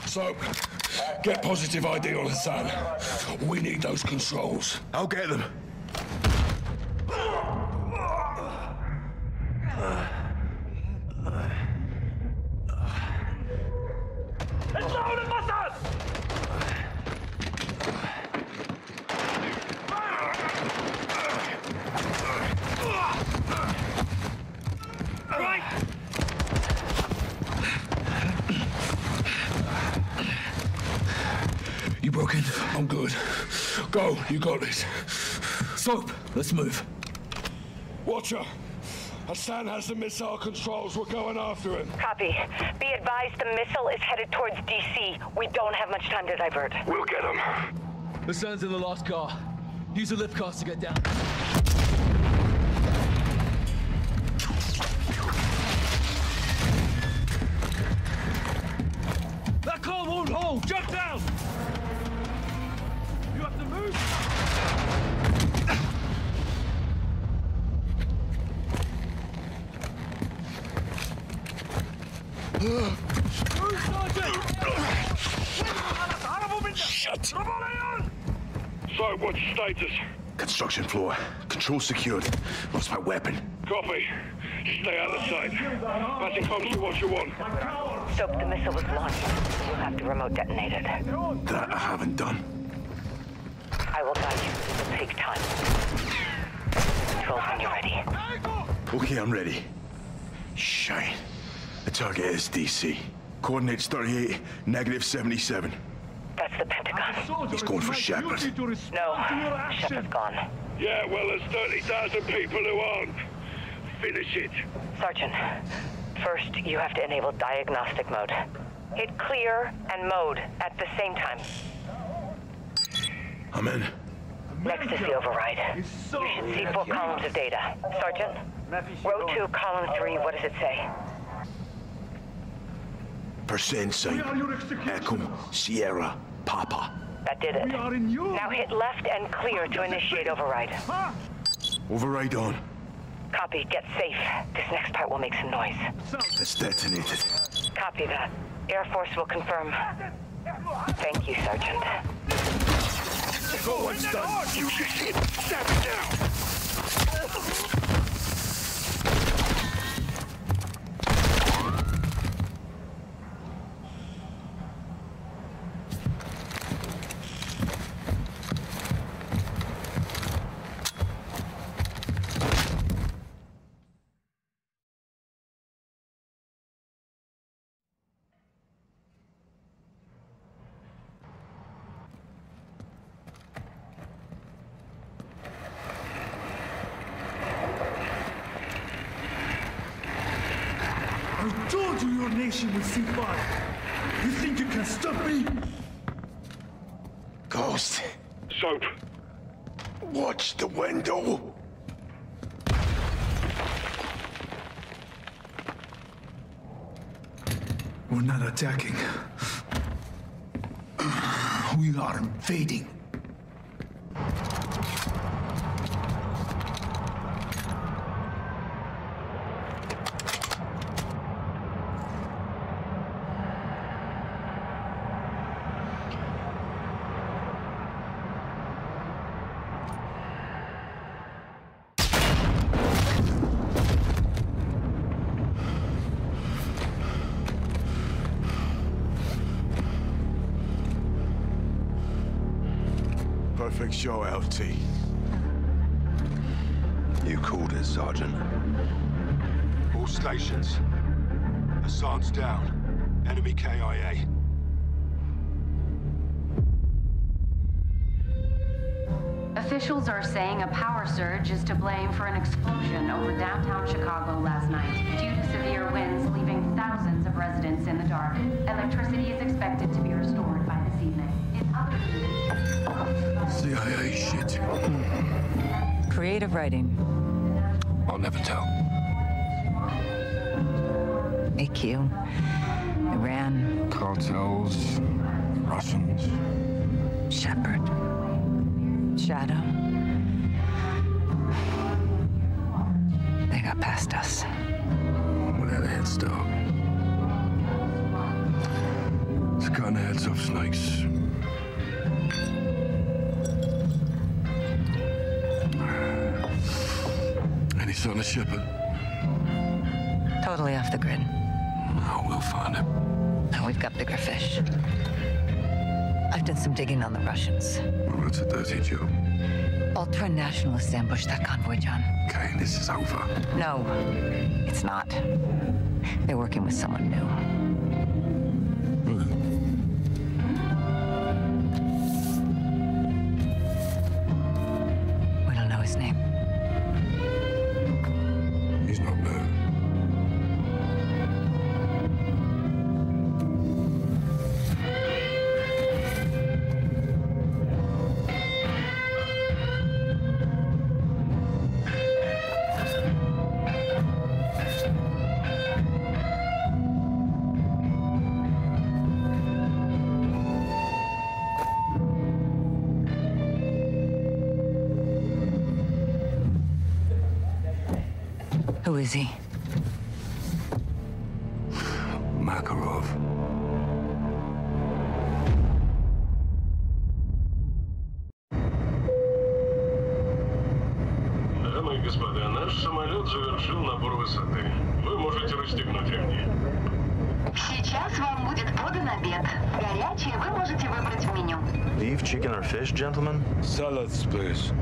So, get positive I D on Hassan. We need those controls. I'll get them. Go, you got this. Soap, let's move. Watcher, Hassan has the missile controls. We're going after him. Copy. Be advised the missile is headed towards D C. We don't have much time to divert. We'll get him. Hassan's in the last car. Use the lift cars to get down. That car won't hold. Jump down! Shut! So, what's status? Construction floor. Control secured. Lost my weapon. Copy. Stay out of sight. Passing comms to what you want. Soap, the missile was launched. You'll have to remote detonate it. That I haven't done. I will guide you. It'll take time. Control when you're ready. Okay, I'm ready. Shine. The target is D C. Coordinates thirty-eight, negative seventy-seven. That's the Pentagon. He's going for Shepherd. No, Shepherd's gone. Yeah, well, there's thirty thousand people who aren't. Finish it. Sergeant, first you have to enable diagnostic mode. Hit clear and mode at the same time. I'm in. Next is the override. You should see four columns of data. Sergeant, row two, column three, what does it say? Percent sign, Echo, Sierra, Papa. That did it. Now hit left and clear to initiate override. Override on. Copy, get safe. This next part will make some noise. It's detonated. Copy that. Air Force will confirm. Thank you, Sergeant. Oh, it's done. You shit. Stab it down. Will see fire. You think you can stop me? Ghost. Soap. Watch the window. We're not attacking. We are invading. Perfect show, L T. You called it, Sergeant. All stations. Hassan's down. Enemy K I A. Officials are saying a power surge is to blame for an explosion over downtown Chicago last night, due to severe winds leaving thousands of residents in the dark. Electricity is expected to be restored by this evening. In other C I A shit. Creative writing. I'll never tell. A Q. Iran. Cartels. Russians. Shepherd. Shadow. They got past us. We had a head start. It's kind of heads off snakes. He's on a Shepherd. Totally off the grid. Oh, we'll find him. No, we've got bigger fish. I've done some digging on the Russians. Well, that's a dirty job. Ultra-nationalists ambushed that convoy, John. Okay, this is over. No, it's not. They're working with someone new. Really? Is he? Makarov. Дамы и господа, наш самолет завершил набор высоты. Вы можете расстегнуть ремни. Сейчас вам будет подан обед. Горячий вы можете выбрать в меню. Beef, chicken or fish, gentlemen? Salads, please.